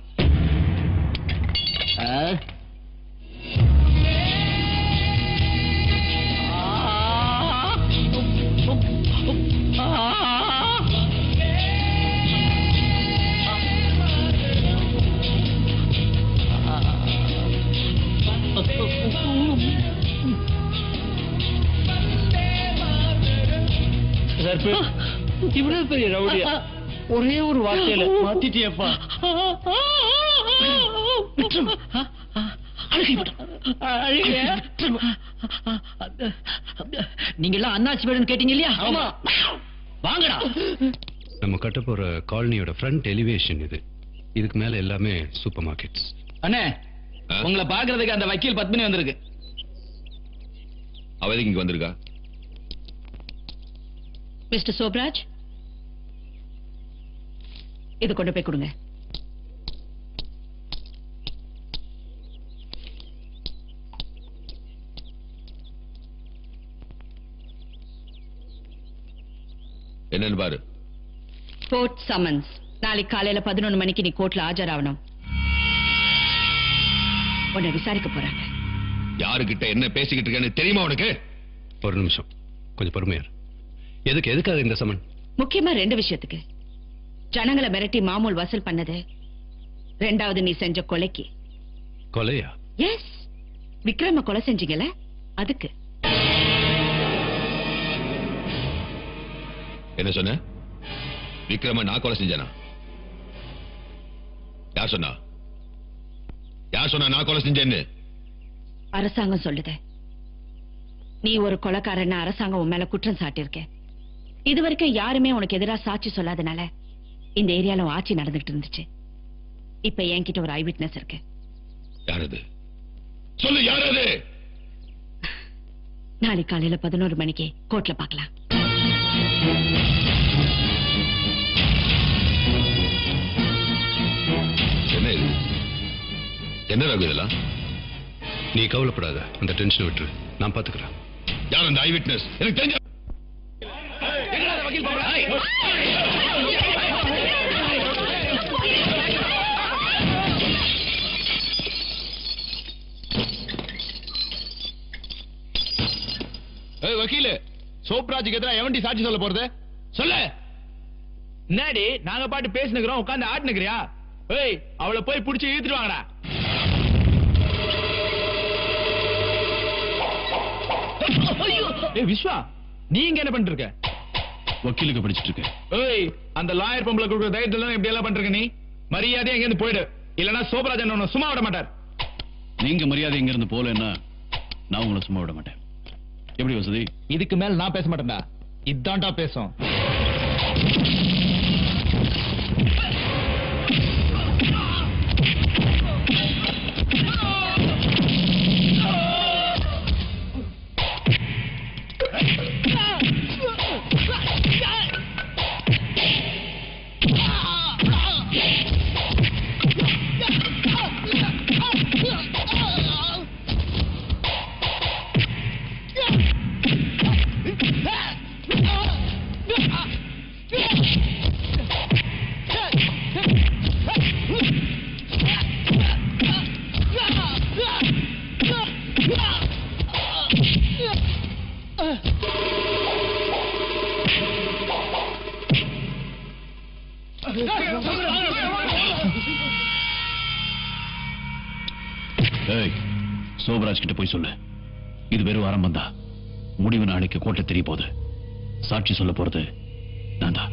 இவ்வளவு பெரிய ரவுடியா ஒரே ஒரு வார்த்தையில மாத்திட்டியப்பா. நீங்க எல்லாம் அண்ணாச்சி வேணும்னு கேட்டீங்க இல்லையா? ஆமா வாங்கடா. நம்ம கட்ட போற காலனியோட ஃப்ரண்ட் எலிவேஷன் இது. இதுக்கு மேல எல்லாமே சூப்பர் மார்க்கெட்ஸ். அண்ணே உங்களை பாக்குறதுக்கு அந்த வக்கீல் பத்மினி வந்திருக்கு. அவ எதுக்கு இங்க வந்திருக்கா? மிஸ்டர் சோப்ராஜ் இது கொண்டு போய் கொடுங்க. என்னன்னு பாரு. Court summons. நாளைக்கு காலையில பதினொன்று மணிக்கு நீ கோர்ட்ல ஆஜராகணும். உன்னை விசாரிக்க போறாங்க. யாருகிட்ட என்ன பேசிக்கிட்டு இருக்கேன்னு தெரியுமா உனக்கு? ஒரு நிமிஷம் கொஞ்சம் பொறுமையா. எதுக்கு எதுக்காக இந்த சம்மன்? முக்கியமா ரெண்டு விஷயத்துக்கு. ஜனங்களை மிரட்டி மாமூல் வசூல் பண்ணது. ரெண்டாவது நீ செஞ்ச கொலைக்கு. கொலையா? எஸ் விக்ரம கொலை செஞ்சீங்கல அதுக்கு. என்ன சொன்ன? விக்ரம நான் கொலை செஞ்சேனா? யார் சொன்னா? யார் சொன்னா நான் கொலை செஞ்சேன்னு? அரசாங்கம் சொல்லுது. நீ ஒரு கொலைக்காரன்னு அரசாங்கம் உன் மேல குற்றம் சாட்டியிருக்க. இதுவரைக்கும் யாருமே உனக்கு எதிராக சாட்சி சொல்லாதனால இந்த ஏரியால ஆட்சி நடந்துட்டு இருந்துச்சு. இப்ப என்கிட்ட ஒரு ஐ விட்னஸ் இருக்கு. நாளை காலையில பதினோரு மணிக்கு கோர்ட்ல பாக்கலாம். என்ன ராகு இதெல்லாம்? நீ கவலைப்படாத, அந்த டென்ஷன் விட்டு நான் பாத்துக்கிறேன். யார் அந்த ஐ விட்னஸ்? எனக்கு தெரிஞ்ச வக்கீல் சோப்ராஜுக்கு எதிராக எவண்டி சாட்சி சொல்ல போறது? சொல்லு. என்னடி நாங்க பாட்டு பேசினுக்கிறோம் உட்காந்து ஆட்டினுக்கிறியா? ஏய் அவளை போய் பிடிச்சி இழுத்துட்டு வாங்கடா. ஏய் விஸ்வா நீங்க என்ன பண்ணிட்டு இருக்க? வக்கீலுக்கு படிச்சிட்டு இருக்கேன். ஏய் அந்த லாயர் பொம்பளை கொடுக்குற தைரியத்துல இப்படி எல்லாம் பண்றீங்க. நீ மரியாதை எங்க இருந்து போயிடு, இல்லனா சோப்ராஜ் என்ன சும்மா விட மாட்டார். நீங்க மரியாதை எங்க இருந்து போலன்னா நான் உங்களை சும்மா விட மாட்டேன். எப்படி வசதி? இதுக்கு மேல நான் பேச மாட்டேன்டா, இதான்டா பேசும். சோப்ராஜ் கிட்ட போய் சொல்லு. இது வெறும் ஆரம்பம் தான். முடிவு நாளைக்கு கோட்டை தெரிய போகுது. சாட்சி சொல்ல போறது நான் தான்.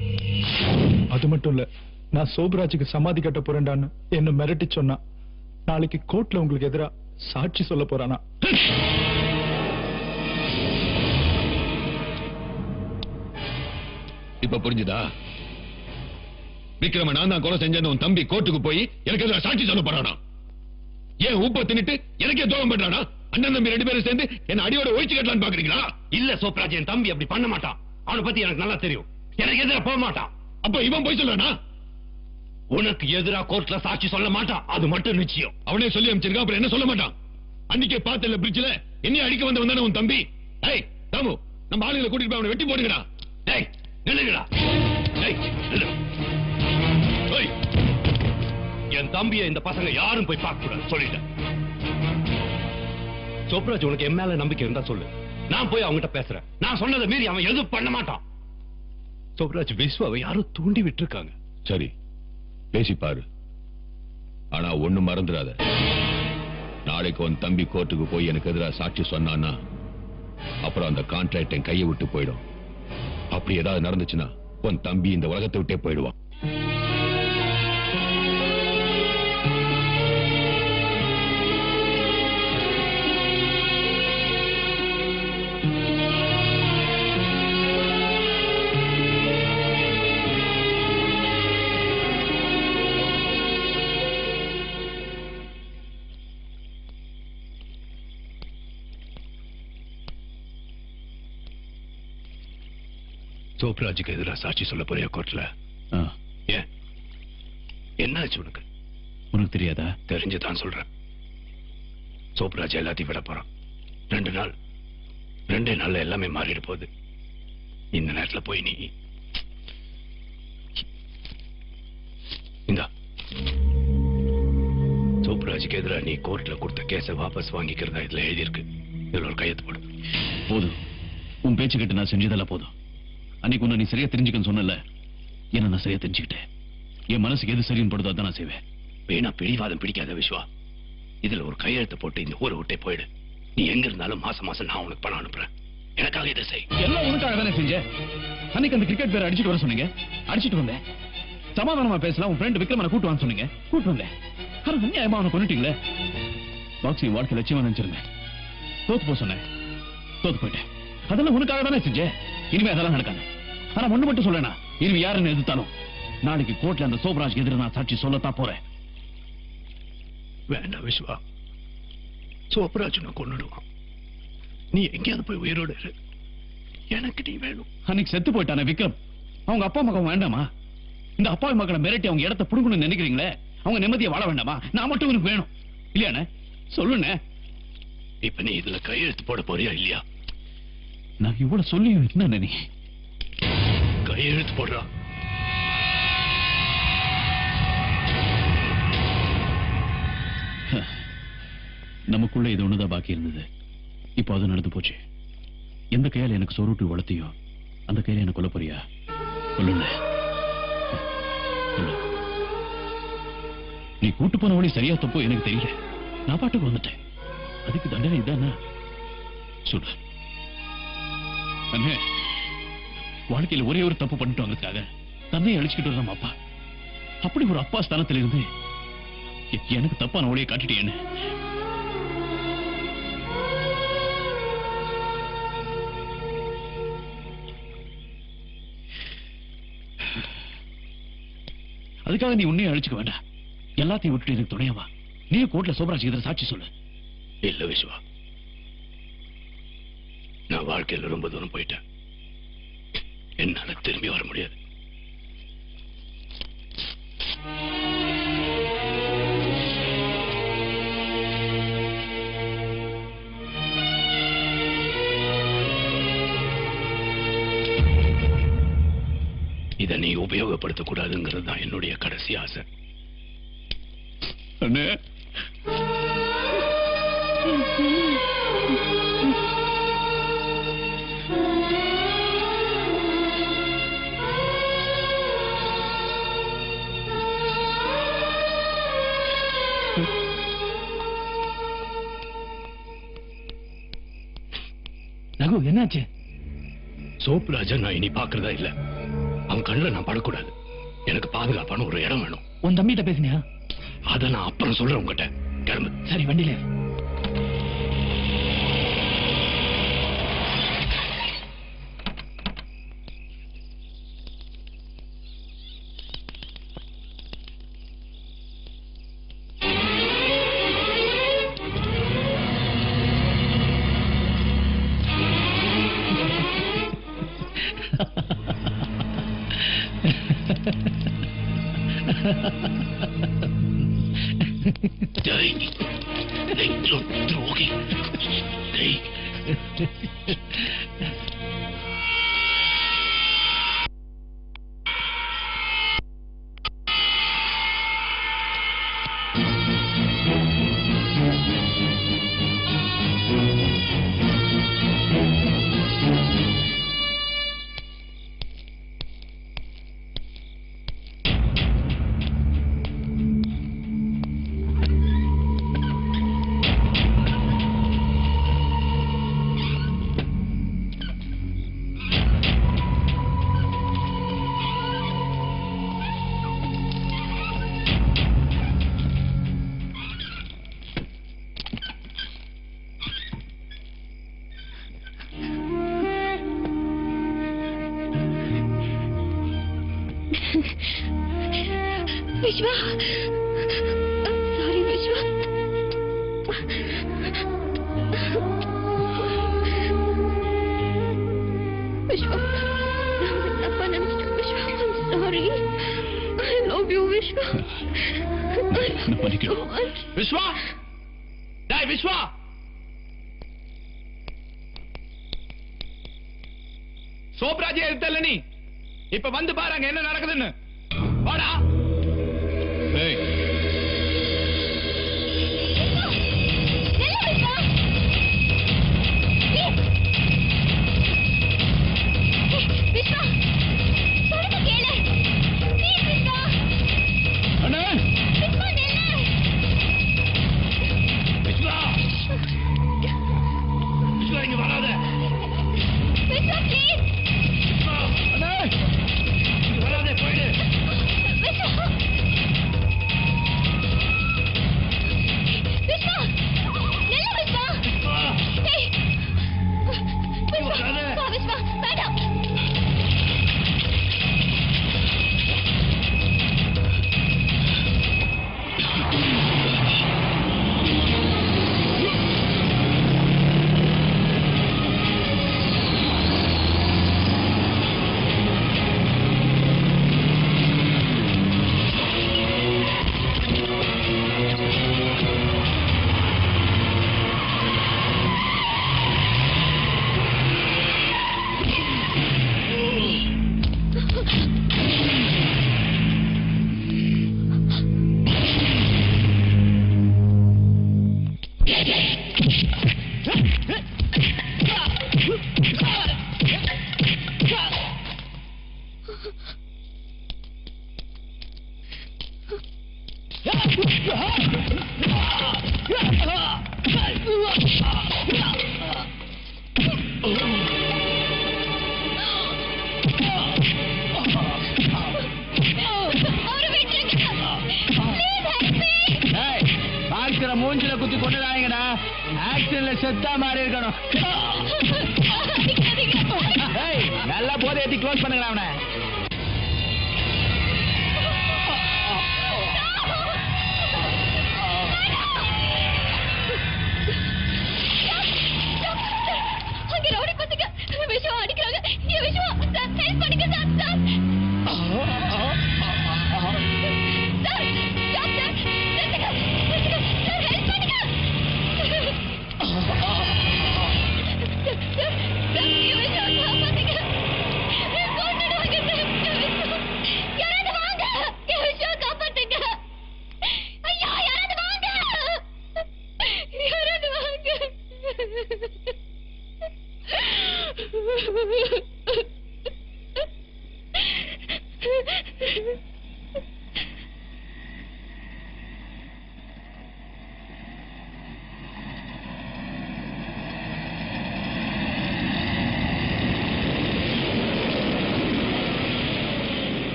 அது மட்டும் இல்ல, நான் சோப்ராஜுக்கு சமாதி கட்ட போறேன்டான்னு என்ன மிரட்டி சொன்னா நாளைக்கு கோர்ட்ல உங்களுக்கு எதிரா சாட்சி சொல்ல போறானா? இப்ப இப்ப புரிஞ்சுதா? விக்ரம நான் தான் கொலை செஞ்சேன்னு உன் தம்பி கோர்ட்டுக்கு போய் எனக்கு எதிராக சாட்சி சொல்ல போறானா? ஏன் ஊப்ப தின்னுட்டு எனக்கே துரோகம் பண்றானா? அண்ணன் தம்பி ரெண்டு பேரும் சேர்ந்து என்ன அடியோட ஒழிச்சு கட்டலான்னு பாக்குறீங்களா? இல்ல சோப்ராஜ், என் தம்பி அப்படி பண்ண மாட்டான். அவனை பத்தி எனக்கு நல்லா தெரியும். எனக்கு எதிராக போக மாட்டான். அப்ப இவன் போய் சொல்றானா? உனக்கு எதிராக கோர்ட்ல சாட்சி சொல்ல மாட்டான், அது மட்டும் நிச்சயம். அவனே சொல்லி அனுப்பிச்சிருக்கான், அப்புறம் என்ன சொல்ல மாட்டான்? அன்னைக்கே பாத்தல பிரிட்ஜ்ல என்ன அடிக்க வந்த வந்தானே உன் தம்பி. டேய் தாமு, நம்ம ஆளுகளை கூட்டிட்டு போய் அவனை வெட்டி போடுங்கடா. டேய் நில்லுங்கடா. டேய் நில்லு. டேய் என் தம்பியை இந்த பசங்க யாரும் போய் பார்க்க கூடாது சொல்லிட்டேன். சோப்ராஜ், உனக்கு என் மேல நம்பிக்கை இருந்தா சொல்லு, நான் போய் அவங்ககிட்ட பேசுறேன். நான் சொன்னதை மீறி அவன் எதுவும் பண்ண மாட்டான். சோப்ராஜ், விஸ்வாவை யாரும் தூண்டி விட்டு இருக்காங்க. சரி பேசி பாரு, ஆனா ஒண்ணு மறந்துடாத. நாளைக்கு உன் தம்பி கோர்ட்டுக்கு போய் எனக்கு எதிராக சாட்சி சொன்னான்னா அப்புறம் அந்த கான்ட்ராக்ட் என் கையை விட்டு போயிடும். அப்படி ஏதாவது நடந்துச்சுன்னா உன் தம்பி இந்த உலகத்தை விட்டே போயிடுவான். சோப்ராஜுக்கு எதிராக சாட்சி சொல்ல போறியா கோர்ட்ல? ஏன் என்ன ஆச்சு உனக்கு? உனக்கு தெரியாதா? தெரிஞ்சுதான் சொல்றேன். சோப்ராஜ் எல்லாத்தையும் விட போறான். ரெண்டு நாள் ரெண்டே நாள்ல எல்லாமே மாறிடு போகுது. இந்த நேரத்துல போய் நீ இந்தா சோப்ராஜுக்கு எதிராக நீ கோர்ட்ல கொடுத்த கேஸை வாபஸ் வாங்கிக்கிறதா இதுல எழுதியிருக்கு. இதுல ஒரு கையெழுத்து போடு. போதும், உன் பேச்சுக்கிட்ட நான் செஞ்சதெல்லாம் போதும். அன்னைக்கு உன்னை நீ சரியா தெரிஞ்சுக்கன்னு சொன்னல, என்ன நான் சரியா தெரிஞ்சுக்கிட்டேன். என் மனசுக்கு எது சரின்னு படுதோ அதான் நான் செய்வேன். வேணா பிடிவாதம் பிடிக்காத விஸ்வா, இதுல ஒரு கையெழுத்து போட்டு இந்த ஊரை விட்டே போயிடு. நீ எங்க இருந்தாலும் மாசம் மாசம் நான் உனக்கு பணம் அனுப்புறேன். எனக்காக இதை செய். எல்லாம் உனக்காக தானே செஞ்சேன். அன்னைக்கு அந்த கிரிக்கெட் பேர் அடிச்சுட்டு வர சொன்னீங்க, அடிச்சுட்டு வந்தேன். சமாதானமா பேசலாம், உன் ஃப்ரெண்ட் விக்ரமனை கூட்டு வான்னு சொன்னீங்க, கூட்டு வந்தேன். ஆனா நியாயமா அவனை கொண்டுட்டீங்களே. பாக்ஸிங் வாழ்க்கை லட்சியமா நினைச்சிருந்தேன். தோத்து போ சொன்னேன், தோத்து போயிட்டேன். அதெல்லாம் உனக்காக தானே செஞ்சேன். இனிமே அதெல்லாம் நடக்காது. ஆனா ஒண்ணு மட்டும் சொல்றேனா, இனிமே யாருன்னு எதிர்த்தாலும் நாளைக்கு கோர்ட்ல அந்த சோப்ராஜ் எதிர நான் சாட்சி சொல்லத்தான் போறேன். வேண்டாம் விஸ்வா, சோப்ராஜ் நான் கொன்னுடுவான். நீ எங்கேயாவது போய் உயிரோடு இரு, எனக்கு நீ வேணும். அன்னைக்கு செத்து போயிட்டானே விக்ரம், அவங்க அப்பா மகன் வேண்டாமா? இந்த அப்பா மக்களை மிரட்டி அவங்க இடத்தை புடுங்கணும்னு நினைக்கிறீங்களே, அவங்க நிம்மதியை வாழ வேண்டாமா? நான் மட்டும் உனக்கு வேணும் இல்லையானே சொல்லுண்ணே. இப்ப நீ இதுல கையெழுத்து போட போறியா இல்லையா? நான் இவ்வளவு சொல்லியும் என்ன நீ கையெழுத்து போடுறா? நமக்குள்ள இது ஒண்ணுதான் பாக்கி இருந்தது, இப்போ அது நடந்து போச்சு. எந்த கையால் எனக்கு சொருட்டு வளர்த்தியோ அந்த கையில எனக்கு கொல்ல போறியா? கொல்லுங்க. நீ கூட்டு போன வழி சரியா தப்போ எனக்கு தெரியல, நான் பாட்டுக்கு வந்துட்டேன். அதுக்கு தண்டனை இதானா? சொல்லு அண்ணே. வாழ்க்கையில் ஒரே ஒரு தப்பு பண்ணிட்டு வந்ததுக்காக தன்னையை அழிச்சுக்கிட்டு வர நம்ம அப்பா, அப்படி ஒரு அப்பா ஸ்தானத்தில் இருந்து எனக்கு தப்பா நான் ஒளியை காட்டிட்டேன்னு அதுக்காக நீ உன்னையே அழிச்சுக்க வேண்டாம். எல்லாத்தையும் விட்டுட்டு எனக்கு துணையவா. நீ கோர்ட்ல சோப்ராஜ் எதிர சாட்சி சொல்லு. இல்ல விஸ்வா, நான் வாழ்க்கையில் ரொம்ப தூரம் போயிட்டேன், என்னால திரும்பி வர முடியாது. இதை நீ உபயோகப்படுத்தக் கூடாதுங்கிறது தான் என்னுடைய கடைசி ஆசை. என்னாச்சு? சோப்ராஜ் நான் இனி பாக்குறதா இல்ல, அவன் கண்ணுல நான் படக்கூடாது. எனக்கு பாதுகாப்பான ஒரு இடம் வேணும். உன் தம்பிட்ட பேசினியா? அத நான் அப்புறம் சொல்றேன் உங்ககிட்ட. கிளம்பு. சரி வண்டியில. Vishwa! I'm sorry, Vishwa. Vishwa, I'm understood, Vishwa. I'm sorry. I love you, Vishwa. No, no, no, no. Vishwa! Die, Vishwa! Sobhraj Eltalani! Ipa vandu paaranga enna nadakudunnu. Vaada. Hey.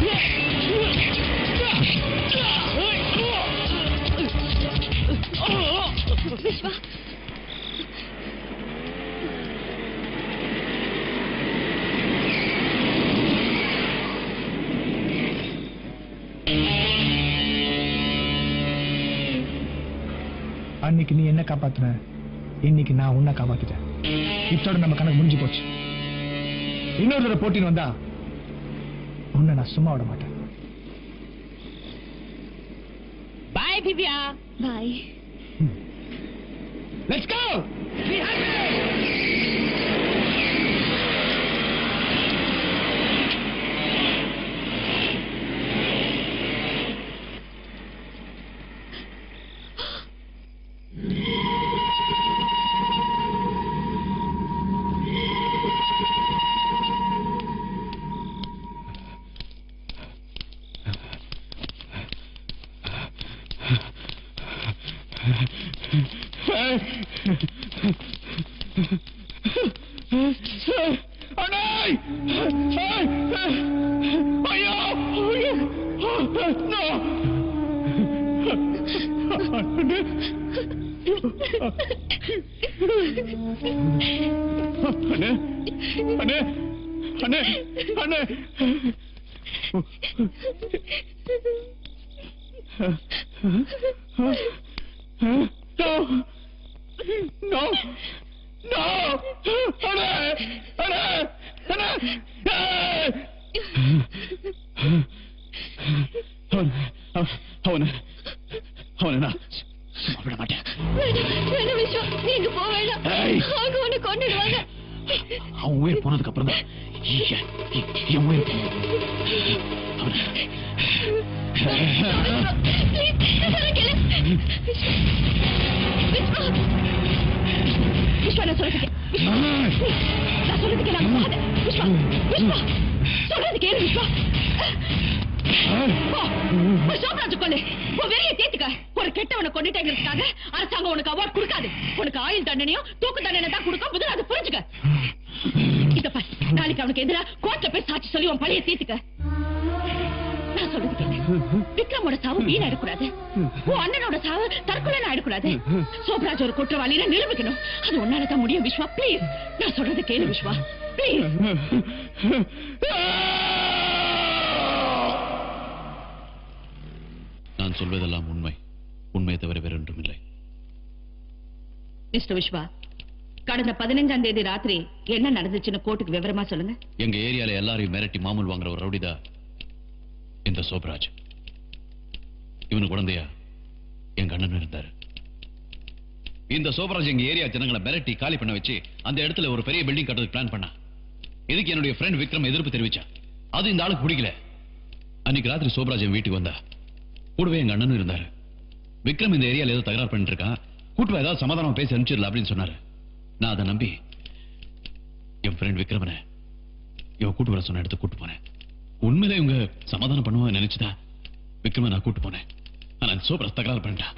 Vishwa. அன்னைக்கு நீ என்ன காப்பாத்துன, இன்னைக்கு நான் உன்னை காப்பாத்திட்டேன். இத்தோட நம்ம கணக்கு முடிஞ்சு போச்சு. இன்னொரு தடவை போட்டின்னு வந்தா உன்னை நான் சும்மா விட மாட்டேன். பாய் திவ்யா. பாய். Let's go! சோப்ராஜ் ஒரு குற்றவாளியை நிரூபிக்கணும். அது உன்னால தான் முடியும் விஷ்வா. பிளீஸ் நான் சொல்றது கேளு விஷ்வா. பிளீஸ். நான் சொல்வதெல்லாம் உண்மை. உண்மை தவிர வேறு ஒன்றும் இல்லை. மிஸ்டர் விஷ்வா, கடந்த பதினைஞ்சாம் தேதி ராத்திரி என்ன நடந்துச்சுன்னு கோர்ட்டுக்கு விவரமா சொல்லுங்க. எங்க ஏரியால எல்லாரையும் மிரட்டி மாமூல் வாங்குற ஒரு ரவுடிதா இந்த சோப்ராஜ். இவனு குழந்தையா எங்க அண்ணன் இருந்தாரு. இந்த சோப்ராஜ் எங்க ஏரியா ஜனங்களை மிரட்டி காலி பண்ண வச்சு அந்த இடத்துல ஒரு பெரிய பில்டிங் கட்டுறதுக்கு பிளான் பண்ணா. இதுக்கு என்னுடைய ஃப்ரெண்ட் விக்ரம் எதிர்ப்பு தெரிவிச்சான். அது இந்த ஆளுக்கு பிடிக்கல. அன்னைக்கு ராத்திரி சோப்ராஜ் என் வீட்டுக்கு வந்தா. கூடவே எங்க அண்ணனும் இருந்தாரு. விக்ரம் இந்த ஏரியால ஏதோ தகராறு பண்ணிட்டு இருக்கான், கூட்டுவா ஏதாவது சமாதானம் பேசி அனுப்பிச்சிடல அப்படின்னு சொன்னாரு. நான் அதை நம்பி என் ஃப்ரெண்ட் விக்ரமனை இவன் கூட்டு வர சொன்ன இடத்துக்கு கூட்டு போனேன். உண்மையில இவங்க சமாதானம் பண்ணுவ நினைச்சுதான் விக்ரம நான் கூட்டு போனேன். ஆனா சோப்ராஜ் தகராறு பண்ணிட்டான்.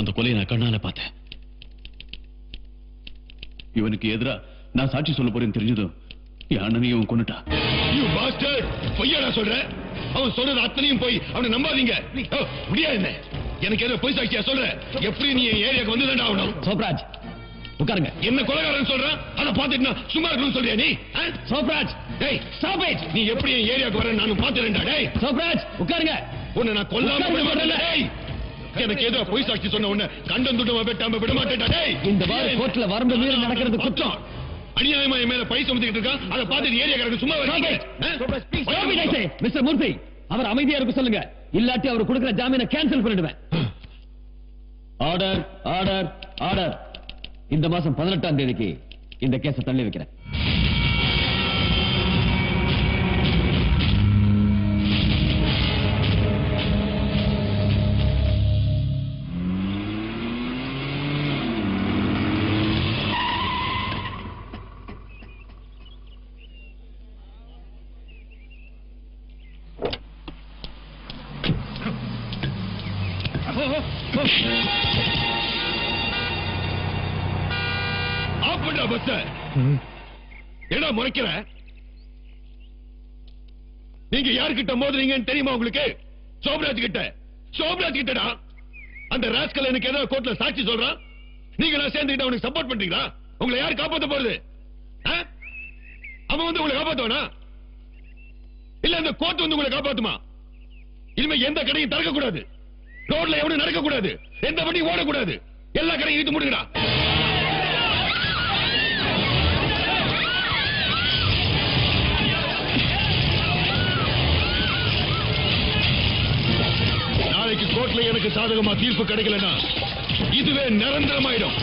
அந்த கொலையை நான் கண்ணால பார்த்தேன். இவனுக்கு எதிரா நான் சாட்சி சொல்ல போறேன்னு தெரிஞ்சதும் என் அண்ணனையும் கொண்டுட்டா. யூ பாஸ்டர்ட், பொய்யா நான் சொல்றேன். அவன் சொல்றது அத்தனையும் போய் அவனை நம்பாதீங்க. முடியாது என்ன எனக்கு எதிர பொய் சாட்சியா சொல்றேன். எப்படி நீ என் ஏரியாவுக்கு வந்து தாண்டா ஆகணும். சோப்ராஜ் உட்காருங்க. என்ன கொலைகாரன் சொல்றான், அதை பார்த்துட்டு சும்மா இருக்கணும்னு சொல்றியா நீ? சோப்ராஜ் டேய், ஸ்டாப் இட். நீ எப்படி என் ஏரியாவுக்கு வரேன்னு நானும் பார்த்துறேன்டா. டேய் சோப்ராஜ் உட்காருங்க. உன்னை நான் கொல்லாம விட மாட்டேன்டா. டேய் எனக்கு ஏதோ பொய் சாட்சி சொன்ன உடனே கண்டம் துட்டமா வெட்டாம விட மாட்டேன்டா. இந்த வார கோர்ட்ல வரம்பு மீறி நடக்கிறது குற்றம். அநியாயமா என் மேல பை சுமத்திட்டு இருக்கான். அதை பார்த்து ஏரியா கணக்கு சும்மா வராதே. மிஸ்டர் மூர்த்தி, அவர் அமைதியா இருக்க சொல்லுங்க. இல்லாட்டி அவர் கொடுக்கிற ஜாமீனை கேன்சல் பண்ணிடுவேன். Order order order. இந்த மாசம் பதினெட்டாம் தேதிக்கு இந்த கேஸை தள்ளி வைக்கிறேன். ஆப் பண்ணா பத்த. ஏடா முறைக்கிற? நீங்க யார்கிட்ட மோதுறீங்கன்னு தெரியுமா உங்களுக்கு? சோப்ராஜ் கிட்ட. சோப்ராஜ் கிட்டடா. அந்த ராஸ்கல் எனக்கு ஏதோ கோர்ட்ல சாட்சி சொல்றான். நீங்க நான் சேர்ந்துக்கிட்ட அவனுக்கு சப்போர்ட் பண்றீங்களா? உங்களை யார் காப்பாத்த போறது? அவன் வந்து உங்களை காப்பாத்துவானா? இல்ல அந்த கோர்ட் வந்து உங்களை காப்பாத்துமா? இனிமே எந்த கடையும் திறக்க கூடாது, ரோட்ல எவனும் நடக்க கூடாது, எந்த வண்டியும் ஓடக்கூடாது, எல்லா கடையும் இழுத்து மூடுங்கடா. நாளைக்கு கோர்ட்ல எனக்கு சாதகமா தீர்ப்பு கிடைக்கலன்னா இதுவே நிரந்தரமாயிடும்.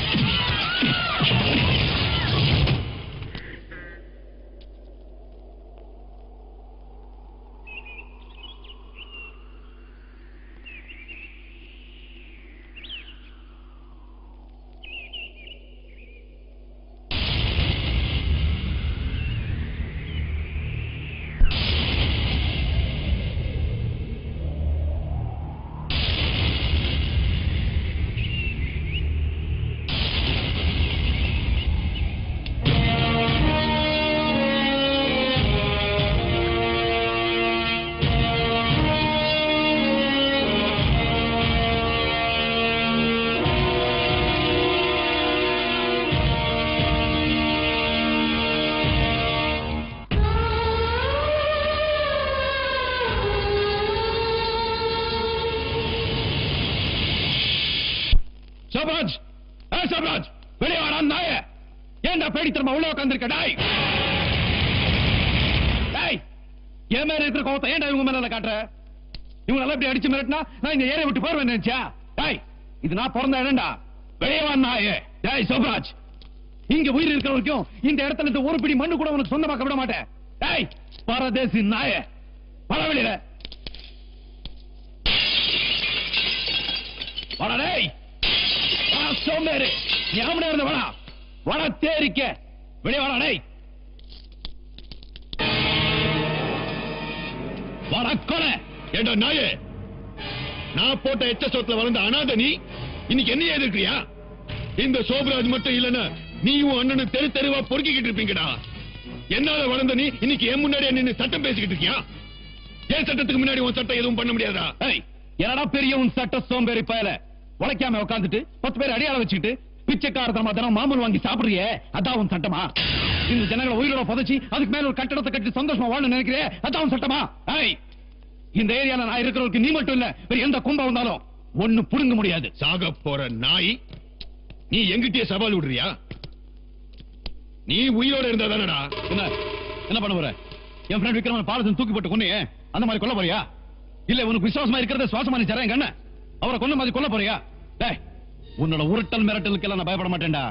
பரதேசி நாய பரவலில தேரிக்க வெளிவாடை நாயே. நான் போட்ட எச்ச சோத்துல வளர்ந்த அனாத நீ இன்னைக்கு என்ன எதிர்க்கிறியா? இந்த சோப்ராஜ் மட்டும் இல்லன்னா நீயும் அண்ணனும் தெரு தெருவா பொறுக்கிக்கிட்டு இருப்பீங்கடா. என்னால வளர்ந்த நீ இன்னைக்கு என் முன்னாடி நின்னு சட்டம் பேசிக்கிட்டு இருக்கியா? என் சட்டத்துக்கு முன்னாடி உன் சட்டம் எதுவும் பண்ண முடியாதா? என்னடா பெரிய உன் சட்ட சோம்பேறி பயல, உழைக்காம உட்காந்துட்டு பத்து பேர் அடியாள வச்சுக்கிட்டு பிச்சைக்காரத்தனமா தினம் மாமூல் வாங்கி சாப்பிடுறிய, அதான் உன் சட்டமா? இந்த ஜனங்களை உயிரோட புதைச்சி அதுக்கு மேல ஒரு கட்டடத்தை கட்டி சந்தோஷமா வாழ நினைக்கிறேன், அதான் உன் சட்டமா? இந்த ஏரியால நான் இருக்கிறவருக்கு நீ மட்டும் இல்ல, வேற எந்த கும்பம் வந்தாலும் ஒண்ணு புடுங்க முடியாது. சாக போற நாய், நீ எங்கிட்டே சவால் விடுறியா? நீ உயிரோட இருந்தா தானடா. என்ன என்ன பண்ண போற? என் ஃப்ரெண்ட் விக்ரமன் பாலசன் தூக்கி போட்டு கொன்னே, அந்த மாதிரி கொல்ல போறியா? இல்ல உனக்கு விசுவாசமா இருக்கிறத சுவாசமா நீ தரேன் கண்ண அவரை கொன்ன மாதிரி கொல்ல போறியா? டேய், உன்னோட உருட்டல் மிரட்டலுக்கெல்லாம் நான் பயப்பட மாட்டேன்டா.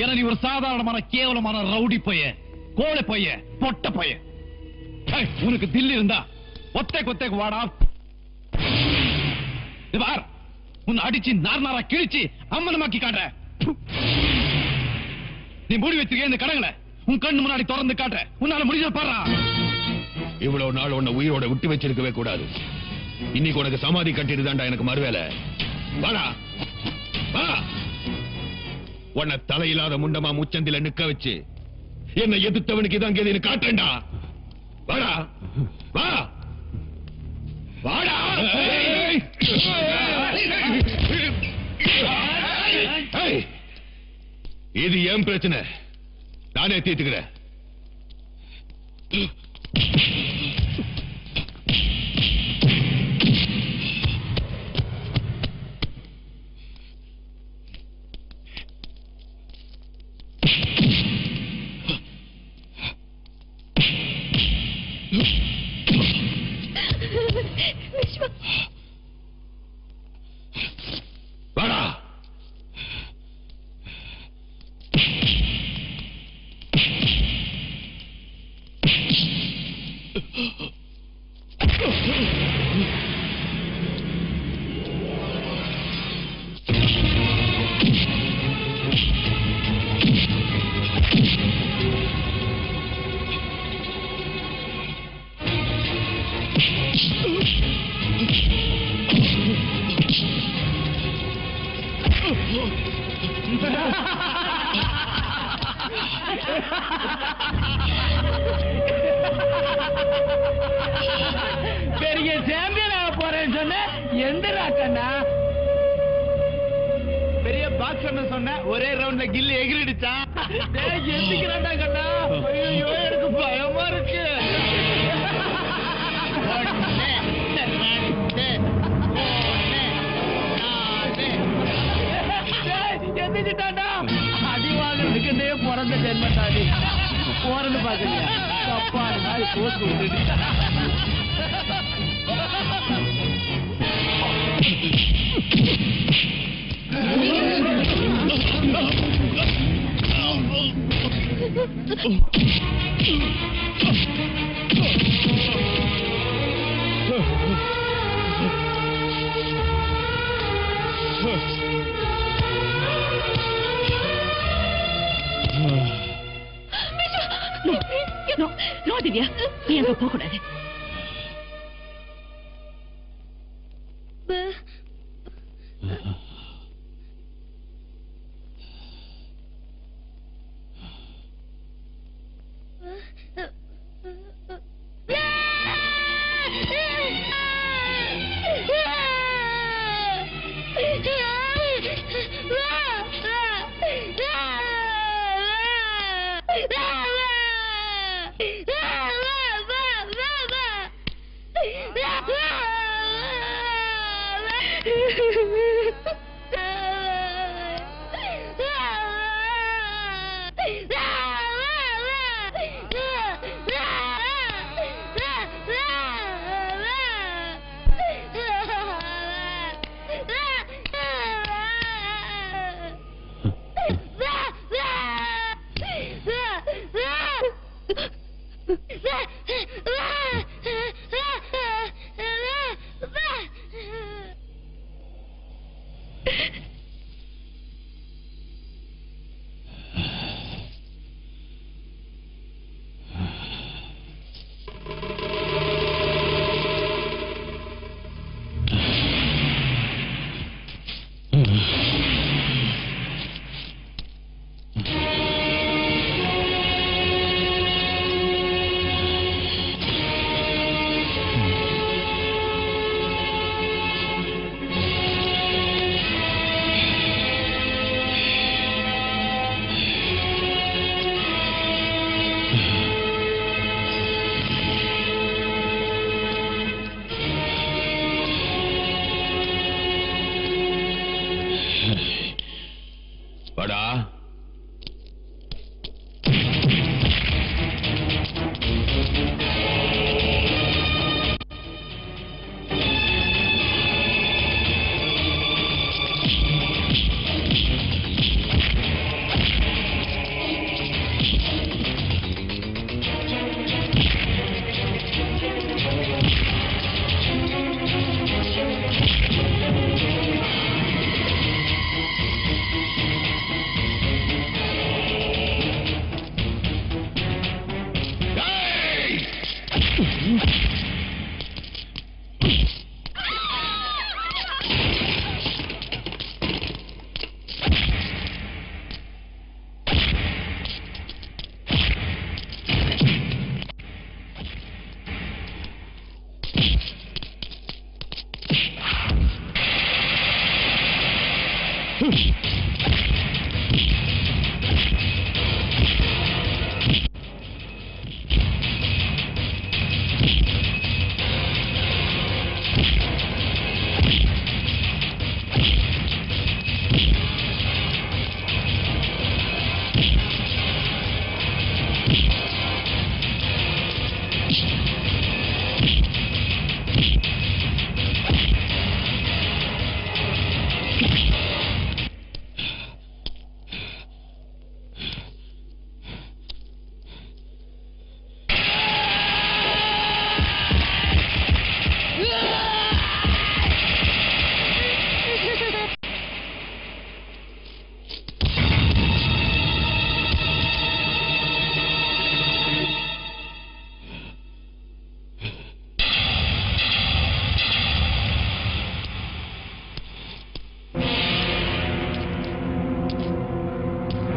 ஏன்னா நீ ஒரு சாதாரணமான கேவலமான ரவுடி பைய, கோழை பைய, பொட்ட பைய. உனக்கு தில்லி இருந்தா ஒத்தைக்கு ஒத்தைக்கு வாடா. உன்னை அடிச்சு நார் நாரா கிழிச்சு அம்மனமாக்கி காட்டுற. நீ மூடி வச்சிருக்க இந்த கடங்களை உன் கண்ணு முன்னாடி திறந்து காட்டுற. உன்னால முடிஞ்ச பாரு. இவ்வளவு நாள் உன்னை உயிரோட விட்டு வச்சிருக்கவே கூடாது. இன்னைக்கு உனக்கு சமாதி கட்டிருந்தாண்டா எனக்கு மறுவேலை. வாடா வா. உன்னை தலையில்லாத முண்டமா முச்சந்தில நிக்க வச்சு என்னை எதிர்த்தவனுக்கு இதான் கேது காட்டேன்டா. வாடா வா வாடா. இது ஏன் பிரச்சனை, நானே தீர்த்துக்கிறேன். பெரிய சாம்பியன் ஆக போறேன்னு சொன்ன எந்த ராக்கண்ணா பெரிய பாக்ஸர்னு சொன்ன ஒரே ரவுண்ட்ல கில்லி எகிரிடுச்சான் எந்திக்கிறாண்டா கண்ணா ஐயோ எனக்கு பயமா இருக்கு எந்திக்கிட்டாண்டா அடிவாகிறதுக்குன்னே பிறந்த ஜென்மத்தாடி போறது பாக்குறியா தப்பான மாதிரி போட்டு விட்டுட்டு No, no, Divya. நீ அங்க போகக்கூடாது.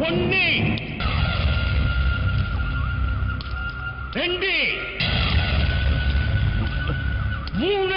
ஒண்ணு ரெண்டு மூணு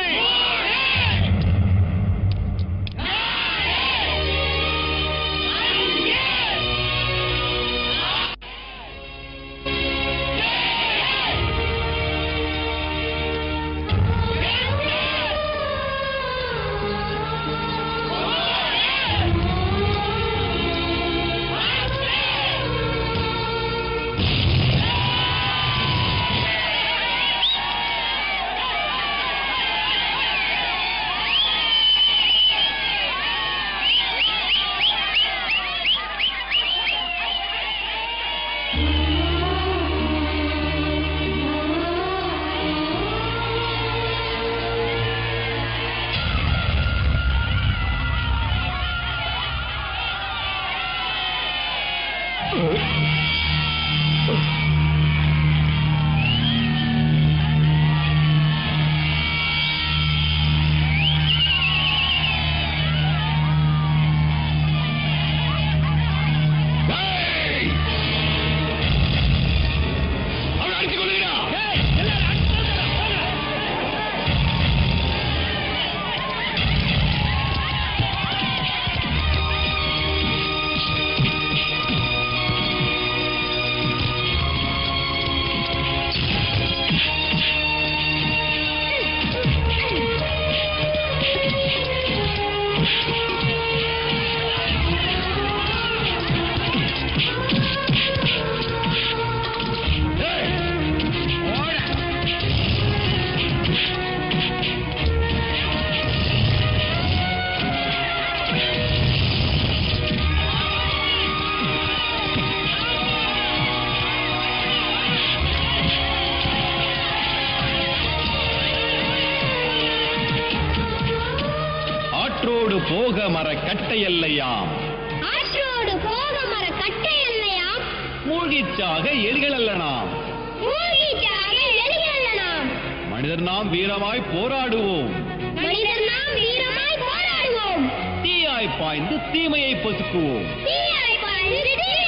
தீயாய் பாய்ந்து தீமையை பொசுக்குவோம்.